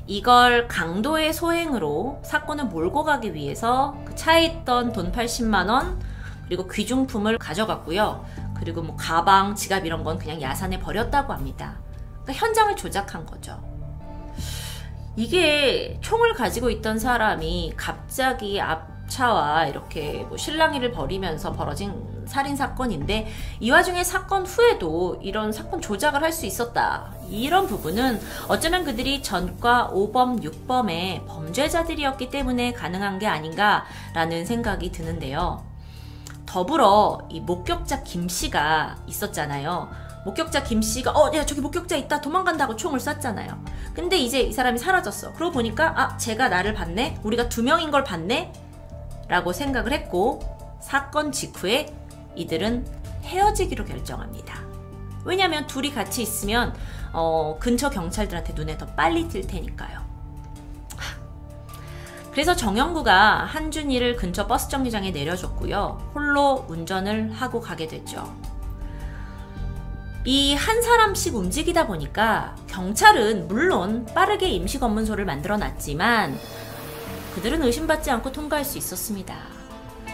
이걸 강도의 소행으로 사건을 몰고 가기 위해서 그 차에 있던 돈 80만원 그리고 귀중품을 가져갔고요. 그리고 뭐 가방, 지갑 이런 건 그냥 야산에 버렸다고 합니다. 그러니까 현장을 조작한 거죠. 이게 총을 가지고 있던 사람이 갑자기 앞차와 이렇게 뭐 실랑이를 벌이면서 벌어진 살인사건인데 이 와중에 사건 후에도 이런 사건 조작을 할 수 있었다. 이런 부분은 어쩌면 그들이 전과 5범, 6범의 범죄자들이었기 때문에 가능한 게 아닌가라는 생각이 드는데요. 더불어 이 목격자 김씨가 있었잖아요. 목격자 김씨가 야 저기 목격자 있다 도망간다고 총을 쐈잖아요. 근데 이제 이 사람이 사라졌어. 그러고 보니까 아 제가 나를 봤네? 우리가 두 명인 걸 봤네? 라고 생각을 했고 사건 직후에 이들은 헤어지기로 결정합니다. 왜냐면 둘이 같이 있으면 근처 경찰들한테 눈에 더 빨리 띌 테니까요. 그래서 정형구가 한준이를 근처 버스 정류장에 내려줬고요. 홀로 운전을 하고 가게 됐죠. 이 한 사람씩 움직이다 보니까 경찰은 물론 빠르게 임시검문소를 만들어놨지만 그들은 의심받지 않고 통과할 수 있었습니다.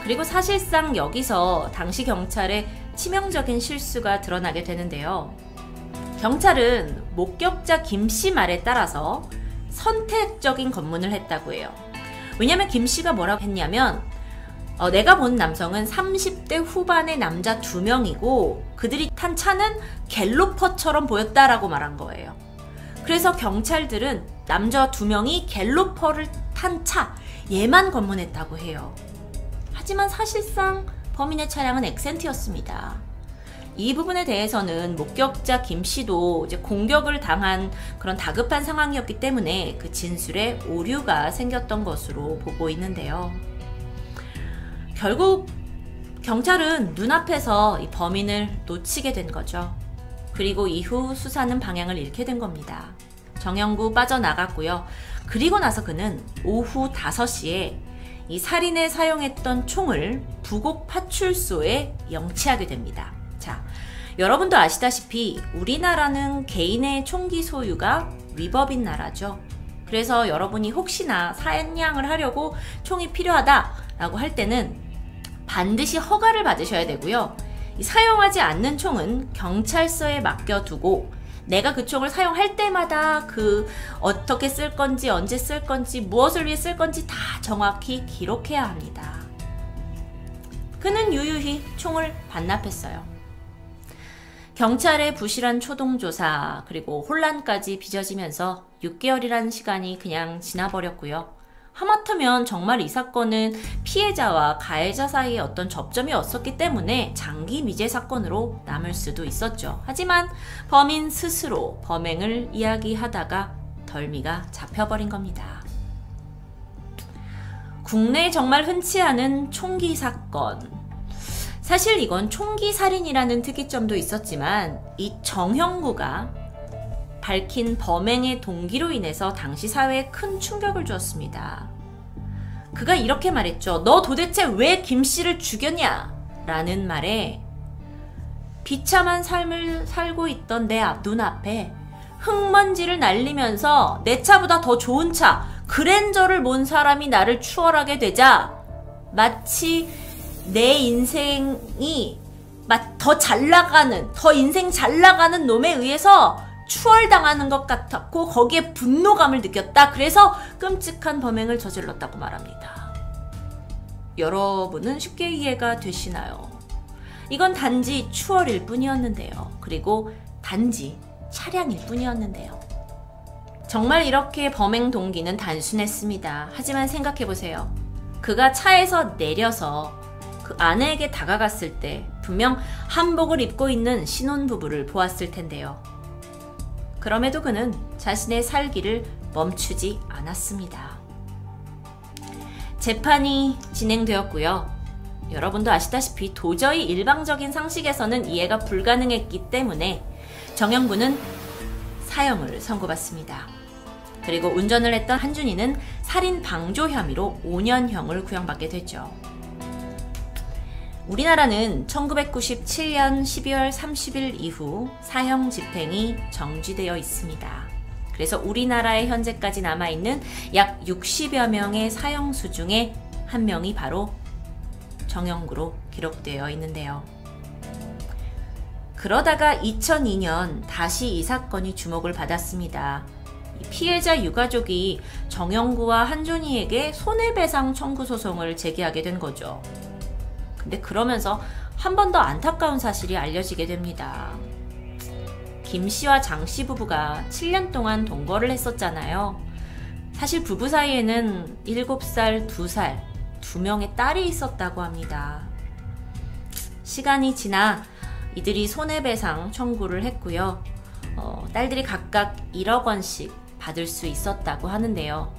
그리고 사실상 여기서 당시 경찰의 치명적인 실수가 드러나게 되는데요. 경찰은 목격자 김씨 말에 따라서 선택적인 검문을 했다고 해요. 왜냐면 김씨가 뭐라고 했냐면 내가 본 남성은 30대 후반의 남자 2명이고 그들이 탄 차는 갤로퍼처럼 보였다라고 말한 거예요. 그래서 경찰들은 남자 2명이 갤로퍼를 탄 차 얘만 검문했다고 해요. 하지만 사실상 범인의 차량은 엑센트였습니다. 이 부분에 대해서는 목격자 김씨도 이제 공격을 당한 그런 다급한 상황이었기 때문에 그 진술에 오류가 생겼던 것으로 보고 있는데요. 결국 경찰은 눈앞에서 이 범인을 놓치게 된 거죠. 그리고 이후 수사는 방향을 잃게 된 겁니다. 정형구 빠져나갔고요. 그리고 나서 그는 오후 5시에 이 살인에 사용했던 총을 부곡 파출소에 영치하게 됩니다. 자, 여러분도 아시다시피 우리나라는 개인의 총기 소유가 위법인 나라죠. 그래서 여러분이 혹시나 사냥을 하려고 총이 필요하다라고 할 때는 반드시 허가를 받으셔야 되고요. 사용하지 않는 총은 경찰서에 맡겨두고 내가 그 총을 사용할 때마다 그 어떻게 쓸 건지, 언제 쓸 건지, 무엇을 위해 쓸 건지 다 정확히 기록해야 합니다. 그는 유유히 총을 반납했어요. 경찰의 부실한 초동조사 그리고 혼란까지 빚어지면서 6개월이라는 시간이 그냥 지나버렸고요. 하마터면 정말 이 사건은 피해자와 가해자 사이에 어떤 접점이 없었기 때문에 장기 미제 사건으로 남을 수도 있었죠. 하지만 범인 스스로 범행을 이야기하다가 덜미가 잡혀버린 겁니다. 국내에 정말 흔치 않은 총기 사건. 사실 이건 총기 살인이라는 특이점도 있었지만 이 정형구가 밝힌 범행의 동기로 인해서 당시 사회에 큰 충격을 주었습니다. 그가 이렇게 말했죠. 너 도대체 왜 김씨를 죽였냐? 라는 말에 비참한 삶을 살고 있던 내 눈앞에 흙먼지를 날리면서 내 차보다 더 좋은 차 그랜저를 몬 사람이 나를 추월하게 되자 마치 내 인생이 더 잘나가는 더 인생 잘나가는 놈에 의해서 추월당하는 것 같았고 거기에 분노감을 느꼈다. 그래서 끔찍한 범행을 저질렀다고 말합니다. 여러분은 쉽게 이해가 되시나요? 이건 단지 추월일 뿐이었는데요. 그리고 단지 차량일 뿐이었는데요. 정말 이렇게 범행 동기는 단순했습니다. 하지만 생각해보세요. 그가 차에서 내려서 그 아내에게 다가갔을 때 분명 한복을 입고 있는 신혼부부를 보았을 텐데요. 그럼에도 그는 자신의 살기를 멈추지 않았습니다. 재판이 진행되었고요. 여러분도 아시다시피 도저히 일방적인 상식에서는 이해가 불가능했기 때문에 정형구는 사형을 선고받습니다. 그리고 운전을 했던 한준이는 살인 방조 혐의로 5년형을 구형받게 됐죠. 우리나라는 1997년 12월 30일 이후 사형 집행이 정지되어 있습니다. 그래서 우리나라에 현재까지 남아있는 약 60여 명의 사형수 중에 한 명이 바로 정형구로 기록되어 있는데요. 그러다가 2002년 다시 이 사건이 주목을 받았습니다. 피해자 유가족이 정형구와 한준이에게 손해배상 청구 소송을 제기하게 된 거죠. 근데 그러면서 한 번 더 안타까운 사실이 알려지게 됩니다. 김씨와 장씨 부부가 7년 동안 동거를 했었잖아요. 사실 부부 사이에는 7살, 2살, 2명의 딸이 있었다고 합니다. 시간이 지나 이들이 손해배상 청구를 했고요. 딸들이 각각 1억 원씩 받을 수 있었다고 하는데요.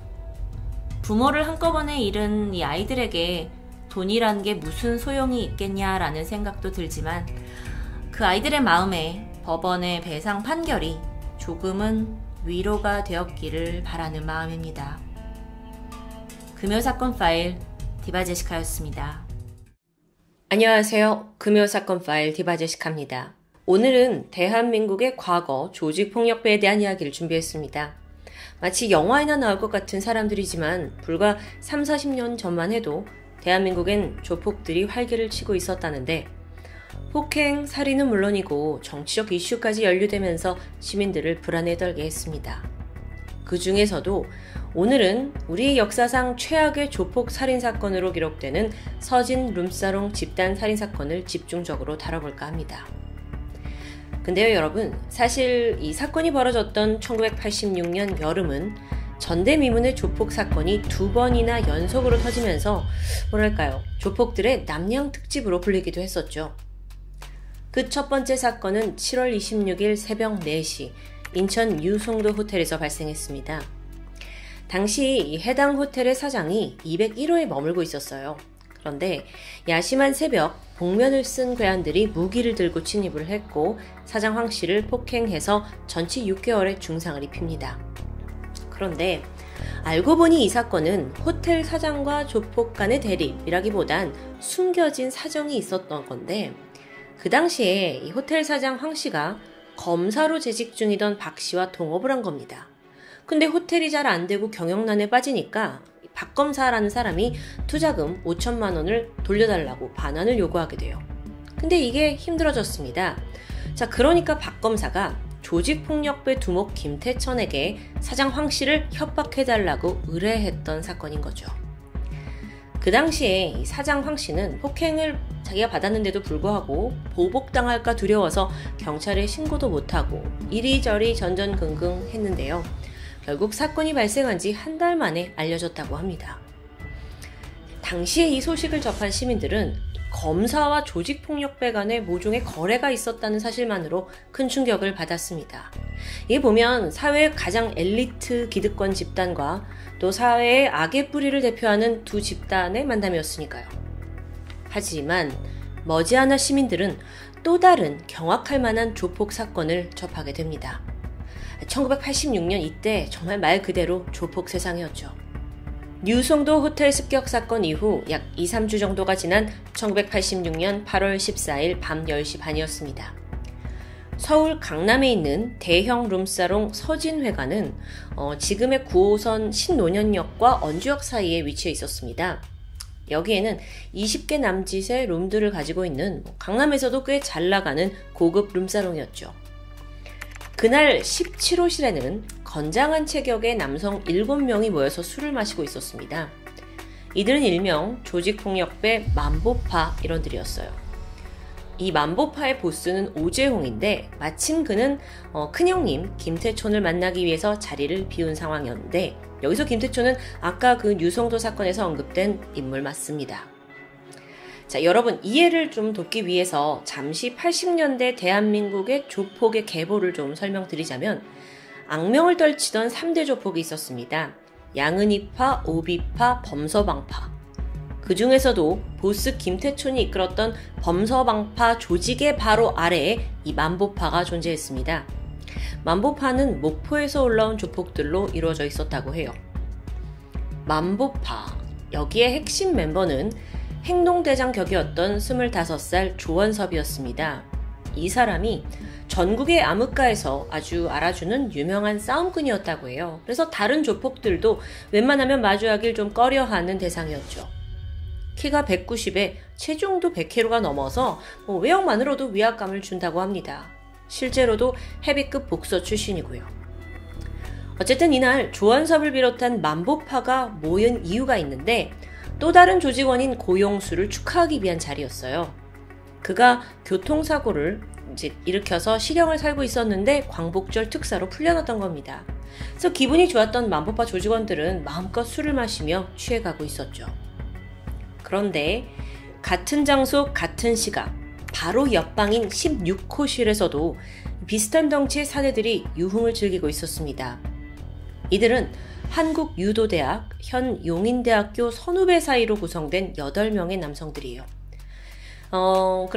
부모를 한꺼번에 잃은 이 아이들에게 돈이란 게 무슨 소용이 있겠냐라는 생각도 들지만 그 아이들의 마음에 법원의 배상 판결이 조금은 위로가 되었기를 바라는 마음입니다. 금요사건 파일 디바제시카였습니다. 안녕하세요. 금요사건 파일 디바제시카입니다. 오늘은 대한민국의 과거 조직폭력배에 대한 이야기를 준비했습니다. 마치 영화에나 나올 것 같은 사람들이지만 불과 30-40년 전만 해도 대한민국엔 조폭들이 활개를 치고 있었다는데, 폭행, 살인은 물론이고 정치적 이슈까지 연루되면서 시민들을 불안에 떨게 했습니다. 그 중에서도 오늘은 우리 역사상 최악의 조폭 살인사건으로 기록되는 서진 룸사롱 집단 살인사건을 집중적으로 다뤄볼까 합니다. 근데요 여러분, 사실 이 사건이 벌어졌던 1986년 여름은 전대미문의 조폭 사건이 두 번이나 연속으로 터지면서 뭐랄까요, 조폭들의 남양 특집으로 불리기도 했었죠. 그 첫 번째 사건은 7월 26일 새벽 4시 인천 유송도 호텔에서 발생했습니다. 당시 해당 호텔의 사장이 201호에 머물고 있었어요. 그런데 야심한 새벽 복면을 쓴 괴한들이 무기를 들고 침입을 했고 사장 황씨를 폭행해서 전치 6개월의 중상을 입힙니다. 그런데 알고 보니 이 사건은 호텔 사장과 조폭 간의 대립이라기보단 숨겨진 사정이 있었던 건데, 그 당시에 이 호텔 사장 황씨가 검사로 재직 중이던 박씨와 동업을 한 겁니다. 근데 호텔이 잘 안되고 경영난에 빠지니까 박검사라는 사람이 투자금 5,000만 원을 돌려달라고 반환을 요구하게 돼요. 근데 이게 힘들어졌습니다. 자, 그러니까 박검사가 조직폭력배 두목 김태천에게 사장 황씨를 협박해달라고 의뢰했던 사건인 거죠. 그 당시에 사장 황씨는 폭행을 자기가 받았는데도 불구하고 보복당할까 두려워서 경찰에 신고도 못하고 이리저리 전전긍긍 했는데요, 결국 사건이 발생한 지 한 달 만에 알려졌다고 합니다. 당시에 이 소식을 접한 시민들은 검사와 조직폭력배 간의 모종의 거래가 있었다는 사실만으로 큰 충격을 받았습니다. 이게 보면 사회의 가장 엘리트 기득권 집단과 또 사회의 악의 뿌리를 대표하는 두 집단의 만남이었으니까요. 하지만 머지않아 시민들은 또 다른 경악할 만한 조폭 사건을 접하게 됩니다. 1986년 이때 정말 말 그대로 조폭 세상이었죠. 유송도 호텔 습격 사건 이후 약 2-3주 정도가 지난 1986년 8월 14일 밤 10시 반이었습니다. 서울 강남에 있는 대형 룸사롱 서진회관은 지금의 9호선 신논현역과 언주역 사이에 위치해 있었습니다. 여기에는 20개 남짓의 룸들을 가지고 있는 강남에서도 꽤 잘나가는 고급 룸사롱이었죠. 그날 17호실에는 건장한 체격의 남성 7명이 모여서 술을 마시고 있었습니다. 이들은 일명 조직폭력배 만보파 일원들이었어요. 이 만보파의 보스는 오재홍인데 마침 그는 큰형님 김태촌을 만나기 위해서 자리를 비운 상황이었는데, 여기서 김태촌은 아까 그 유성도 사건에서 언급된 인물 맞습니다. 자, 여러분, 이해를 좀 돕기 위해서 잠시 80년대 대한민국의 조폭의 계보를 좀 설명드리자면, 악명을 떨치던 3대 조폭이 있었습니다. 양은희파, 오비파, 범서방파. 그 중에서도 보스 김태촌이 이끌었던 범서방파 조직의 바로 아래에 이 만보파가 존재했습니다. 만보파는 목포에서 올라온 조폭들로 이루어져 있었다고 해요. 만보파, 여기에 핵심 멤버는 행동대장 격이었던 25살 조원섭이었습니다. 이 사람이 전국의 암흑가에서 아주 알아주는 유명한 싸움꾼이었다고 해요. 그래서 다른 조폭들도 웬만하면 마주하길 좀 꺼려하는 대상이었죠. 키가 190에 체중도 100kg가 넘어서 외형만으로도 위압감을 준다고 합니다. 실제로도 헤비급 복서 출신이고요. 어쨌든 이날 조원섭을 비롯한 만보파가 모인 이유가 있는데, 또 다른 조직원인 고용수를 축하하기 위한 자리였어요. 그가 교통사고를 일으켜서 실형을 살고 있었는데 광복절 특사로 풀려났던 겁니다. 그래서 기분이 좋았던 만보파 조직원들은 마음껏 술을 마시며 취해가고 있었죠. 그런데 같은 장소 같은 시각, 바로 옆방인 16호실에서도 비슷한 덩치의 사내들이 유흥을 즐기고 있었습니다. 이들은 한국유도대학, 현 용인대학교 선후배 사이로 구성된 8명의 남성들이에요.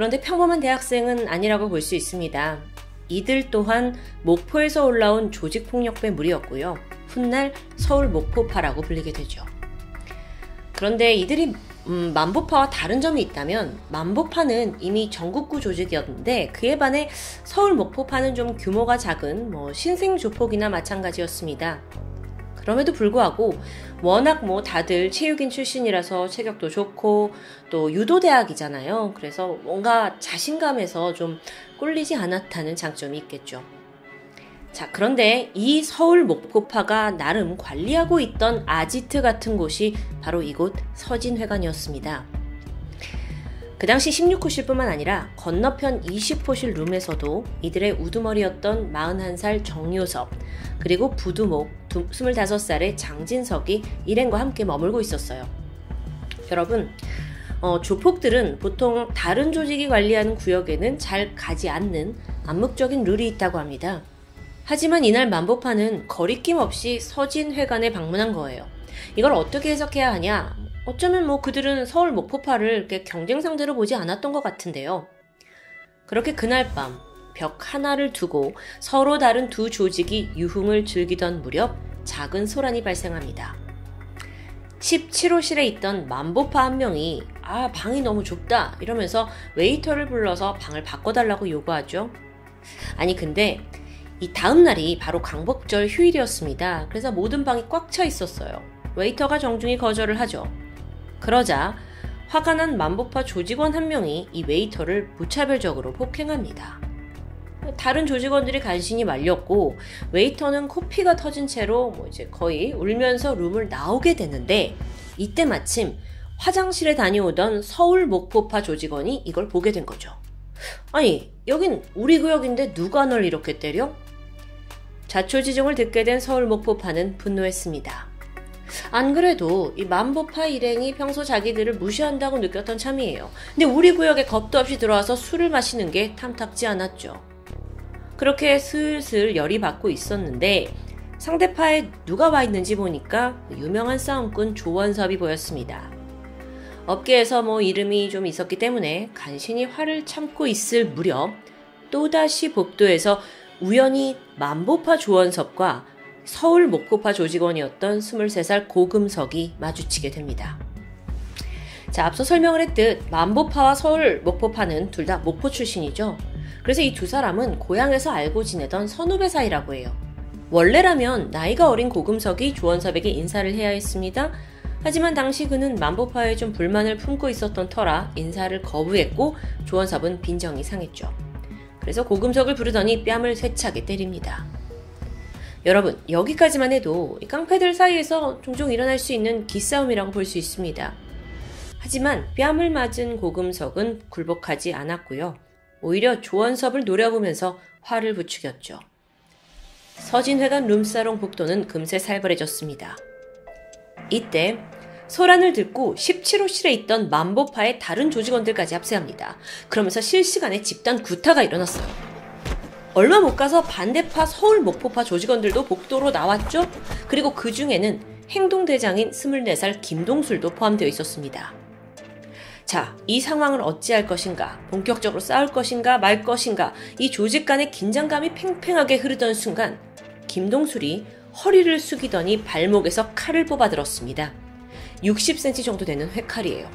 그런데 평범한 대학생은 아니라고 볼 수 있습니다. 이들 또한 목포에서 올라온 조직폭력배 무리였고요. 훗날 서울 목포파라고 불리게 되죠. 그런데 이들이 만보파와 다른 점이 있다면 만보파는 이미 전국구 조직이었는데 그에 반해 서울 목포파는 좀 규모가 작은 신생조폭이나 마찬가지였습니다. 그럼에도 불구하고 워낙 다들 체육인 출신이라서 체격도 좋고 또 유도대학이잖아요. 그래서 뭔가 자신감에서 좀 꿀리지 않았다는 장점이 있겠죠. 자, 그런데 이 서울 목포파가 나름 관리하고 있던 아지트 같은 곳이 바로 이곳 서진회관이었습니다. 그 당시 16호실 뿐만 아니라 건너편 20호실 룸에서도 이들의 우두머리였던 41살 정요섭, 그리고 부두목 25살의 장진석이 일행과 함께 머물고 있었어요. 여러분, 조폭들은 보통 다른 조직이 관리하는 구역에는 잘 가지 않는 암묵적인 룰이 있다고 합니다. 하지만 이날 만보파는 거리낌 없이 서진회관에 방문한 거예요. 이걸 어떻게 해석해야 하냐? 어쩌면 그들은 서울 목포파를 이렇게 경쟁 상대로 보지 않았던 것 같은데요. 그렇게 그날 밤 벽 하나를 두고 서로 다른 두 조직이 유흥을 즐기던 무렵 작은 소란이 발생합니다. 17호실에 있던 만보파 한 명이 방이 너무 좁다 이러면서 웨이터를 불러서 방을 바꿔달라고 요구하죠. 아니 근데 이 다음 날이 바로 광복절 휴일이었습니다. 그래서 모든 방이 꽉 차 있었어요. 웨이터가 정중히 거절을 하죠. 그러자 화가 난 만보파 조직원 한 명이 이 웨이터를 무차별적으로 폭행합니다. 다른 조직원들이 간신히 말렸고 웨이터는 코피가 터진 채로 이제 거의 울면서 룸을 나오게 되는데, 이때 마침 화장실에 다녀오던 서울 목포파 조직원이 이걸 보게 된 거죠. 아니, 여긴 우리 구역인데 누가 널 이렇게 때려? 자초지종을 듣게 된 서울 목포파는 분노했습니다. 안 그래도 이 만보파 일행이 평소 자기들을 무시한다고 느꼈던 참이에요. 근데 우리 구역에 겁도 없이 들어와서 술을 마시는 게 탐탁지 않았죠. 그렇게 슬슬 열이 받고 있었는데 상대파에 누가 와 있는지 보니까 유명한 싸움꾼 조원섭이 보였습니다. 업계에서 이름이 좀 있었기 때문에 간신히 화를 참고 있을 무렵 또다시 복도에서 우연히 만보파 조원섭과 서울 목포파 조직원이었던 23살 고금석이 마주치게 됩니다. 자, 앞서 설명을 했듯 만보파와 서울 목포파는 둘 다 목포 출신이죠. 그래서 이 두 사람은 고향에서 알고 지내던 선후배 사이라고 해요. 원래라면 나이가 어린 고금석이 조원섭에게 인사를 해야 했습니다. 하지만 당시 그는 만보파에 좀 불만을 품고 있었던 터라 인사를 거부했고 조원섭은 빈정이 상했죠. 그래서 고금석을 부르더니 뺨을 세차게 때립니다. 여러분, 여기까지만 해도 이 깡패들 사이에서 종종 일어날 수 있는 기싸움이라고 볼 수 있습니다. 하지만 뺨을 맞은 고금석은 굴복하지 않았고요. 오히려 조원섭을 노려보면서 화를 부추겼죠. 서진회관 룸사롱 복도는 금세 살벌해졌습니다. 이때 소란을 듣고 17호실에 있던 만보파의 다른 조직원들까지 합세합니다. 그러면서 실시간에 집단 구타가 일어났어요. 얼마 못 가서 반대파 서울 목포파 조직원들도 복도로 나왔죠. 그리고 그 중에는 행동대장인 24살 김동술도 포함되어 있었습니다. 자, 이 상황을 어찌할 것인가? 본격적으로 싸울 것인가 말 것인가? 이 조직 간의 긴장감이 팽팽하게 흐르던 순간 김동술이 허리를 숙이더니 발목에서 칼을 뽑아들었습니다. 60cm 정도 되는 회칼이에요.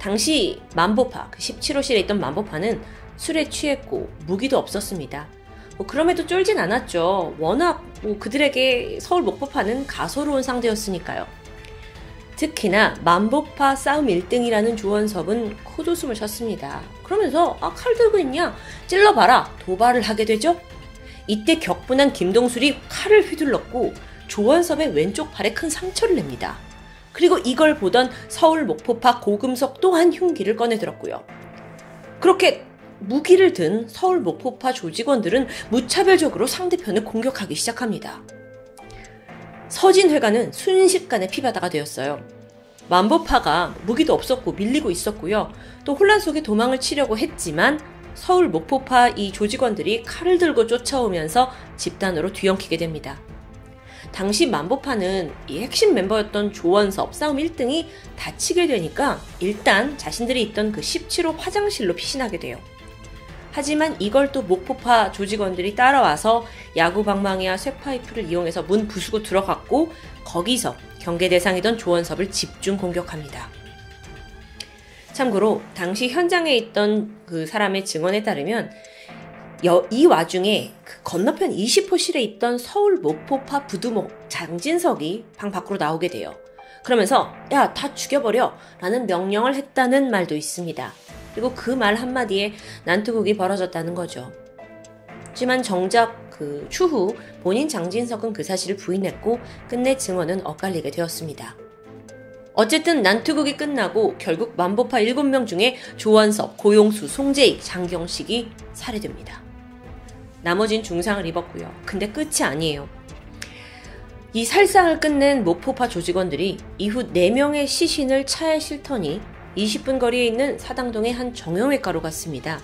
당시 만보파, 17호실에 있던 만보파는 술에 취했고 무기도 없었습니다. 그럼에도 쫄진 않았죠. 워낙 그들에게 서울 목포파는 가소로운 상대였으니까요. 특히나 만보파 싸움 1등이라는 조원섭은 코도숨을 쳤습니다. 그러면서 칼 들고 있냐? 찔러봐라! 도발을 하게 되죠? 이때 격분한 김동술이 칼을 휘둘렀고 조원섭의 왼쪽 팔에 큰 상처를 냅니다. 그리고 이걸 보던 서울 목포파 고금석 또한 흉기를 꺼내들었고요. 그렇게 무기를 든 서울 목포파 조직원들은 무차별적으로 상대편을 공격하기 시작합니다. 서진회관은 순식간에 피바다가 되었어요. 만보파가 무기도 없었고 밀리고 있었고요. 또 혼란 속에 도망을 치려고 했지만 서울 목포파 이 조직원들이 칼을 들고 쫓아오면서 집단으로 뒤엉키게 됩니다. 당시 만보파는 이 핵심 멤버였던 조원섭 싸움 1등이 다치게 되니까 일단 자신들이 있던 그 17호 화장실로 피신하게 돼요. 하지만 이걸 또 목포파 조직원들이 따라와서 야구방망이와 쇠파이프를 이용해서 문 부수고 들어갔고 거기서 경계 대상이던 조원섭을 집중 공격합니다. 참고로 당시 현장에 있던 그 사람의 증언에 따르면 이 와중에 그 건너편 20호실에 있던 서울 목포파 부두목 장진석이 방 밖으로 나오게 돼요. 그러면서 야, 다 죽여버려 라는 명령을 했다는 말도 있습니다. 그리고 그 말 한마디에 난투극이 벌어졌다는 거죠. 하지만 정작 그 추후 본인 장진석은 그 사실을 부인했고 끝내 증언은 엇갈리게 되었습니다. 어쨌든 난투극이 끝나고 결국 만보파 7명 중에 조원섭, 고용수, 송재익, 장경식이 살해됩니다. 나머진 중상을 입었고요. 근데 끝이 아니에요. 이 살상을 끝낸 목포파 조직원들이 이후 4명의 시신을 차에 싣더니 20분 거리에 있는 사당동의 한 정형외과로 갔습니다.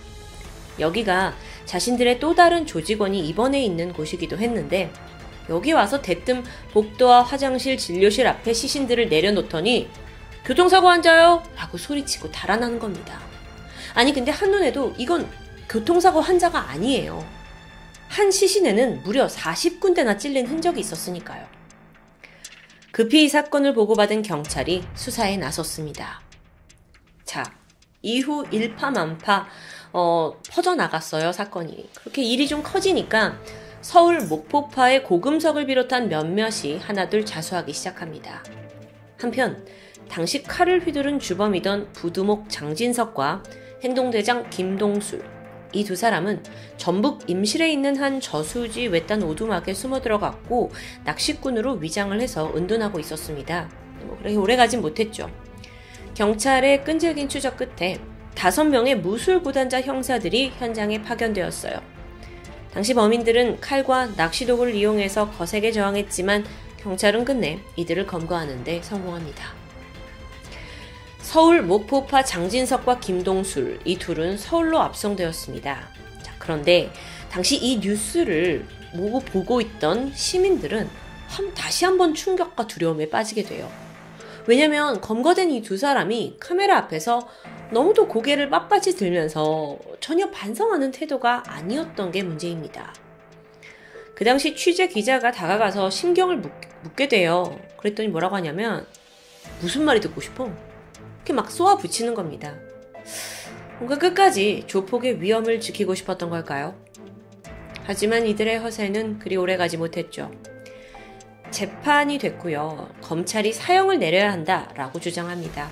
여기가 자신들의 또 다른 조직원이 입원해 있는 곳이기도 했는데 여기 와서 대뜸 복도와 화장실, 진료실 앞에 시신들을 내려놓더니 교통사고 환자요! 라고 소리치고 달아나는 겁니다. 아니 근데 한눈에도 이건 교통사고 환자가 아니에요. 한 시신에는 무려 40군데나 찔린 흔적이 있었으니까요. 급히 이 사건을 보고받은 경찰이 수사에 나섰습니다. 자, 이후 1파만파 퍼져나갔어요, 사건이. 그렇게 일이 좀 커지니까 서울 목포파의 고금석을 비롯한 몇몇이 하나둘 자수하기 시작합니다. 한편 당시 칼을 휘두른 주범이던 부두목 장진석과 행동대장 김동술, 이 두 사람은 전북 임실에 있는 한 저수지 외딴 오두막에 숨어들어갔고 낚시꾼으로 위장을 해서 은둔하고 있었습니다. 뭐 그렇게 오래가진 못했죠. 경찰의 끈질긴 추적 끝에 5명의 무술고단자 형사들이 현장에 파견되었어요. 당시 범인들은 칼과 낚시도구를 이용해서 거세게 저항했지만 경찰은 끝내 이들을 검거하는 데 성공합니다. 서울 목포파 장진석과 김동술, 이 둘은 서울로 압송되었습니다. 자, 그런데 당시 이 뉴스를 보고 있던 시민들은 다시 한번 충격과 두려움에 빠지게 돼요. 왜냐면 검거된 이 두 사람이 카메라 앞에서 너무도 고개를 빳빳이 들면서 전혀 반성하는 태도가 아니었던 게 문제입니다. 그 당시 취재 기자가 다가가서 심경을 묻게 돼요. 그랬더니 뭐라고 하냐면 무슨 말이 듣고 싶어? 이렇게 막 쏘아붙이는 겁니다. 뭔가 끝까지 조폭의 위엄을 지키고 싶었던 걸까요? 하지만 이들의 허세는 그리 오래가지 못했죠. 재판이 됐고요. 검찰이 사형을 내려야 한다라고 주장합니다.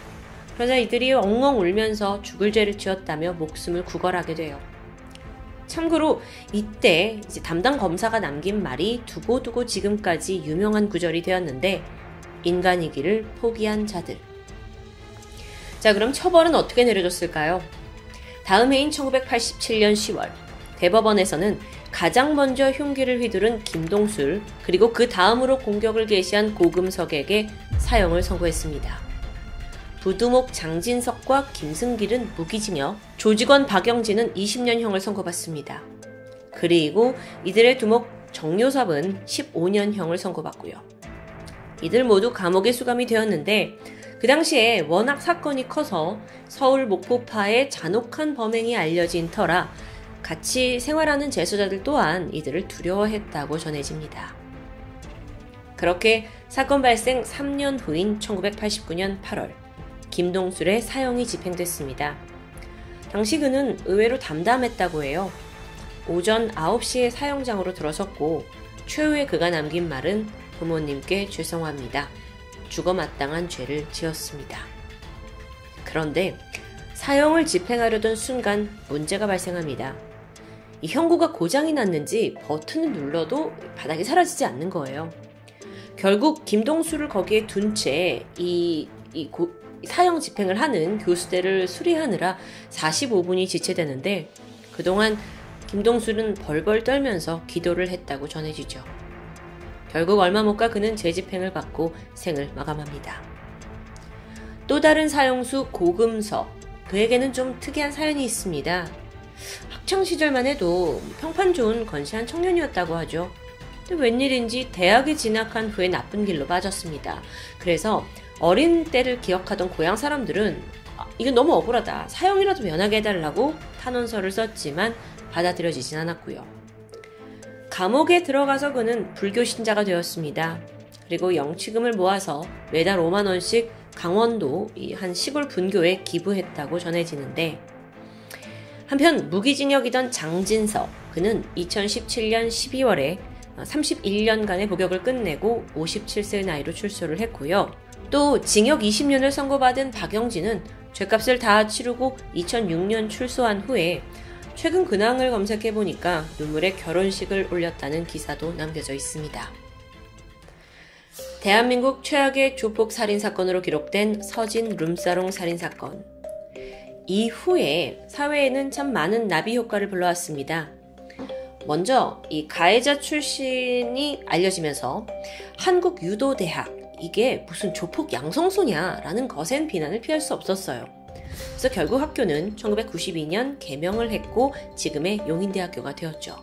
그러자 이들이 엉엉 울면서 죽을 죄를 지었다며 목숨을 구걸하게 돼요. 참고로 이때 이제 담당 검사가 남긴 말이 두고두고 지금까지 유명한 구절이 되었는데 인간이기를 포기한 자들. 자, 그럼 처벌은 어떻게 내려졌을까요? 다음 해인 1987년 10월 대법원에서는 가장 먼저 흉기를 휘두른 김동술, 그리고 그 다음으로 공격을 개시한 고금석에게 사형을 선고했습니다. 부두목 장진석과 김승길은 무기징역, 조직원 박영진은 20년형을 선고받습니다. 그리고 이들의 두목 정요섭은 15년형을 선고받고요. 이들 모두 감옥에 수감이 되었는데 그 당시에 워낙 사건이 커서 서울 목포파의 잔혹한 범행이 알려진 터라 같이 생활하는 재수자들 또한 이들을 두려워했다고 전해집니다. 그렇게 사건 발생 3년 후인 1989년 8월 김동술의 사형이 집행됐습니다. 당시 그는 의외로 담담했다고 해요. 오전 9시에 사형장으로 들어섰고 최후의 그가 남긴 말은 부모님께 죄송합니다. 죽어마땅한 죄를 지었습니다. 그런데 사형을 집행하려던 순간 문제가 발생합니다. 이 형구가 고장이 났는지 버튼을 눌러도 바닥이 사라지지 않는 거예요. 결국 김동수를 거기에 둔 채 사형 집행을 하는 교수대를 수리하느라 45분이 지체되는데 그동안 김동술은 벌벌 떨면서 기도를 했다고 전해지죠. 결국 얼마 못 가 그는 재집행을 받고 생을 마감합니다. 또 다른 사형수 고금석, 그에게는 좀 특이한 사연이 있습니다. 학창시절만 해도 평판 좋은 건실한 청년이었다고 하죠. 근데 웬일인지 대학에 진학한 후에 나쁜 길로 빠졌습니다. 그래서 어린 때를 기억하던 고향 사람들은 이건 너무 억울하다, 사형이라도 면하게 해달라고 탄원서를 썼지만 받아들여지진 않았고요. 감옥에 들어가서 그는 불교 신자가 되었습니다. 그리고 영치금을 모아서 매달 5만 원씩 강원도 한 시골 분교에 기부했다고 전해지는데, 한편 무기징역이던 장진석, 그는 2017년 12월에 31년간의 복역을 끝내고 57세의 나이로 출소를 했고요. 또 징역 20년을 선고받은 박영진은 죄값을 다 치르고 2006년 출소한 후에 최근 근황을 검색해보니까 눈물의 결혼식을 올렸다는 기사도 남겨져 있습니다. 대한민국 최악의 조폭살인사건으로 기록된 서진 룸사롱 살인사건. 이후에 사회에는 참 많은 나비 효과를 불러왔습니다. 먼저 이 가해자 출신이 알려지면서 한국유도대학, 이게 무슨 조폭 양성소냐 라는 거센 비난을 피할 수 없었어요. 그래서 결국 학교는 1992년 개명을 했고 지금의 용인대학교가 되었죠.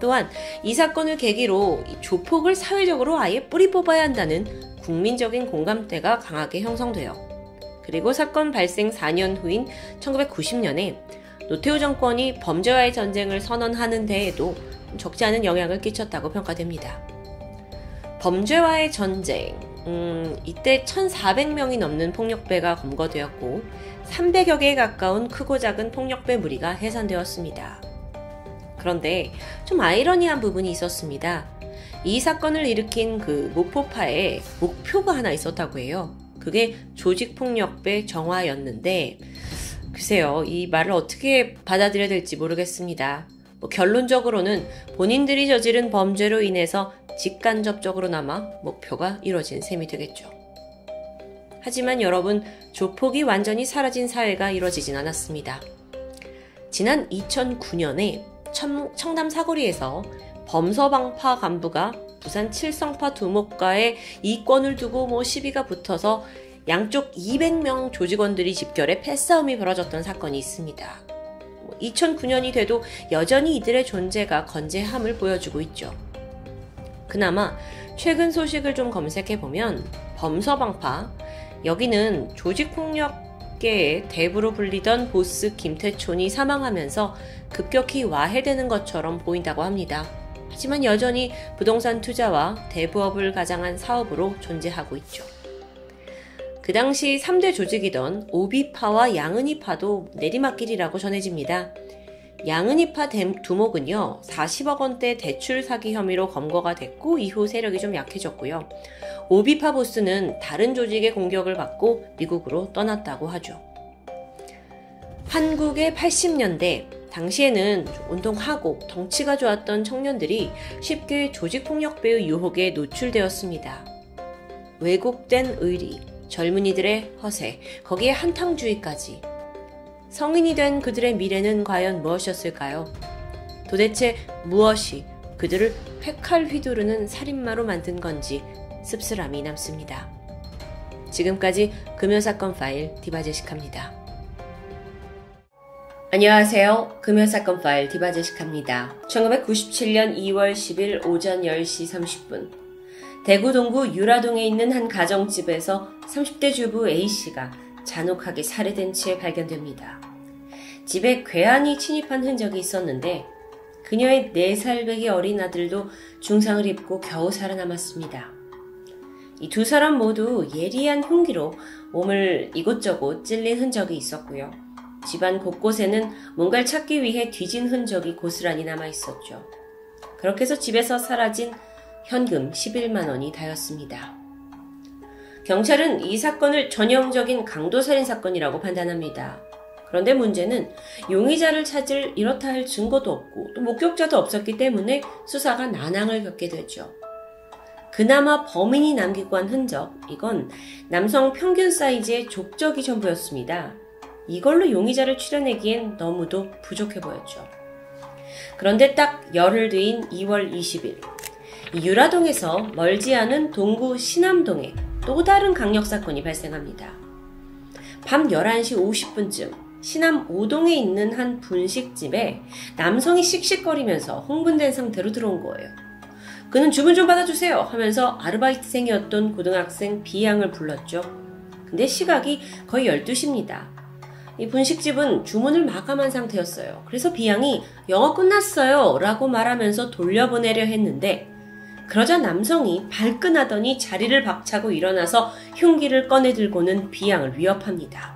또한 이 사건을 계기로 조폭을 사회적으로 아예 뿌리 뽑아야 한다는 국민적인 공감대가 강하게 형성돼요. 그리고 사건 발생 4년 후인 1990년에 노태우 정권이 범죄와의 전쟁을 선언하는 데에도 적지 않은 영향을 끼쳤다고 평가됩니다. 범죄와의 전쟁, 이때 1,400명이 넘는 폭력배가 검거되었고 300여 개에 가까운 크고 작은 폭력배 무리가 해산되었습니다. 그런데 좀 아이러니한 부분이 있었습니다. 이 사건을 일으킨 그 목포파에 목표가 하나 있었다고 해요. 그게 조직폭력배 정화였는데, 글쎄요, 이 말을 어떻게 받아들여야 될지 모르겠습니다. 뭐 결론적으로는 본인들이 저지른 범죄로 인해서 직간접적으로나마 목표가 이뤄진 셈이 되겠죠. 하지만 여러분, 조폭이 완전히 사라진 사회가 이뤄지진 않았습니다. 지난 2009년에 청담 사거리에서 범서방파 간부가 부산 칠성파 두목과의 이권을 두고 시비가 붙어서 양쪽 200명 조직원들이 집결해 패싸움이 벌어졌던 사건이 있습니다. 2009년이 돼도 여전히 이들의 존재가 건재함을 보여주고 있죠. 그나마 최근 소식을 좀 검색해보면 범서방파, 여기는 조직폭력 대부로 불리던 보스 김태촌이 사망하면서 급격히 와해되는 것처럼 보인다고 합니다. 하지만 여전히 부동산 투자와 대부업을 가장한 사업으로 존재하고 있죠. 그 당시 3대 조직이던 오비파와 양은이파도 내리막길이라고 전해집니다. 양은이파 두목은요, 40억 원대 대출 사기 혐의로 검거가 됐고 이후 세력이 좀 약해졌고요. 오비파 보스는 다른 조직의 공격을 받고 미국으로 떠났다고 하죠. 한국의 80년대, 당시에는 운동하고 덩치가 좋았던 청년들이 쉽게 조직폭력배의 유혹에 노출되었습니다. 왜곡된 의리, 젊은이들의 허세, 거기에 한탕주의까지. 성인이 된 그들의 미래는 과연 무엇이었을까요? 도대체 무엇이 그들을 팩칼 휘두르는 살인마로 만든 건지 씁쓸함이 남습니다. 지금까지 금요사건 파일 디바제시카입니다. 안녕하세요. 금요사건 파일 디바제시카입니다. 1997년 2월 10일 오전 10시 30분, 대구 동구 유라동에 있는 한 가정집에서 30대 주부 A씨가 잔혹하게 살해된 채 발견됩니다. 집에 괴한이 침입한 흔적이 있었는데 그녀의 4살배기 어린 아들도 중상을 입고 겨우 살아남았습니다. 이 두 사람 모두 예리한 흉기로 몸을 이곳저곳 찔린 흔적이 있었고요. 집안 곳곳에는 뭔가를 찾기 위해 뒤진 흔적이 고스란히 남아있었죠. 그렇게 해서 집에서 사라진 현금 11만 원이 다였습니다. 경찰은 이 사건을 전형적인 강도살인사건이라고 판단합니다. 그런데 문제는 용의자를 찾을 이렇다 할 증거도 없고 또 목격자도 없었기 때문에 수사가 난항을 겪게 되죠. 그나마 범인이 남기고 한 흔적, 이건 남성 평균 사이즈의 족적이 전부였습니다. 이걸로 용의자를 추려내기엔 너무도 부족해 보였죠. 그런데 딱 열흘 뒤인 2월 20일, 유라동에서 멀지 않은 동구 신암동에 또 다른 강력사건이 발생합니다. 밤 11시 50분쯤 신암 5동에 있는 한 분식집에 남성이 씩씩거리면서 흥분된 상태로 들어온 거예요. 그는 주문 좀 받아주세요 하면서 아르바이트생이었던 고등학생 B양을 불렀죠. 근데 시각이 거의 12시입니다. 이 분식집은 주문을 마감한 상태였어요. 그래서 B양이 영업 끝났어요 라고 말하면서 돌려보내려 했는데 그러자 남성이 발끈하더니 자리를 박차고 일어나서 흉기를 꺼내들고는 비양을 위협합니다.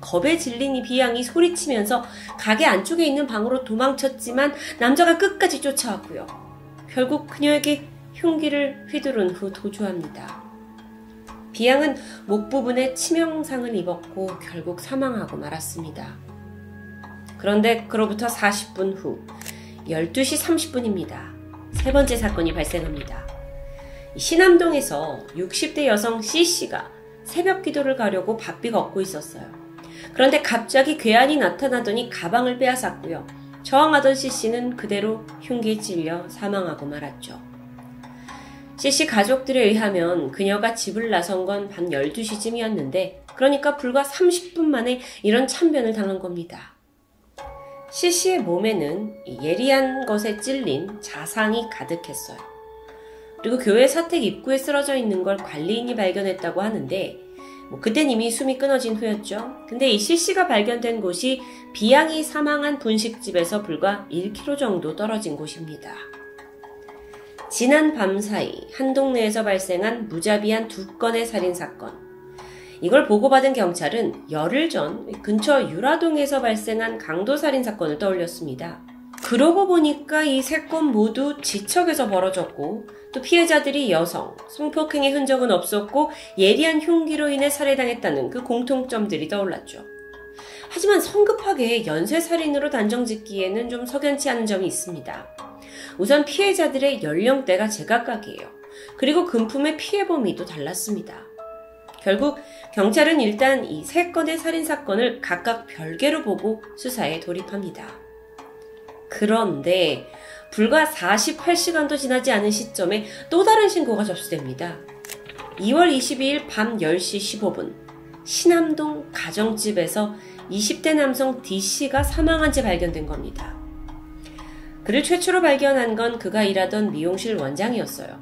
겁에 질린 이 비양이 소리치면서 가게 안쪽에 있는 방으로 도망쳤지만 남자가 끝까지 쫓아왔고요. 결국 그녀에게 흉기를 휘두른 후 도주합니다. 비양은 목 부분에 치명상을 입었고 결국 사망하고 말았습니다. 그런데 그로부터 40분 후 12시 30분입니다. 세 번째 사건이 발생합니다. 신암동에서 60대 여성 C씨가 새벽 기도를 가려고 바삐 걷고 있었어요. 그런데 갑자기 괴한이 나타나더니 가방을 빼앗았고요. 저항하던 C씨는 그대로 흉기에 찔려 사망하고 말았죠. C씨 가족들에 의하면 그녀가 집을 나선 건 밤 12시쯤이었는데 그러니까 불과 30분 만에 이런 참변을 당한 겁니다. C씨의 몸에는 예리한 것에 찔린 자상이 가득했어요. 그리고 교회 사택 입구에 쓰러져 있는 걸 관리인이 발견했다고 하는데 그땐 이미 숨이 끊어진 후였죠. 근데 이 C씨가 발견된 곳이 비양이 사망한 분식집에서 불과 1km 정도 떨어진 곳입니다. 지난 밤 사이 한 동네에서 발생한 무자비한 2건의 살인사건, 이걸 보고받은 경찰은 열흘 전 근처 유라동에서 발생한 강도살인 사건을 떠올렸습니다. 그러고 보니까 이 세 건 모두 지척에서 벌어졌고 또 피해자들이 여성, 성폭행의 흔적은 없었고 예리한 흉기로 인해 살해당했다는 그 공통점들이 떠올랐죠. 하지만 성급하게 연쇄살인으로 단정짓기에는 좀 석연치 않은 점이 있습니다. 우선 피해자들의 연령대가 제각각이에요. 그리고 금품의 피해 범위도 달랐습니다. 결국 경찰은 일단 이 세 건의 살인사건을 각각 별개로 보고 수사에 돌입합니다. 그런데 불과 48시간도 지나지 않은 시점에 또 다른 신고가 접수됩니다. 2월 22일 밤 10시 15분 신암동 가정집에서 20대 남성 D씨가 사망한 채 발견된 겁니다. 그를 최초로 발견한 건 그가 일하던 미용실 원장이었어요.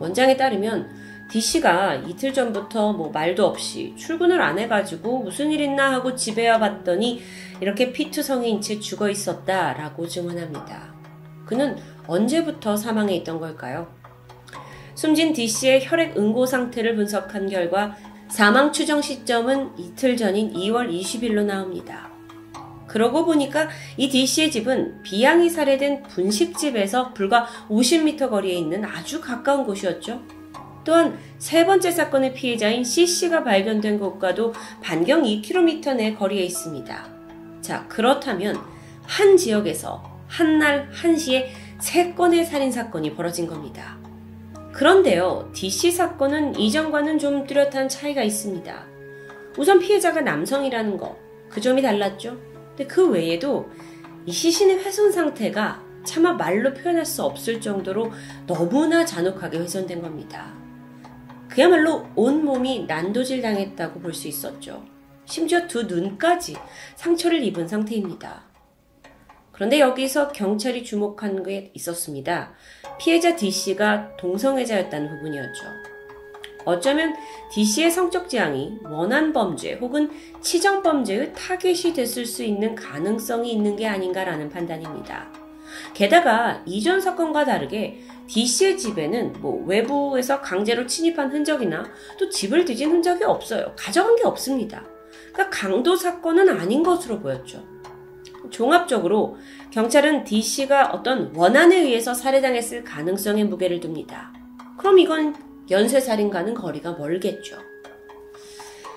원장에 따르면 D씨가 이틀 전부터 말도 없이 출근을 안 해가지고 무슨 일 있나 하고 집에 와봤더니 이렇게 피투성이인 채 죽어 있었다라고 증언합니다. 그는 언제부터 사망해 있던 걸까요? 숨진 D씨의 혈액 응고 상태를 분석한 결과 사망 추정 시점은 이틀 전인 2월 20일로 나옵니다. 그러고 보니까 이 D씨의 집은 비양이 살해된 분식집에서 불과 50m 거리에 있는 아주 가까운 곳이었죠. 또한 세 번째 사건의 피해자인 C씨가 발견된 곳과도 반경 2km 내 거리에 있습니다. 자, 그렇다면 한 지역에서 한 날 한 시에 세 건의 살인사건이 벌어진 겁니다. 그런데요, D씨 사건은 이전과는 좀 뚜렷한 차이가 있습니다. 우선 피해자가 남성이라는 거, 그 점이 달랐죠. 근데 그 외에도 이 시신의 훼손 상태가 차마 말로 표현할 수 없을 정도로 너무나 잔혹하게 훼손된 겁니다. 그야말로 온몸이 난도질 당했다고 볼 수 있었죠. 심지어 두 눈까지 상처를 입은 상태입니다. 그런데 여기서 경찰이 주목한 게 있었습니다. 피해자 D씨가 동성애자였다는 부분이었죠. 어쩌면 D씨의 성적 지향이 원한범죄 혹은 치정범죄의 타겟이 됐을 수 있는 가능성이 있는 게 아닌가라는 판단입니다. 게다가 이전 사건과 다르게 D씨의 집에는 외부에서 강제로 침입한 흔적이나 또 집을 뒤진 흔적이 없어요. 가져간 게 없습니다. 그러니까 강도 사건은 아닌 것으로 보였죠. 종합적으로 경찰은 D씨가 어떤 원한에 의해서 살해당했을 가능성에 무게를 둡니다. 그럼 이건 연쇄살인과는 거리가 멀겠죠.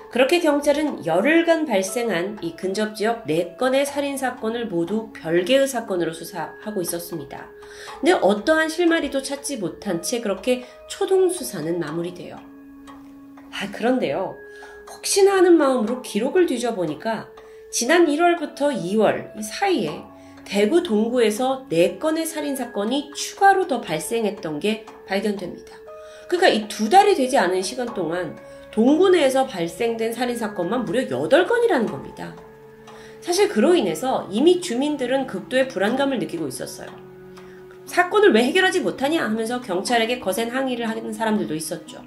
그렇게 경찰은 열흘간 발생한 이 근접지역 4건의 살인사건을 모두 별개의 사건으로 수사하고 있었습니다. 근데 어떠한 실마리도 찾지 못한 채 그렇게 초동수사는 마무리돼요. 그런데요. 혹시나 하는 마음으로 기록을 뒤져보니까 지난 1월부터 2월 사이에 대구 동구에서 4건의 살인사건이 추가로 더 발생했던 게 발견됩니다. 그러니까 이 두 달이 되지 않은 시간 동안 동구 내에서 발생된 살인사건만 무려 8건이라는 겁니다. 사실 그로 인해서 이미 주민들은 극도의 불안감을 느끼고 있었어요. 사건을 왜 해결하지 못하냐 하면서 경찰에게 거센 항의를 하는 사람들도 있었죠.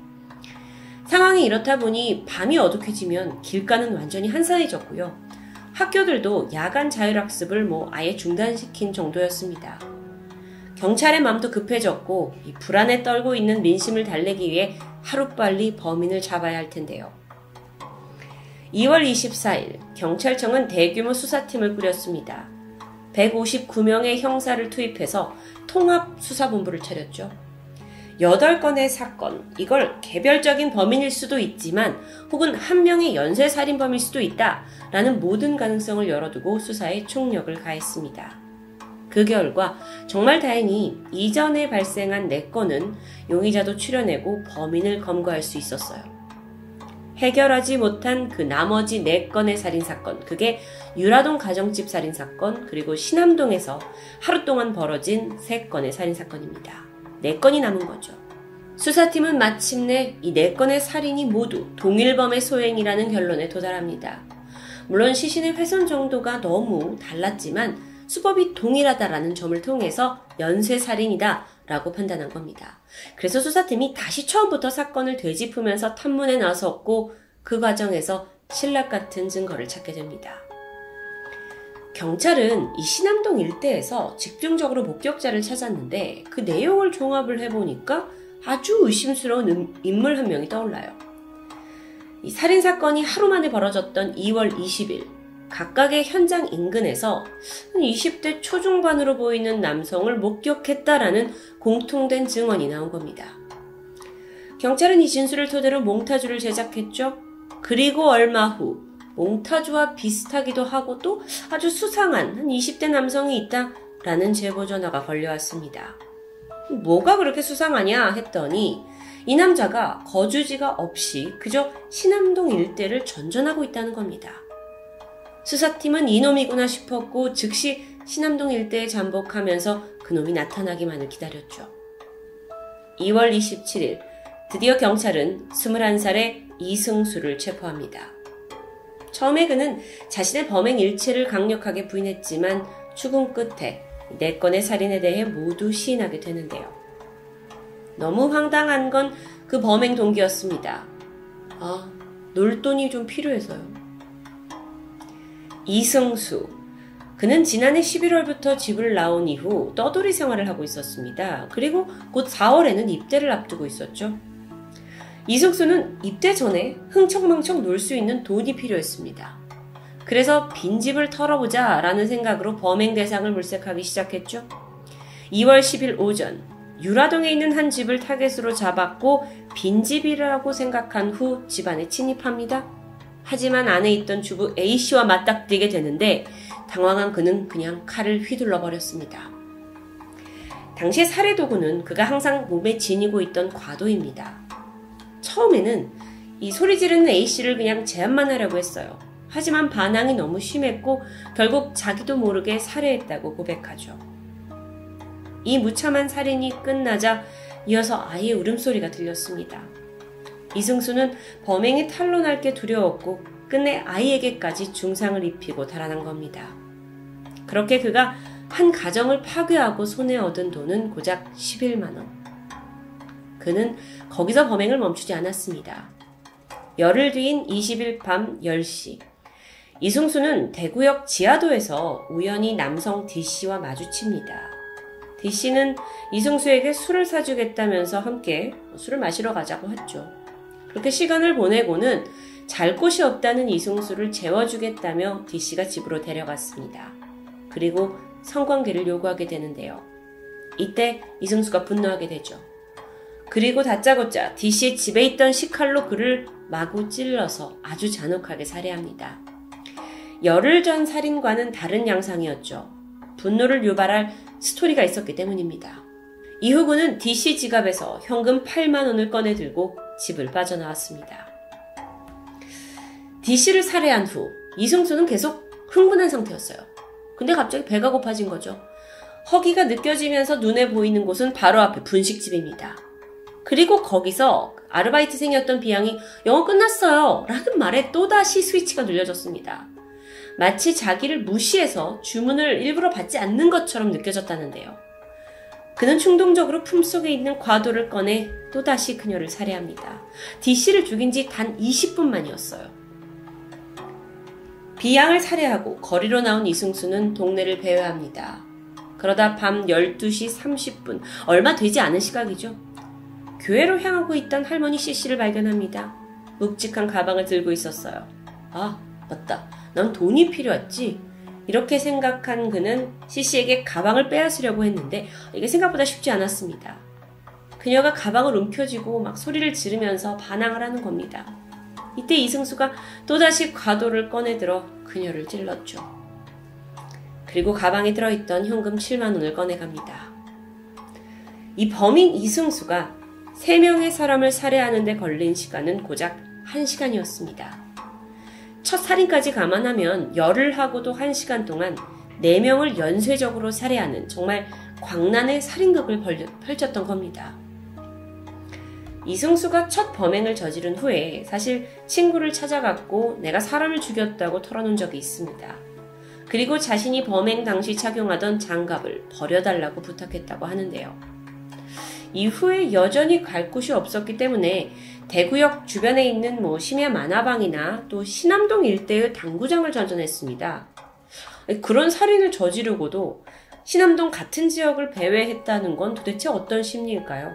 상황이 이렇다 보니 밤이 어둑해지면 길가는 완전히 한산해졌고요. 학교들도 야간 자율학습을 아예 중단시킨 정도였습니다. 경찰의 맘도 급해졌고 이 불안에 떨고 있는 민심을 달래기 위해 하루빨리 범인을 잡아야 할 텐데요. 2월 24일 경찰청은 대규모 수사팀을 꾸렸습니다. 159명의 형사를 투입해서 통합수사본부를 차렸죠. 8건의 사건, 이걸 개별적인 범인일 수도 있지만 혹은 한 명의 연쇄살인범일 수도 있다라는 모든 가능성을 열어두고 수사에 총력을 가했습니다. 그 결과 정말 다행히 이전에 발생한 4건은 용의자도 추려내고 범인을 검거할 수 있었어요. 해결하지 못한 그 나머지 4건의 살인사건, 그게 유라동 가정집 살인사건, 그리고 신암동에서 하루 동안 벌어진 3건의 살인사건입니다. 4건이 남은 거죠. 수사팀은 마침내 이 4건의 살인이 모두 동일범의 소행이라는 결론에 도달합니다. 물론 시신의 훼손 정도가 너무 달랐지만 수법이 동일하다라는 점을 통해서 연쇄살인이다 라고 판단한 겁니다. 그래서 수사팀이 다시 처음부터 사건을 되짚으면서 탐문에 나섰고 그 과정에서 신락 같은 증거를 찾게 됩니다. 경찰은 이 신암동 일대에서 집중적으로 목격자를 찾았는데 그 내용을 종합을 해보니까 아주 의심스러운 인물 한 명이 떠올라요. 이 살인사건이 하루 만에 벌어졌던 2월 20일 각각의 현장 인근에서 20대 초중반으로 보이는 남성을 목격했다라는 공통된 증언이 나온 겁니다. 경찰은 이 진술을 토대로 몽타주를 제작했죠. 그리고 얼마 후 몽타주와 비슷하기도 하고 또 아주 수상한 한 20대 남성이 있다라는 제보 전화가 걸려왔습니다. 뭐가 그렇게 수상하냐 했더니 이 남자가 거주지가 없이 그저 신암동 일대를 전전하고 있다는 겁니다. 수사팀은 이놈이구나 싶었고 즉시 신암동 일대에 잠복하면서 그놈이 나타나기만을 기다렸죠. 2월 27일 드디어 경찰은 21살의 이승수를 체포합니다. 처음에 그는 자신의 범행 일체를 강력하게 부인했지만 추궁 끝에 4건의 살인에 대해 모두 시인하게 되는데요. 너무 황당한 건 그 범행 동기였습니다. 놀 돈이 좀 필요해서요. 이승수, 그는 지난해 11월부터 집을 나온 이후 떠돌이 생활을 하고 있었습니다. 그리고 곧 4월에는 입대를 앞두고 있었죠. 이승수는 입대 전에 흥청망청 놀 수 있는 돈이 필요했습니다. 그래서 빈집을 털어보자 라는 생각으로 범행 대상을 물색하기 시작했죠. 2월 10일 오전, 유라동에 있는 한 집을 타겟으로 잡았고 빈집이라고 생각한 후 집안에 침입합니다. 하지만 안에 있던 주부 A씨와 맞닥뜨리게 되는데 당황한 그는 그냥 칼을 휘둘러 버렸습니다. 당시 살해 도구는 그가 항상 몸에 지니고 있던 과도입니다. 처음에는 이 소리 지르는 A씨를 그냥 제압만 하려고 했어요. 하지만 반항이 너무 심했고 결국 자기도 모르게 살해했다고 고백하죠. 이 무참한 살인이 끝나자 이어서 아이의 울음소리가 들렸습니다. 이승수는 범행이 탄로날 게 두려웠고 끝내 아이에게까지 중상을 입히고 달아난 겁니다. 그렇게 그가 한 가정을 파괴하고 손에 얻은 돈은 고작 11만 원. 그는 거기서 범행을 멈추지 않았습니다. 열흘 뒤인 20일 밤 10시 이승수는 대구역 지하도에서 우연히 남성 D씨와 마주칩니다. D씨는 이승수에게 술을 사주겠다면서 함께 술을 마시러 가자고 했죠. 그렇게 시간을 보내고는 잘 곳이 없다는 이승수를 재워주겠다며 D씨가 집으로 데려갔습니다. 그리고 성관계를 요구하게 되는데요. 이때 이승수가 분노하게 되죠. 그리고 다짜고짜 D씨의 집에 있던 식칼로 그를 마구 찔러서 아주 잔혹하게 살해합니다. 열흘 전 살인과는 다른 양상이었죠. 분노를 유발할 스토리가 있었기 때문입니다. 이후 그는 D씨 지갑에서 현금 8만 원을 꺼내들고 집을 빠져나왔습니다. D씨를 살해한 후 이승수는 계속 흥분한 상태였어요. 근데 갑자기 배가 고파진 거죠. 허기가 느껴지면서 눈에 보이는 곳은 바로 앞에 분식집입니다. 그리고 거기서 아르바이트생이었던 B양이 영업 끝났어요 라는 말에 또다시 스위치가 눌려졌습니다. 마치 자기를 무시해서 주문을 일부러 받지 않는 것처럼 느껴졌다는데요. 그는 충동적으로 품속에 있는 과도를 꺼내 또다시 그녀를 살해합니다. D씨를 죽인 지 단 20분 만이었어요. B양을 살해하고 거리로 나온 이승수는 동네를 배회합니다. 그러다 밤 12시 30분, 얼마 되지 않은 시각이죠. 교회로 향하고 있던 할머니 씨씨를 발견합니다. 묵직한 가방을 들고 있었어요. 아, 맞다. 난 돈이 필요했지. 이렇게 생각한 그는 씨씨에게 가방을 빼앗으려고 했는데 이게 생각보다 쉽지 않았습니다. 그녀가 가방을 움켜쥐고 막 소리를 지르면서 반항을 하는 겁니다. 이때 이승수가 또다시 과도를 꺼내들어 그녀를 찔렀죠. 그리고 가방에 들어있던 현금 7만 원을 꺼내갑니다. 이 범인 이승수가 3명의 사람을 살해하는 데 걸린 시간은 고작 1시간이었습니다. 첫 살인까지 감안하면 열흘 하고도 1시간 동안 4명을 연쇄적으로 살해하는 정말 광란의 살인극을 펼쳤던 겁니다. 이승수가 첫 범행을 저지른 후에 사실 친구를 찾아갔고 내가 사람을 죽였다고 털어놓은 적이 있습니다. 그리고 자신이 범행 당시 착용하던 장갑을 버려달라고 부탁했다고 하는데요. 이후에 여전히 갈 곳이 없었기 때문에 대구역 주변에 있는 심야 만화방이나 또 신암동 일대의 당구장을 전전했습니다. 그런 살인을 저지르고도 신암동 같은 지역을 배회했다는 건 도대체 어떤 심리일까요?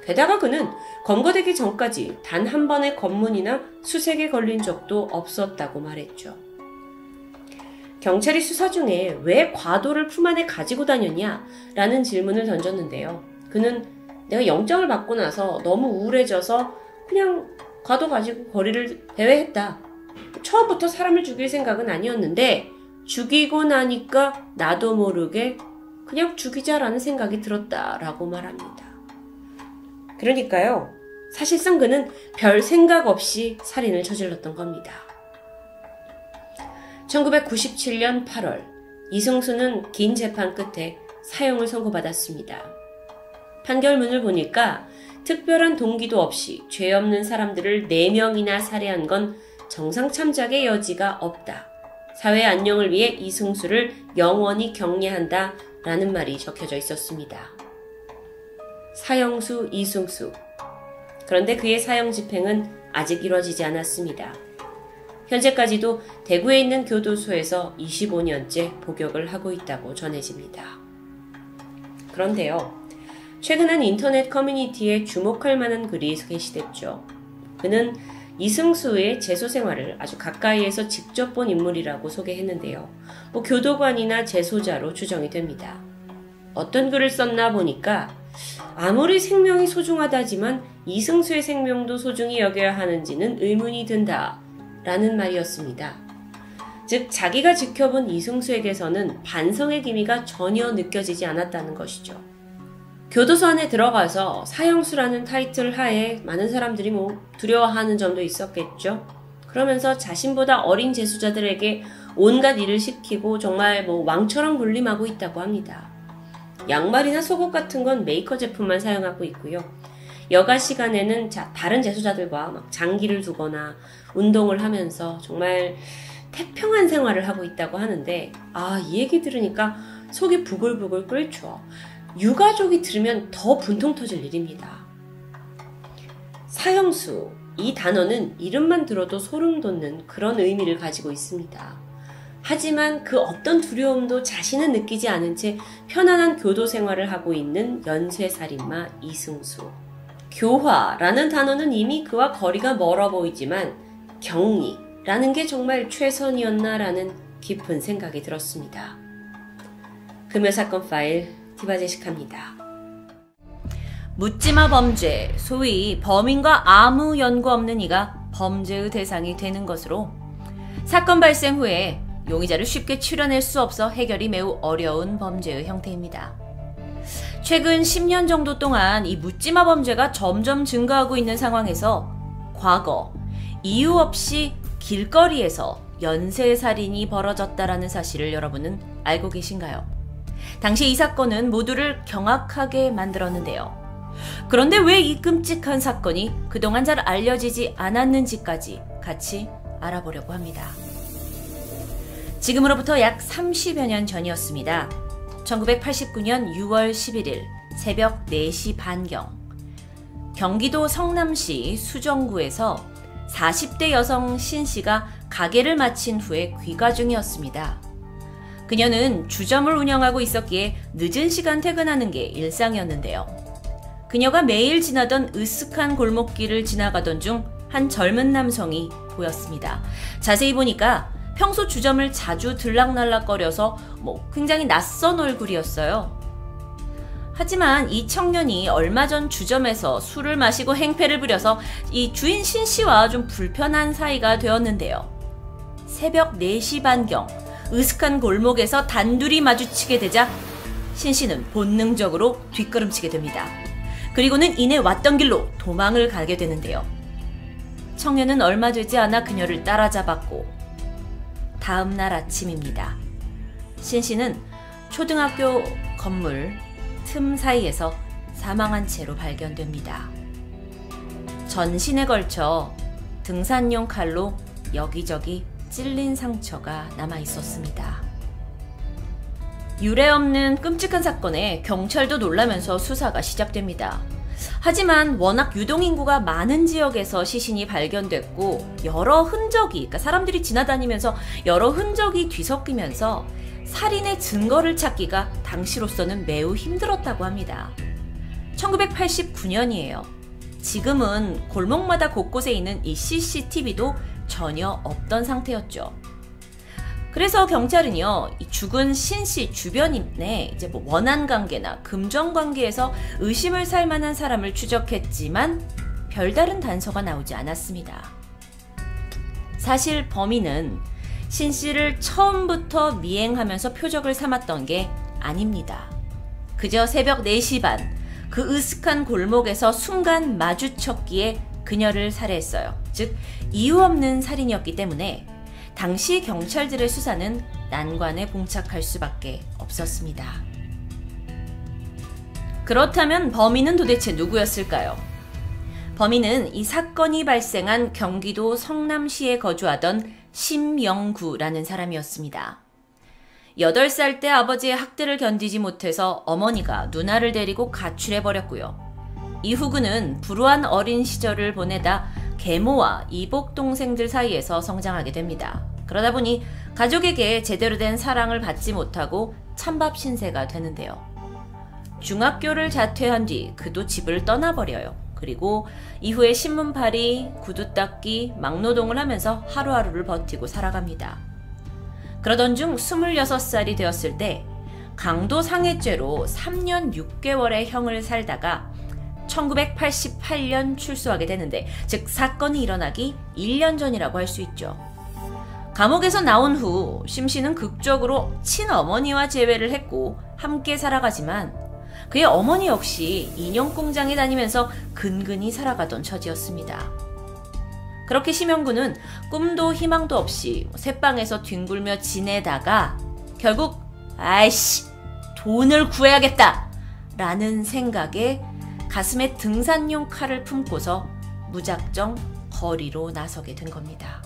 게다가 그는 검거되기 전까지 단 한 번의 검문이나 수색에 걸린 적도 없었다고 말했죠. 경찰이 수사 중에 왜 과도를 품 안에 가지고 다녔냐? 라는 질문을 던졌는데요. 그는 내가 영장을 받고 나서 너무 우울해져서 그냥 과도 가지고 거리를 배회했다. 처음부터 사람을 죽일 생각은 아니었는데 죽이고 나니까 나도 모르게 그냥 죽이자라는 생각이 들었다라고 말합니다. 그러니까요. 사실상 그는 별 생각 없이 살인을 저질렀던 겁니다. 1997년 8월, 이승수는 긴 재판 끝에 사형을 선고받았습니다. 판결문을 보니까 특별한 동기도 없이 죄 없는 사람들을 4명이나 살해한 건 정상참작의 여지가 없다. 사회 안녕을 위해 이승수를 영원히 격려한다. 라는 말이 적혀져 있었습니다. 사형수 이승수. 그런데 그의 사형 집행은 아직 이뤄지지 않았습니다. 현재까지도 대구에 있는 교도소에서 25년째 복역을 하고 있다고 전해집니다. 그런데요. 최근 한 인터넷 커뮤니티에 주목할 만한 글이 게시됐죠. 그는 이승수의 재소 생활을 아주 가까이에서 직접 본 인물이라고 소개했는데요. 교도관이나 재소자로 추정이 됩니다. 어떤 글을 썼나 보니까 아무리 생명이 소중하다지만 이승수의 생명도 소중히 여겨야 하는지는 의문이 든다. 라는 말이었습니다. 즉 자기가 지켜본 이승수에게서는 반성의 기미가 전혀 느껴지지 않았다는 것이죠. 교도소 안에 들어가서 사형수라는 타이틀 하에 많은 사람들이 두려워하는 점도 있었겠죠. 그러면서 자신보다 어린 재수자들에게 온갖 일을 시키고 정말 왕처럼 군림하고 있다고 합니다. 양말이나 속옷 같은 건 메이커 제품만 사용하고 있고요. 여가 시간에는 다른 재수자들과 장기를 두거나 운동을 하면서 정말 태평한 생활을 하고 있다고 하는데 이 얘기 들으니까 속이 부글부글 끓죠. 유가족이 들으면 더 분통 터질 일입니다. 사형수, 이 단어는 이름만 들어도 소름 돋는 그런 의미를 가지고 있습니다. 하지만 그 어떤 두려움도 자신은 느끼지 않은 채 편안한 교도 생활을 하고 있는 연쇄살인마 이승수. 교화라는 단어는 이미 그와 거리가 멀어 보이지만 격리라는 게 정말 최선이었나라는 깊은 생각이 들었습니다. 금요사건 파일 디바제식합니다. 묻지마 범죄, 소위 범인과 아무 연구 없는 이가 범죄의 대상이 되는 것으로 사건 발생 후에 용의자를 쉽게 추려낼 수 없어 해결이 매우 어려운 범죄의 형태입니다. 최근 10년 정도 동안 이 묻지마 범죄가 점점 증가하고 있는 상황에서 과거 이유 없이 길거리에서 연쇄살인이 벌어졌다라는 사실을 여러분은 알고 계신가요? 당시 이 사건은 모두를 경악하게 만들었는데요. 그런데 왜 이 끔찍한 사건이 그동안 잘 알려지지 않았는지까지 같이 알아보려고 합니다. 지금으로부터 약 30여 년 전이었습니다. 1989년 6월 11일 새벽 4시 반경 경기도 성남시 수정구에서 40대 여성 신씨가 가게를 마친 후에 귀가 중이었습니다. 그녀는 주점을 운영하고 있었기에 늦은 시간 퇴근하는 게 일상이었는데요. 그녀가 매일 지나던 으슥한 골목길을 지나가던 중 한 젊은 남성이 보였습니다. 자세히 보니까 평소 주점을 자주 들락날락거려서 굉장히 낯선 얼굴이었어요. 하지만 이 청년이 얼마 전 주점에서 술을 마시고 행패를 부려서 이 주인 신씨와 좀 불편한 사이가 되었는데요. 새벽 4시 반경 으슥한 골목에서 단둘이 마주치게 되자 신씨는 본능적으로 뒷걸음치게 됩니다. 그리고는 이내 왔던 길로 도망을 가게 되는데요. 청년은 얼마 되지 않아 그녀를 따라잡았고 다음날 아침입니다. 신씨는 초등학교 건물 틈 사이에서 사망한 채로 발견됩니다. 전신에 걸쳐 등산용 칼로 여기저기 찔린 상처가 남아있었습니다. 유례 없는 끔찍한 사건에 경찰도 놀라면서 수사가 시작됩니다. 하지만 워낙 유동인구가 많은 지역에서 시신이 발견됐고 여러 흔적이, 그러니까 사람들이 지나다니면서 여러 흔적이 뒤섞이면서 살인의 증거를 찾기가 당시로서는 매우 힘들었다고 합니다. 1989년이에요. 지금은 골목마다 곳곳에 있는 이 CCTV도 전혀 없던 상태였죠. 그래서 경찰은요, 이 죽은 신씨 주변인의 이제 원한 관계나 금전 관계에서 의심을 살 만한 사람을 추적했지만 별다른 단서가 나오지 않았습니다. 사실 범인은 신씨를 처음부터 미행하면서 표적을 삼았던 게 아닙니다. 그저 새벽 4시 반, 그 으슥한 골목에서 순간 마주쳤기에 그녀를 살해했어요. 즉, 이유 없는 살인이었기 때문에 당시 경찰들의 수사는 난관에 봉착할 수밖에 없었습니다. 그렇다면 범인은 도대체 누구였을까요? 범인은 이 사건이 발생한 경기도 성남시에 거주하던 심영구라는 사람이었습니다. 8살 때 아버지의 학대를 견디지 못해서 어머니가 누나를 데리고 가출해버렸고요. 이후 그는 불우한 어린 시절을 보내다 계모와 이복 동생들 사이에서 성장하게 됩니다. 그러다 보니 가족에게 제대로 된 사랑을 받지 못하고 찬밥 신세가 되는데요. 중학교를 자퇴한 뒤 그도 집을 떠나버려요. 그리고 이후에 신문팔이, 구두 닦기, 막노동을 하면서 하루하루를 버티고 살아갑니다. 그러던 중 26살이 되었을 때 강도 상해죄로 3년 6개월의 형을 살다가 1988년 출소하게 되는데, 즉 사건이 일어나기 1년 전이라고 할 수 있죠. 감옥에서 나온 후 심씨는 극적으로 친어머니와 재회를 했고 함께 살아가지만 그의 어머니 역시 인형공장에 다니면서 근근히 살아가던 처지였습니다. 그렇게 심영구는 꿈도 희망도 없이 새방에서 뒹굴며 지내다가 결국 아이씨 돈을 구해야겠다 라는 생각에 가슴에 등산용 칼을 품고서 무작정 거리로 나서게 된 겁니다.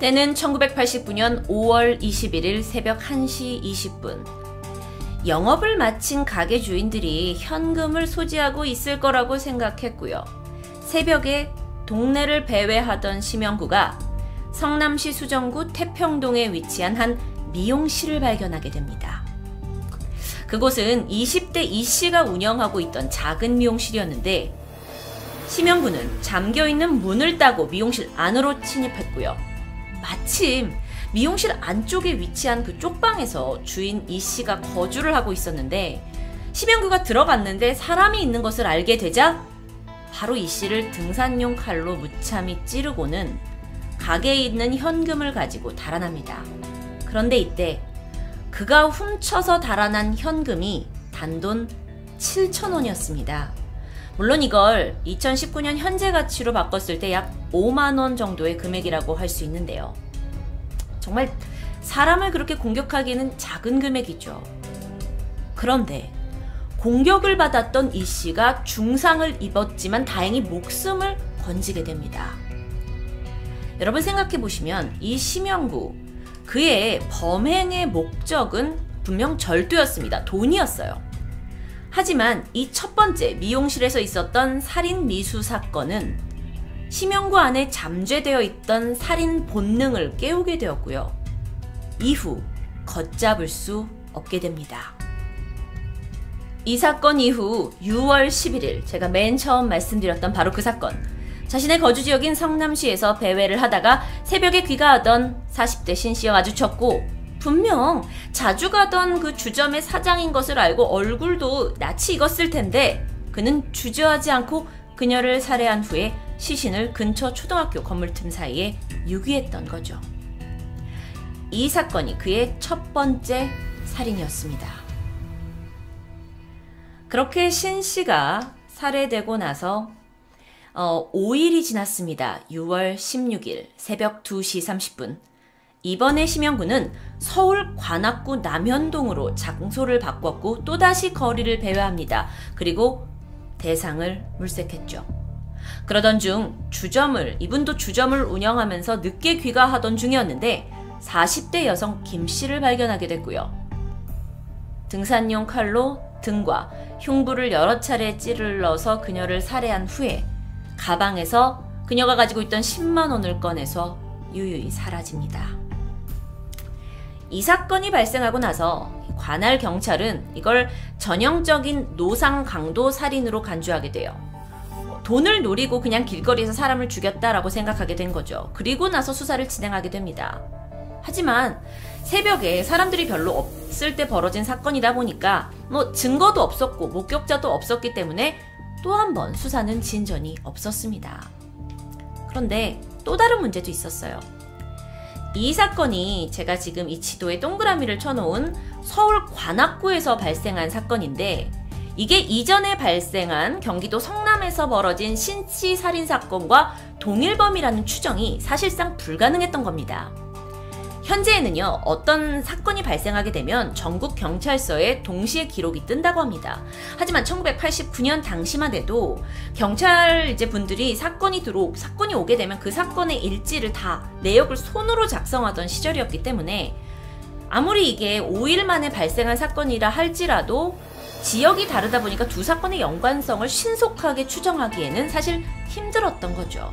때는 1989년 5월 21일 새벽 1시 20분. 영업을 마친 가게 주인들이 현금을 소지하고 있을 거라고 생각했고요. 새벽에 동네를 배회하던 심영구가 성남시 수정구 태평동에 위치한 한 미용실을 발견하게 됩니다. 그곳은 20대 이씨가 운영하고 있던 작은 미용실이었는데 심영구는 잠겨있는 문을 따고 미용실 안으로 침입했고요. 마침 미용실 안쪽에 위치한 그 쪽방에서 주인 이씨가 거주를 하고 있었는데 심영구가 들어갔는데 사람이 있는 것을 알게 되자 바로 이씨를 등산용 칼로 무참히 찌르고는 가게에 있는 현금을 가지고 달아납니다. 그런데 이때 그가 훔쳐서 달아난 현금이 단돈 7,000원이었습니다. 물론 이걸 2019년 현재 가치로 바꿨을 때 약 5만원 정도의 금액이라고 할 수 있는데요. 정말 사람을 그렇게 공격하기에는 작은 금액이죠. 그런데 공격을 받았던 이씨가 중상을 입었지만 다행히 목숨을 건지게 됩니다. 여러분 생각해보시면 이 심영구, 그의 범행의 목적은 분명 절도였습니다. 돈이었어요. 하지만 이 첫 번째 미용실에서 있었던 살인 미수 사건은 심영구 안에 잠재되어 있던 살인 본능을 깨우게 되었고요. 이후 걷잡을 수 없게 됩니다. 이 사건 이후 6월 11일 제가 맨 처음 말씀드렸던 바로 그 사건, 자신의 거주지역인 성남시에서 배회를 하다가 새벽에 귀가하던 40대 신씨와 마주쳤고, 분명 자주 가던 그 주점의 사장인 것을 알고 얼굴도 낯이 익었을 텐데 그는 주저하지 않고 그녀를 살해한 후에 시신을 근처 초등학교 건물 틈 사이에 유기했던 거죠. 이 사건이 그의 첫 번째 살인이었습니다. 그렇게 신 씨가 살해되고 나서 5일이 지났습니다. 6월 16일 새벽 2시 30분. 이번에 심영구는 서울 관악구 남현동으로 장소를 바꿨고 또다시 거리를 배회합니다. 그리고 대상을 물색했죠. 그러던 중 이분도 주점을 운영하면서 늦게 귀가하던 중이었는데 40대 여성 김씨를 발견하게 됐고요. 등산용 칼로 등과 흉부를 여러 차례 찌르러서 그녀를 살해한 후에 가방에서 그녀가 가지고 있던 10만 원을 꺼내서 유유히 사라집니다. 이 사건이 발생하고 나서 관할 경찰은 이걸 전형적인 노상 강도 살인으로 간주하게 돼요. 돈을 노리고 그냥 길거리에서 사람을 죽였다라고 생각하게 된 거죠. 그리고 나서 수사를 진행하게 됩니다. 하지만 새벽에 사람들이 별로 없을 때 벌어진 사건이다 보니까 증거도 없었고 목격자도 없었기 때문에 또 한 번 수사는 진전이 없었습니다. 그런데 또 다른 문제도 있었어요. 이 사건이 제가 지금 이 지도에 동그라미를 쳐놓은 서울 관악구에서 발생한 사건인데, 이게 이전에 발생한 경기도 성남에서 벌어진 신씨 살인 사건과 동일범이라는 추정이 사실상 불가능했던 겁니다. 현재에는요, 어떤 사건이 발생하게 되면 전국 경찰서에 동시에 기록이 뜬다고 합니다. 하지만 1989년 당시만 해도 경찰 분들이 사건이 오게 되면 그 사건의 일지를 다 내역을 손으로 작성하던 시절이었기 때문에 아무리 이게 5일 만에 발생한 사건이라 할지라도 지역이 다르다 보니까 두 사건의 연관성을 신속하게 추정하기에는 사실 힘들었던 거죠.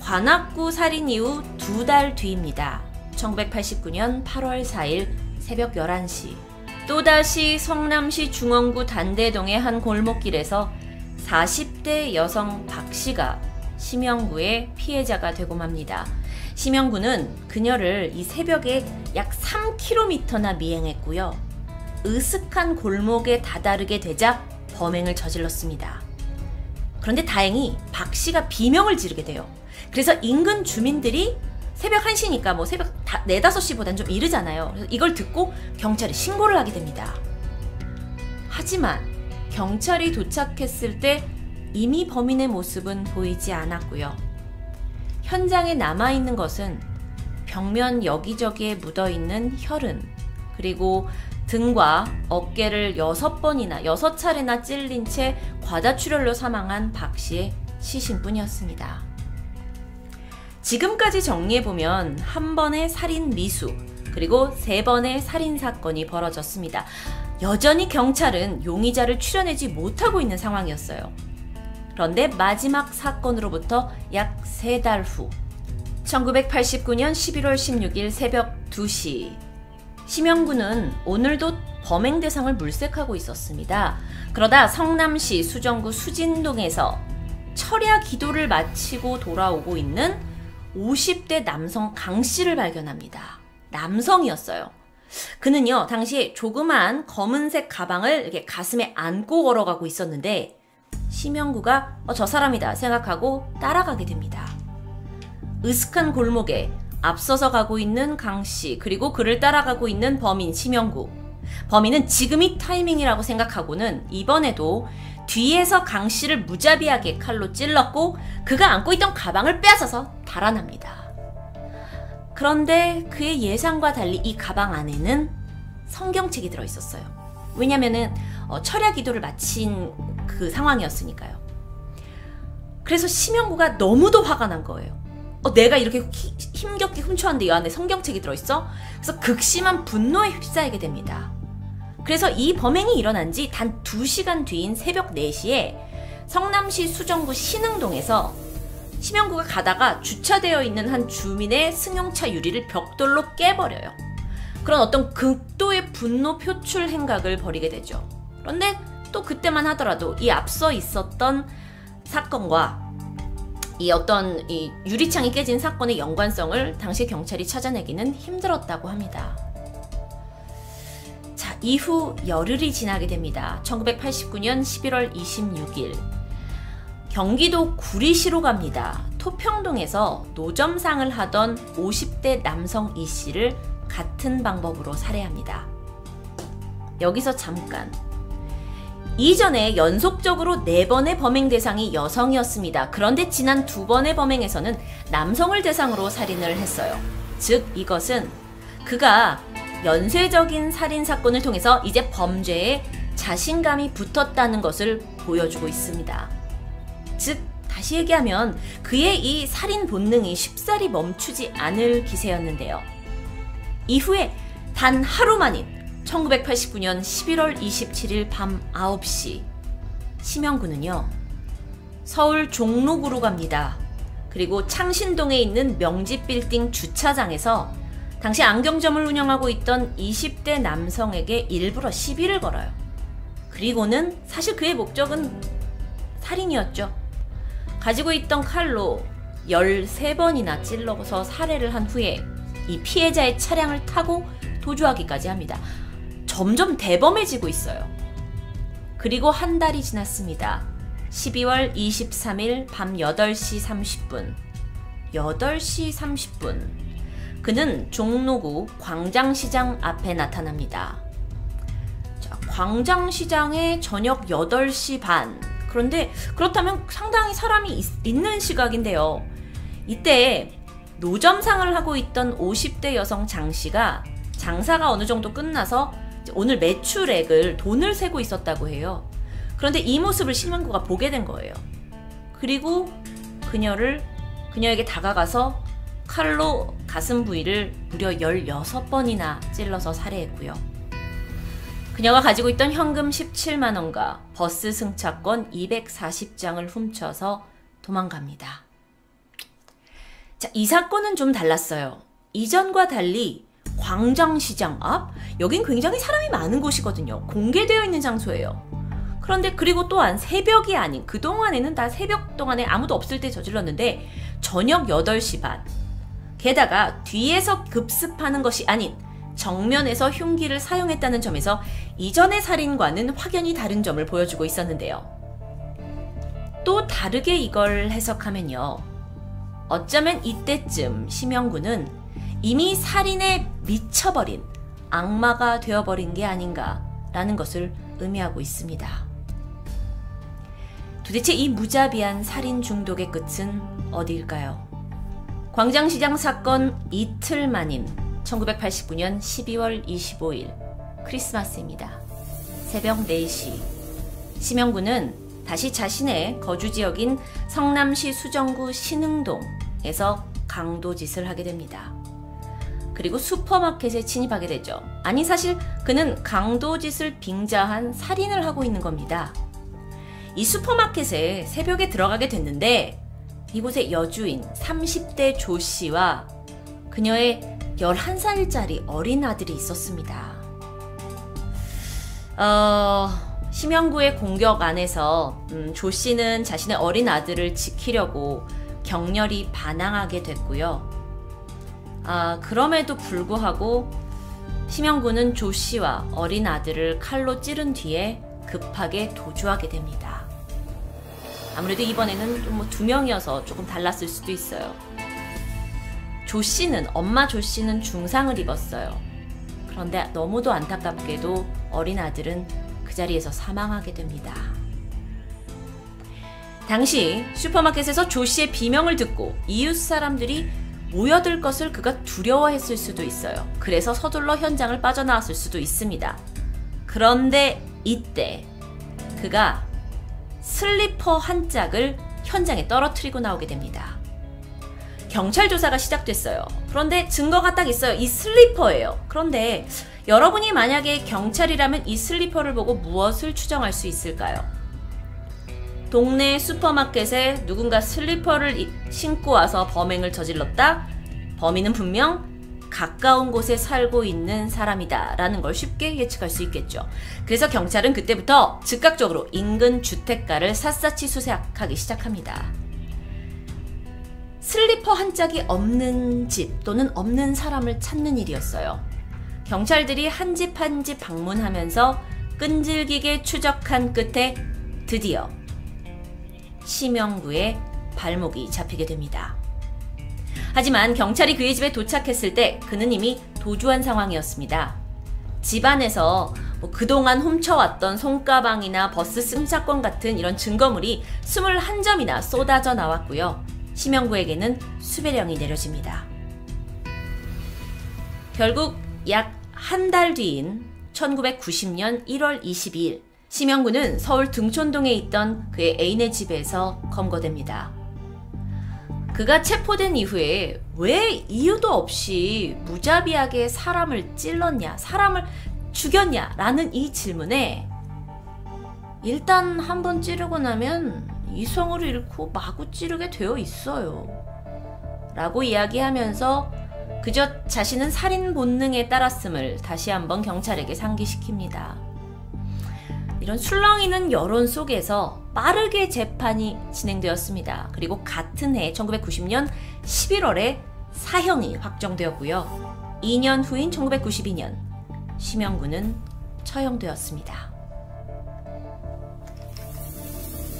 관악구 살인 이후 두 달 뒤입니다. 1989년 8월 4일 새벽 11시, 또다시 성남시 중원구 단대동의 한 골목길에서 40대 여성 박씨가 심영구의 피해자가 되고 맙니다. 심영구는 그녀를 이 새벽에 약 3km나 미행했고요. 으슥한 골목에 다다르게 되자 범행을 저질렀습니다. 그런데 다행히 박씨가 비명을 지르게 돼요. 그래서 인근 주민들이 새벽 1시니까 새벽 4, 5시보단 좀 이르잖아요. 그래서 이걸 듣고 경찰에 신고를 하게 됩니다. 하지만 경찰이 도착했을 때 이미 범인의 모습은 보이지 않았고요. 현장에 남아있는 것은 벽면 여기저기에 묻어있는 혈흔, 그리고 등과 어깨를 6차례나 찔린 채 과다출혈로 사망한 박씨의 시신뿐이었습니다. 지금까지 정리해보면 한 번의 살인 미수, 그리고 3번의 살인사건이 벌어졌습니다. 여전히 경찰은 용의자를 추려내지 못하고 있는 상황이었어요. 그런데 마지막 사건으로부터 약 3달 후, 1989년 11월 16일 새벽 2시, 심영구는 오늘도 범행 대상을 물색하고 있었습니다. 그러다 성남시 수정구 수진동에서 철야 기도를 마치고 돌아오고 있는 50대 남성 강씨를 발견합니다. 남성이었어요. 그는요, 당시에 조그만 검은색 가방을 이렇게 가슴에 안고 걸어가고 있었는데 심영구가 저 사람이다 생각하고 따라가게 됩니다. 으슥한 골목에 앞서서 가고 있는 강씨, 그리고 그를 따라가고 있는 범인 심영구. 범인은 지금이 타이밍이라고 생각하고는 이번에도 뒤에서 강씨를 무자비하게 칼로 찔렀고 그가 안고 있던 가방을 빼앗아서 달아납니다. 그런데 그의 예상과 달리 이 가방 안에는 성경책이 들어있었어요. 왜냐면은 철야 기도를 마친 그 상황이었으니까요. 그래서 심영구가 너무도 화가 난 거예요. 내가 이렇게 힘겹게 훔쳐왔는데 이 안에 성경책이 들어있어? 그래서 극심한 분노에 휩싸이게 됩니다. 그래서 이 범행이 일어난 지 단 2시간 뒤인 새벽 4시에 성남시 수정구 신흥동에서 심영구가 가다가 주차되어 있는 한 주민의 승용차 유리를 벽돌로 깨버려요. 그런 어떤 극도의 분노 표출 행각을 벌이게 되죠. 그런데 또 그때만 하더라도 이 앞서 있었던 사건과 이 어떤 이 유리창이 깨진 사건의 연관성을 당시 경찰이 찾아내기는 힘들었다고 합니다. 자, 이후 열흘이 지나게 됩니다. 1989년 11월 26일 경기도 구리시로 갑니다. 토평동에서 노점상을 하던 50대 남성 이씨를 같은 방법으로 살해합니다. 여기서 잠깐, 이전에 연속적으로 4번의 범행 대상이 여성이었습니다. 그런데 지난 2번의 범행에서는 남성을 대상으로 살인을 했어요. 즉 이것은 그가 연쇄적인 살인사건을 통해서 이제 범죄에 자신감이 붙었다는 것을 보여주고 있습니다. 즉 다시 얘기하면 그의 이 살인 본능이 쉽사리 멈추지 않을 기세였는데요. 이후에 단 하루만인 1989년 11월 27일 밤 9시 심영구는요 서울 종로구로 갑니다. 그리고 창신동에 있는 명지 빌딩 주차장에서 당시 안경점을 운영하고 있던 20대 남성에게 일부러 시비를 걸어요. 그리고는 사실 그의 목적은 살인이었죠. 가지고 있던 칼로 13번이나 찔러서 살해를 한 후에 이 피해자의 차량을 타고 도주하기까지 합니다. 점점 대범해지고 있어요. 그리고 한 달이 지났습니다. 12월 23일 밤 8시 30분 그는 종로구 광장시장 앞에 나타납니다. 자, 광장시장에 저녁 8시 반, 그런데 그렇다면 상당히 사람이 있는 시각인데요. 이때 노점상을 하고 있던 50대 여성 장씨가 장사가 어느 정도 끝나서 오늘 매출액을 돈을 세고 있었다고 해요. 그런데 이 모습을 심영구가 보게 된 거예요. 그리고 그녀에게 다가가서 칼로 가슴 부위를 무려 16번이나 찔러서 살해했고요. 그녀가 가지고 있던 현금 17만 원과 버스 승차권 240장을 훔쳐서 도망갑니다. 자, 이 사건은 좀 달랐어요. 이전과 달리 광장시장 앞? 여긴 굉장히 사람이 많은 곳이거든요. 공개되어 있는 장소예요. 그런데 그리고 또한 새벽이 아닌, 그동안에는 다 새벽 동안에 아무도 없을 때 저질렀는데 저녁 8시 반. 게다가 뒤에서 급습하는 것이 아닌 정면에서 흉기를 사용했다는 점에서 이전의 살인과는 확연히 다른 점을 보여주고 있었는데요. 또 다르게 이걸 해석하면요, 어쩌면 이때쯤 심영구는 이미 살인에 미쳐버린 악마가 되어버린 게 아닌가라는 것을 의미하고 있습니다. 도대체 이 무자비한 살인 중독의 끝은 어디일까요? 광장시장 사건 이틀 만인 1989년 12월 25일 크리스마스입니다. 새벽 4시 심영구는 다시 자신의 거주지역인 성남시 수정구 신흥동에서 강도짓을 하게 됩니다. 그리고 슈퍼마켓에 진입하게 되죠. 아니, 사실 그는 강도짓을 빙자한 살인을 하고 있는 겁니다. 이 슈퍼마켓에 새벽에 들어가게 됐는데 이곳의 여주인 30대 조씨와 그녀의 11살짜리 어린 아들이 있었습니다. 심영구의 공격 안에서 조씨는 자신의 어린 아들을 지키려고 격렬히 반항하게 됐고요. 그럼에도 불구하고 심영구는 조씨와 어린 아들을 칼로 찌른 뒤에 급하게 도주하게 됩니다. 아무래도 이번에는 두 명이어서 조금 달랐을 수도 있어요. 엄마 조씨는 중상을 입었어요. 그런데 너무도 안타깝게도 어린 아들은 그 자리에서 사망하게 됩니다. 당시 슈퍼마켓에서 조씨의 비명을 듣고 이웃 사람들이 모여들 것을 그가 두려워했을 수도 있어요. 그래서 서둘러 현장을 빠져나왔을 수도 있습니다. 그런데 이때 그가 슬리퍼 한 짝을 현장에 떨어뜨리고 나오게 됩니다. 경찰 조사가 시작됐어요. 그런데 증거가 딱 있어요. 이 슬리퍼예요. 그런데 여러분이 만약에 경찰이라면 이 슬리퍼를 보고 무엇을 추정할 수 있을까요? 동네 슈퍼마켓에 누군가 슬리퍼를 신고 와서 범행을 저질렀다. 범인은 분명 가까운 곳에 살고 있는 사람이다 라는 걸 쉽게 예측할 수 있겠죠. 그래서 경찰은 그때부터 즉각적으로 인근 주택가를 샅샅이 수색하기 시작합니다. 슬리퍼 한 짝이 없는 집 또는 없는 사람을 찾는 일이었어요. 경찰들이 한 집 한 집 방문하면서 끈질기게 추적한 끝에 드디어 심영구의 발목이 잡히게 됩니다. 하지만 경찰이 그의 집에 도착했을 때 그는 이미 도주한 상황이었습니다. 집 안에서 그동안 훔쳐왔던 손가방이나 버스 씀사건 같은 이런 증거물이 21점이나 쏟아져 나왔고요. 심영구에게는 수배령이 내려집니다. 결국 약 한 달 뒤인 1990년 1월 22일 심영구는 서울 등촌동에 있던 그의 애인의 집에서 검거됩니다. 그가 체포된 이후에 왜 이유도 없이 무자비하게 사람을 찔렀냐, 사람을 죽였냐 라는 이 질문에 일단 한번 찌르고 나면 이성을 잃고 마구 찌르게 되어 있어요 라고 이야기하면서 그저 자신은 살인 본능에 따랐음을 다시 한번 경찰에게 상기시킵니다. 이런 술렁이는 여론 속에서 빠르게 재판이 진행되었습니다. 그리고 같은 해 1990년 11월에 사형이 확정되었고요. 2년 후인 1992년 심영구는 처형되었습니다.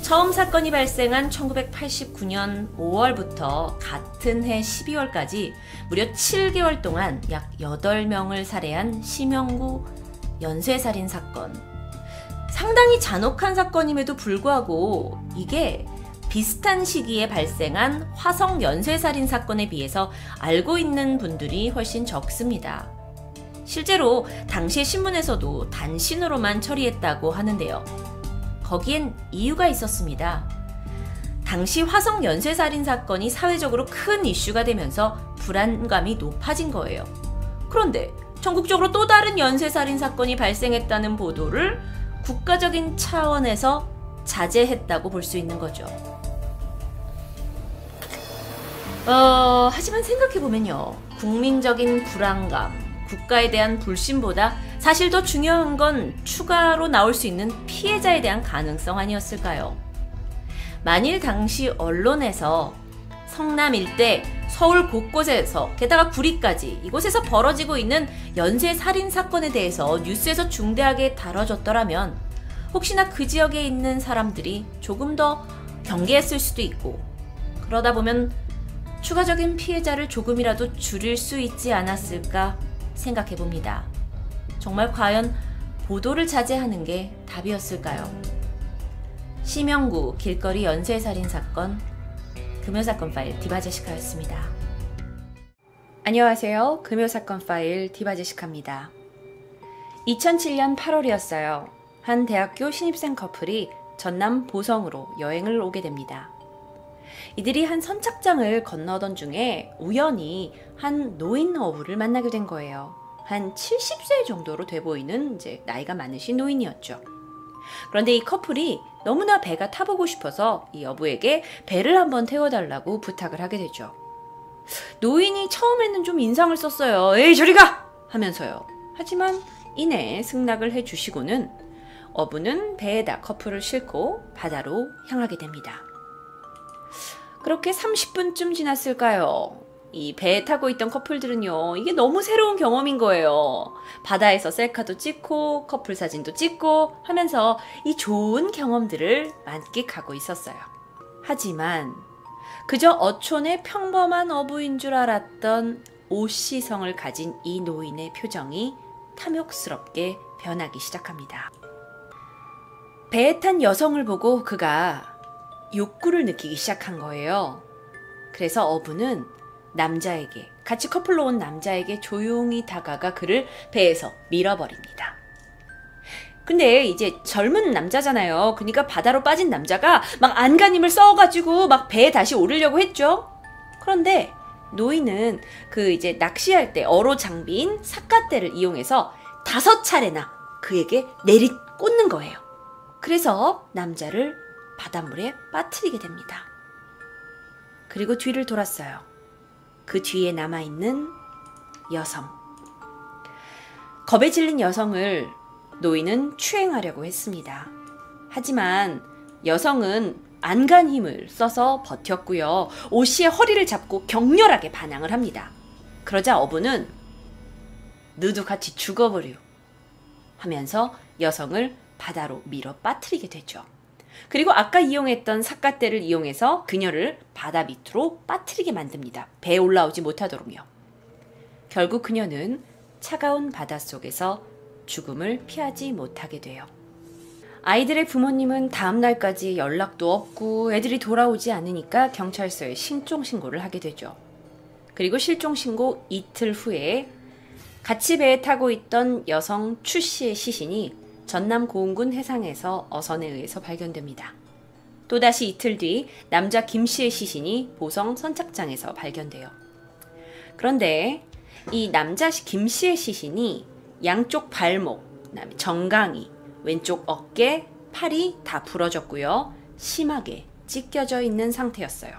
처음 사건이 발생한 1989년 5월부터 같은 해 12월까지 무려 7개월 동안 약 8명을 살해한 심영구 연쇄살인 사건. 상당히 잔혹한 사건임에도 불구하고 이게 비슷한 시기에 발생한 화성 연쇄살인 사건에 비해서 알고 있는 분들이 훨씬 적습니다. 실제로 당시의 신문에서도 단신으로만 처리했다고 하는데요. 거기엔 이유가 있었습니다. 당시 화성 연쇄살인 사건이 사회적으로 큰 이슈가 되면서 불안감이 높아진 거예요. 그런데 전국적으로 또 다른 연쇄살인 사건이 발생했다는 보도를 국가적인 차원에서 자제했다고 볼 수 있는 거죠. 하지만 생각해보면요. 국민적인 불안감, 국가에 대한 불신보다 사실 더 중요한 건 추가로 나올 수 있는 피해자에 대한 가능성 아니었을까요? 만일 당시 언론에서 성남 일대, 서울 곳곳에서 게다가 구리까지 이곳에서 벌어지고 있는 연쇄살인사건에 대해서 뉴스에서 중대하게 다뤄졌더라면 혹시나 그 지역에 있는 사람들이 조금 더 경계했을 수도 있고 그러다 보면 추가적인 피해자를 조금이라도 줄일 수 있지 않았을까 생각해봅니다. 정말 과연 보도를 자제하는 게 답이었을까요? 심영구 길거리 연쇄살인사건 금요사건 파일 디바제시카였습니다. 안녕하세요. 금요사건 파일 디바제시카입니다. 2007년 8월이었어요. 한 대학교 신입생 커플이 전남 보성으로 여행을 오게 됩니다. 이들이 한 선착장을 건너던 중에 우연히 한 노인 어부를 만나게 된 거예요. 한 70세 정도로 돼 보이는 이제 나이가 많으신 노인이었죠. 그런데 이 커플이 너무나 배가 타보고 싶어서 이 여부에게 배를 한번 태워달라고 부탁을 하게 되죠. 노인이 처음에는 좀 인상을 썼어요. 에이 저리 가! 하면서요. 하지만 이내 승낙을 해주시고는 어부는 배에다 커플을 싣고 바다로 향하게 됩니다. 그렇게 30분쯤 지났을까요? 이 배에 타고 있던 커플들은요. 이게 너무 새로운 경험인 거예요. 바다에서 셀카도 찍고 커플 사진도 찍고 하면서 이 좋은 경험들을 만끽하고 있었어요. 하지만 그저 어촌의 평범한 어부인 줄 알았던 오씨성을 가진 이 노인의 표정이 탐욕스럽게 변하기 시작합니다. 배에 탄 여성을 보고 그가 욕구를 느끼기 시작한 거예요. 그래서 어부는 남자에게, 같이 커플로 온 남자에게 조용히 다가가 그를 배에서 밀어버립니다. 근데 이제 젊은 남자잖아요. 그러니까 바다로 빠진 남자가 막 안간힘을 써가지고 막 배에 다시 오르려고 했죠. 그런데 노인은 그 이제 낚시할 때 어로 장비인 삿갓대를 이용해서 5차례나 그에게 내리꽂는 거예요. 그래서 남자를 바닷물에 빠뜨리게 됩니다. 그리고 뒤를 돌았어요. 그 뒤에 남아있는 여성. 겁에 질린 여성을 노인은 추행하려고 했습니다. 하지만 여성은 안간 힘을 써서 버텼고요. 오씨의 허리를 잡고 격렬하게 반항을 합니다. 그러자 어부는 너도 같이 죽어버려 하면서 여성을 바다로 밀어 빠뜨리게 되죠. 그리고 아까 이용했던 삿갓대를 이용해서 그녀를 바다 밑으로 빠뜨리게 만듭니다. 배에 올라오지 못하도록요. 결국 그녀는 차가운 바닷속에서 죽음을 피하지 못하게 돼요. 아이들의 부모님은 다음날까지 연락도 없고 애들이 돌아오지 않으니까 경찰서에 실종신고를 하게 되죠. 그리고 실종신고 이틀 후에 같이 배에 타고 있던 여성 추씨의 시신이 전남 고흥군 해상에서 어선에 의해서 발견됩니다. 또다시 이틀 뒤 남자 김씨의 시신이 보성 선착장에서 발견돼요. 그런데 이 남자 김씨의 시신이 양쪽 발목, 그다음에 정강이, 왼쪽 어깨, 팔이 다 부러졌고요. 심하게 찢겨져 있는 상태였어요.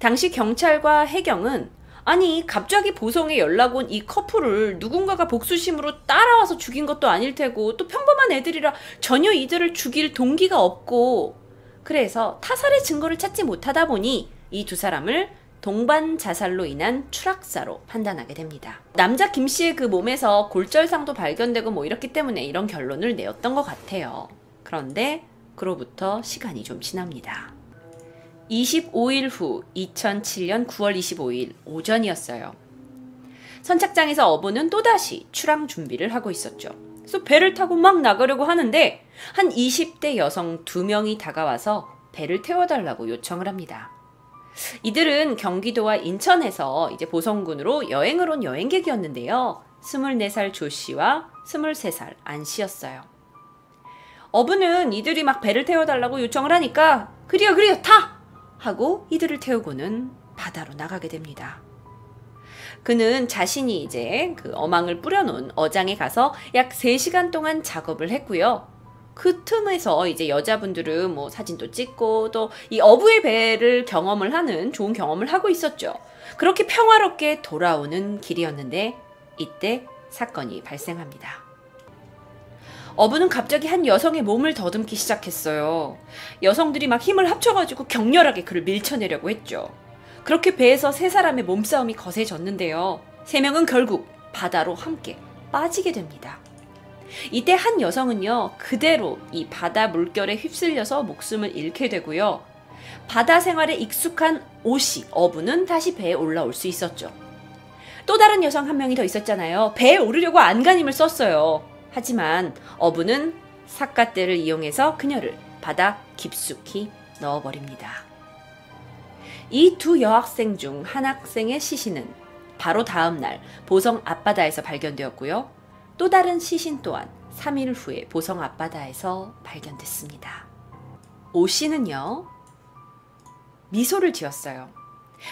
당시 경찰과 해경은 아니 갑자기 보성에 연락 온 이 커플을 누군가가 복수심으로 따라와서 죽인 것도 아닐 테고 또 평범한 애들이라 전혀 이들을 죽일 동기가 없고 그래서 타살의 증거를 찾지 못하다 보니 이 두 사람을 동반 자살로 인한 추락사로 판단하게 됩니다. 남자 김씨의 그 몸에서 골절상도 발견되고 뭐 이렇기 때문에 이런 결론을 내었던 것 같아요. 그런데 그로부터 시간이 좀 지납니다. 25일 후 2007년 9월 25일 오전이었어요. 선착장에서 어부는 또다시 출항 준비를 하고 있었죠. 그래서 배를 타고 막 나가려고 하는데 한 20대 여성 2명이 다가와서 배를 태워달라고 요청을 합니다. 이들은 경기도와 인천에서 이제 보성군으로 여행을 온 여행객이었는데요. 24살 조씨와 23살 안씨였어요. 어부는 이들이 막 배를 태워달라고 요청을 하니까 그래요 타! 하고 이들을 태우고는 바다로 나가게 됩니다. 그는 자신이 이제 그 어망을 뿌려놓은 어장에 가서 약 3시간 동안 작업을 했고요. 그 틈에서 이제 여자분들은 뭐 사진도 찍고 또 이 어부의 배를 경험을 하는 좋은 경험을 하고 있었죠. 그렇게 평화롭게 돌아오는 길이었는데 이때 사건이 발생합니다. 어부는 갑자기 한 여성의 몸을 더듬기 시작했어요. 여성들이 막 힘을 합쳐가지고 격렬하게 그를 밀쳐내려고 했죠. 그렇게 배에서 3사람의 몸싸움이 거세졌는데요. 3명은 결국 바다로 함께 빠지게 됩니다. 이때 한 여성은요 그대로 이 바다 물결에 휩쓸려서 목숨을 잃게 되고요. 바다 생활에 익숙한 오씨 어부는 다시 배에 올라올 수 있었죠. 또 다른 여성 1명이 더 있었잖아요. 배에 오르려고 안간힘을 썼어요. 하지만 어부는 삿갓대를 이용해서 그녀를 바다 깊숙이 넣어버립니다. 이 2 여학생 중 한 학생의 시신은 바로 다음날 보성 앞바다에서 발견되었고요. 또 다른 시신 또한 3일 후에 보성 앞바다에서 발견됐습니다. 오씨는요 미소를 지었어요.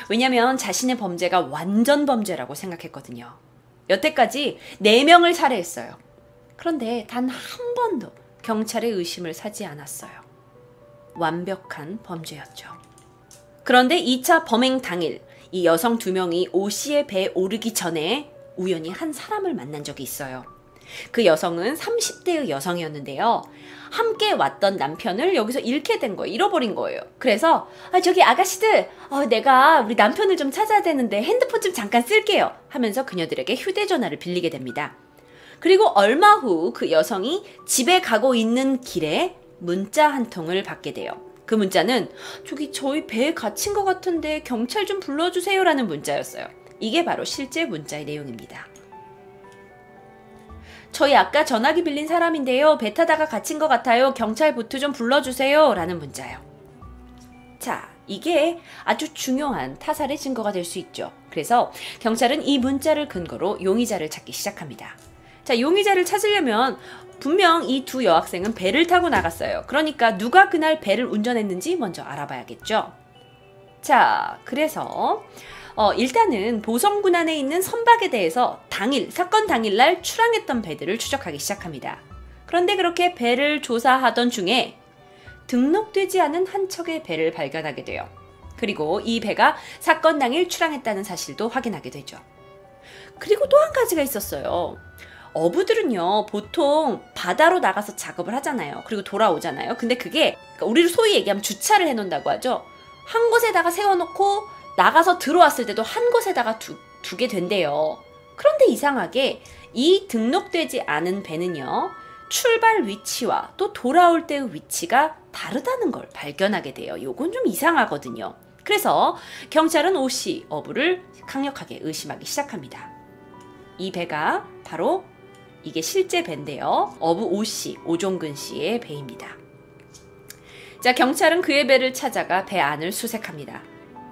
왜냐면 자신의 범죄가 완전 범죄라고 생각했거든요. 여태까지 4명을 살해했어요. 그런데 단 한 번도 경찰의 의심을 사지 않았어요. 완벽한 범죄였죠. 그런데 2차 범행 당일 이 여성 2명이 오씨의 배에 오르기 전에 우연히 한 사람을 만난 적이 있어요. 그 여성은 30대의 여성이었는데요. 함께 왔던 남편을 여기서 잃게 된 거예요. 잃어버린 거예요. 그래서 저기 아가씨들 내가 우리 남편을 좀 찾아야 되는데 핸드폰 좀 잠깐 쓸게요 하면서 그녀들에게 휴대전화를 빌리게 됩니다. 그리고 얼마 후 그 여성이 집에 가고 있는 길에 문자 한 통을 받게 돼요. 그 문자는 저기 저희 배에 갇힌 것 같은데 경찰 좀 불러주세요 라는 문자였어요. 이게 바로 실제 문자의 내용입니다. 저희 아까 전화기 빌린 사람인데요. 배 타다가 갇힌 것 같아요. 경찰 보트 좀 불러주세요 라는 문자예요. 자, 이게 아주 중요한 타살의 증거가 될 수 있죠. 그래서 경찰은 이 문자를 근거로 용의자를 찾기 시작합니다. 자, 용의자를 찾으려면 분명 이 2 여학생은 배를 타고 나갔어요. 그러니까 누가 그날 배를 운전했는지 먼저 알아봐야겠죠. 자, 그래서 일단은 보성군 안에 있는 선박에 대해서 사건 당일날 출항했던 배들을 추적하기 시작합니다. 그런데 그렇게 배를 조사하던 중에 등록되지 않은 한 척의 배를 발견하게 돼요. 그리고 이 배가 사건 당일 출항했다는 사실도 확인하게 되죠. 그리고 또 한 가지가 있었어요. 어부들은요 보통 바다로 나가서 작업을 하잖아요. 그리고 돌아오잖아요. 근데 그게 우리로 소위 얘기하면 주차를 해놓는다고 하죠. 한 곳에다가 세워놓고 나가서 들어왔을 때도 한 곳에다가 두게 된대요. 그런데 이상하게 이 등록되지 않은 배는요 출발 위치와 또 돌아올 때의 위치가 다르다는 걸 발견하게 돼요. 요건 좀 이상하거든요. 그래서 경찰은 오씨 어부를 강력하게 의심하기 시작합니다. 이 배가 바로 이게 실제 배인데요. 어부 오씨, 오종근 씨의 배입니다. 자, 경찰은 그의 배를 찾아가 배 안을 수색합니다.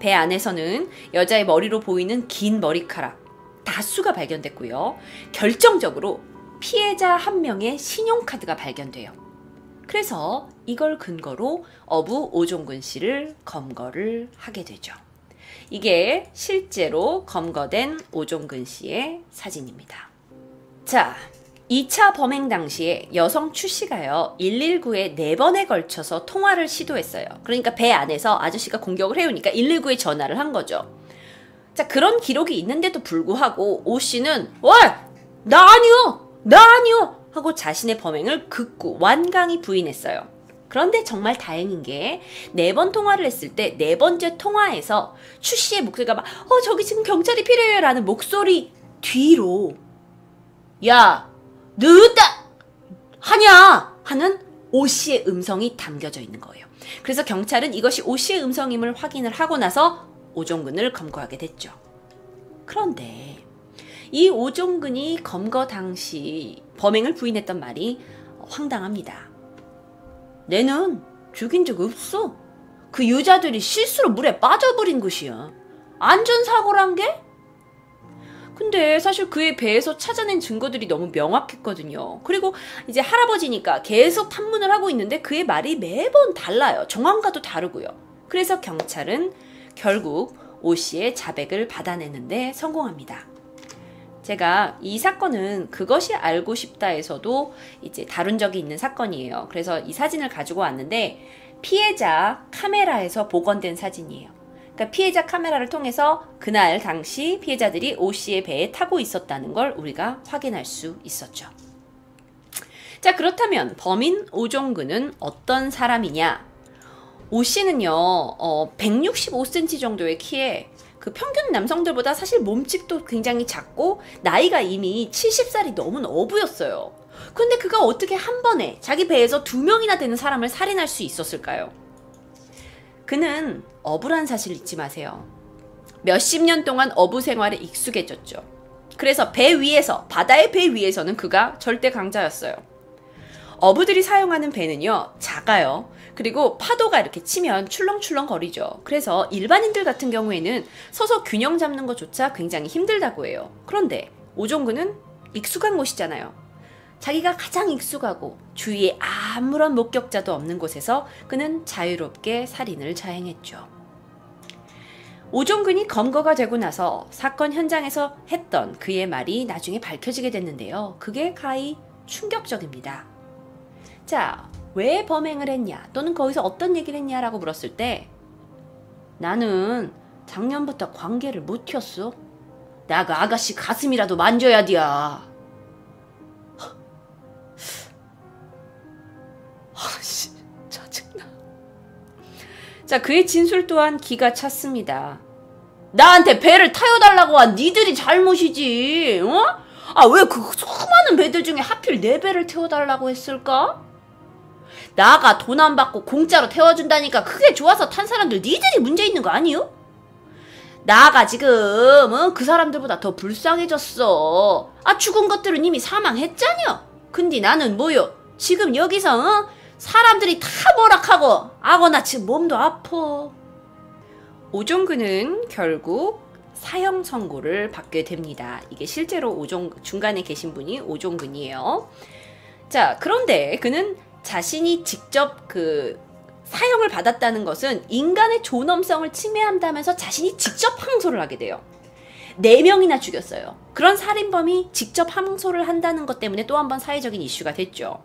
배 안에서는 여자의 머리로 보이는 긴 머리카락 다수가 발견됐고요. 결정적으로 피해자 한 명의 신용카드가 발견돼요. 그래서 이걸 근거로 어부 오종근 씨를 검거를 하게 되죠. 이게 실제로 검거된 오종근 씨의 사진입니다. 자, 2차 범행 당시에 여성 추 씨가요 119에 4번에 걸쳐서 통화를 시도했어요. 그러니까 배 안에서 아저씨가 공격을 해오니까 119에 전화를 한 거죠. 자, 그런 기록이 있는데도 불구하고 오 씨는 "어이! 나 아니요! 나 아니요!" 하고 자신의 범행을 극구 완강히 부인했어요. 그런데 정말 다행인 게 4번 통화를 했을 때 4번째 통화에서 추 씨의 목소리가 막 "저기 지금 경찰이 필요해요" 라는 목소리 뒤로 "야! 늦다! 하냐!" 하는 오 씨의 음성이 담겨져 있는 거예요. 그래서 경찰은 이것이 오 씨의 음성임을 확인을 하고 나서 오종근을 검거하게 됐죠. 그런데 이 오종근이 검거 당시 범행을 부인했던 말이 황당합니다. "내는 죽인 적 없어. 그 여자들이 실수로 물에 빠져버린 것이야. 안전사고란 게?" 근데 사실 그의 배에서 찾아낸 증거들이 너무 명확했거든요. 그리고 이제 할아버지니까 계속 탐문을 하고 있는데 그의 말이 매번 달라요. 정황과도 다르고요. 그래서 경찰은 결국 오 씨의 자백을 받아내는데 성공합니다. 제가 이 사건은 그것이 알고 싶다에서도 이제 다룬 적이 있는 사건이에요. 그래서 이 사진을 가지고 왔는데 피해자 카메라에서 복원된 사진이에요. 그러니까 피해자 카메라를 통해서 그날 당시 피해자들이 오 씨의 배에 타고 있었다는 걸 우리가 확인할 수 있었죠. 자, 그렇다면 범인 오종근은 어떤 사람이냐? 오 씨는요 165cm 정도의 키에 그 평균 남성들보다 사실 몸집도 굉장히 작고 나이가 이미 70살이 넘은 어부였어요. 근데 그가 어떻게 한 번에 자기 배에서 2명이나 되는 사람을 살인할 수 있었을까요? 그는 어부란 사실 잊지 마세요. 몇십 년 동안 어부 생활에 익숙해졌죠. 그래서 배 위에서, 바다의 배 위에서는 그가 절대 강자였어요. 어부들이 사용하는 배는요 작아요. 그리고 파도가 이렇게 치면 출렁출렁 거리죠. 그래서 일반인들 같은 경우에는 서서 균형 잡는 것조차 굉장히 힘들다고 해요. 그런데 오종근은 익숙한 곳이잖아요. 자기가 가장 익숙하고 주위에 아무런 목격자도 없는 곳에서 그는 자유롭게 살인을 자행했죠. 오종근이 검거가 되고 나서 사건 현장에서 했던 그의 말이 나중에 밝혀지게 됐는데요. 그게 가히 충격적입니다. 자, 왜 범행을 했냐 또는 거기서 어떤 얘기를 했냐라고 물었을 때 "나는 작년부터 관계를 못 튀었어. 나 그 아가씨 가슴이라도 만져야 돼야." 아씨 짜증나. 자, 그의 진술 또한 기가 찼습니다. "나한테 배를 타여달라고 한 니들이 잘못이지. 아, 왜 그 수많은 배들 중에 하필 내 배를 태워달라고 했을까? 나가 돈 안 받고 공짜로 태워준다니까 그게 좋아서 탄 사람들 니들이 문제 있는 거 아니요? 나가 지금 그 사람들보다 더 불쌍해졌어. 아, 죽은 것들은 이미 사망했잖여. 근데 나는 뭐요? 지금 여기서 사람들이 다 뭐락하고 아고 나 지금 몸도 아파." 오종근은 결국 사형 선고를 받게 됩니다. 이게 실제로 중간에 계신 분이 오종근이에요. 자, 그런데 그는 자신이 직접 그 사형을 받았다는 것은 인간의 존엄성을 침해한다면서 자신이 직접 항소를 하게 돼요. 4명이나 죽였어요. 그런 살인범이 직접 항소를 한다는 것 때문에 또 한 번 사회적인 이슈가 됐죠.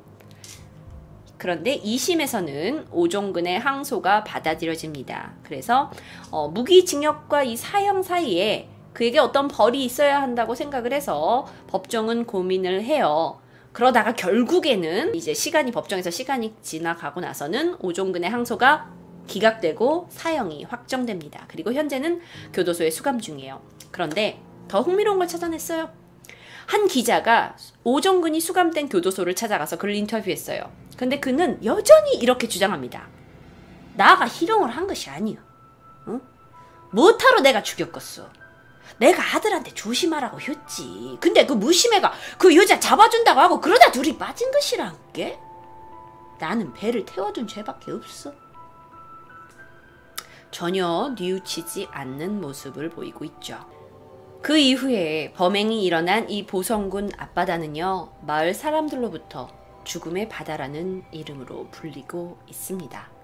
그런데 2심에서는 오종근의 항소가 받아들여집니다. 그래서 무기징역과 이 사형 사이에 그에게 어떤 벌이 있어야 한다고 생각을 해서 법정은 고민을 해요. 그러다가 결국에는 이제 법정에서 시간이 지나가고 나서는 오종근의 항소가 기각되고 사형이 확정됩니다. 그리고 현재는 교도소에 수감 중이에요. 그런데 더 흥미로운 걸 찾아냈어요. 한 기자가 오종근이 수감된 교도소를 찾아가서 그를 인터뷰했어요. 근데 그는 여전히 이렇게 주장합니다. 나가 희롱을 한 것이 아니요. 응? 뭐하러 내가 죽였겠어. 내가 아들한테 조심하라고 했지. 근데 그 무심해가 그 여자 잡아준다고 하고 그러다 둘이 빠진 것이란게? 나는 배를 태워준 죄밖에 없어. 전혀 뉘우치지 않는 모습을 보이고 있죠. 그 이후에 범행이 일어난 이 보성군 앞바다는요, 마을 사람들로부터 죽음의 바다라는 이름으로 불리고 있습니다.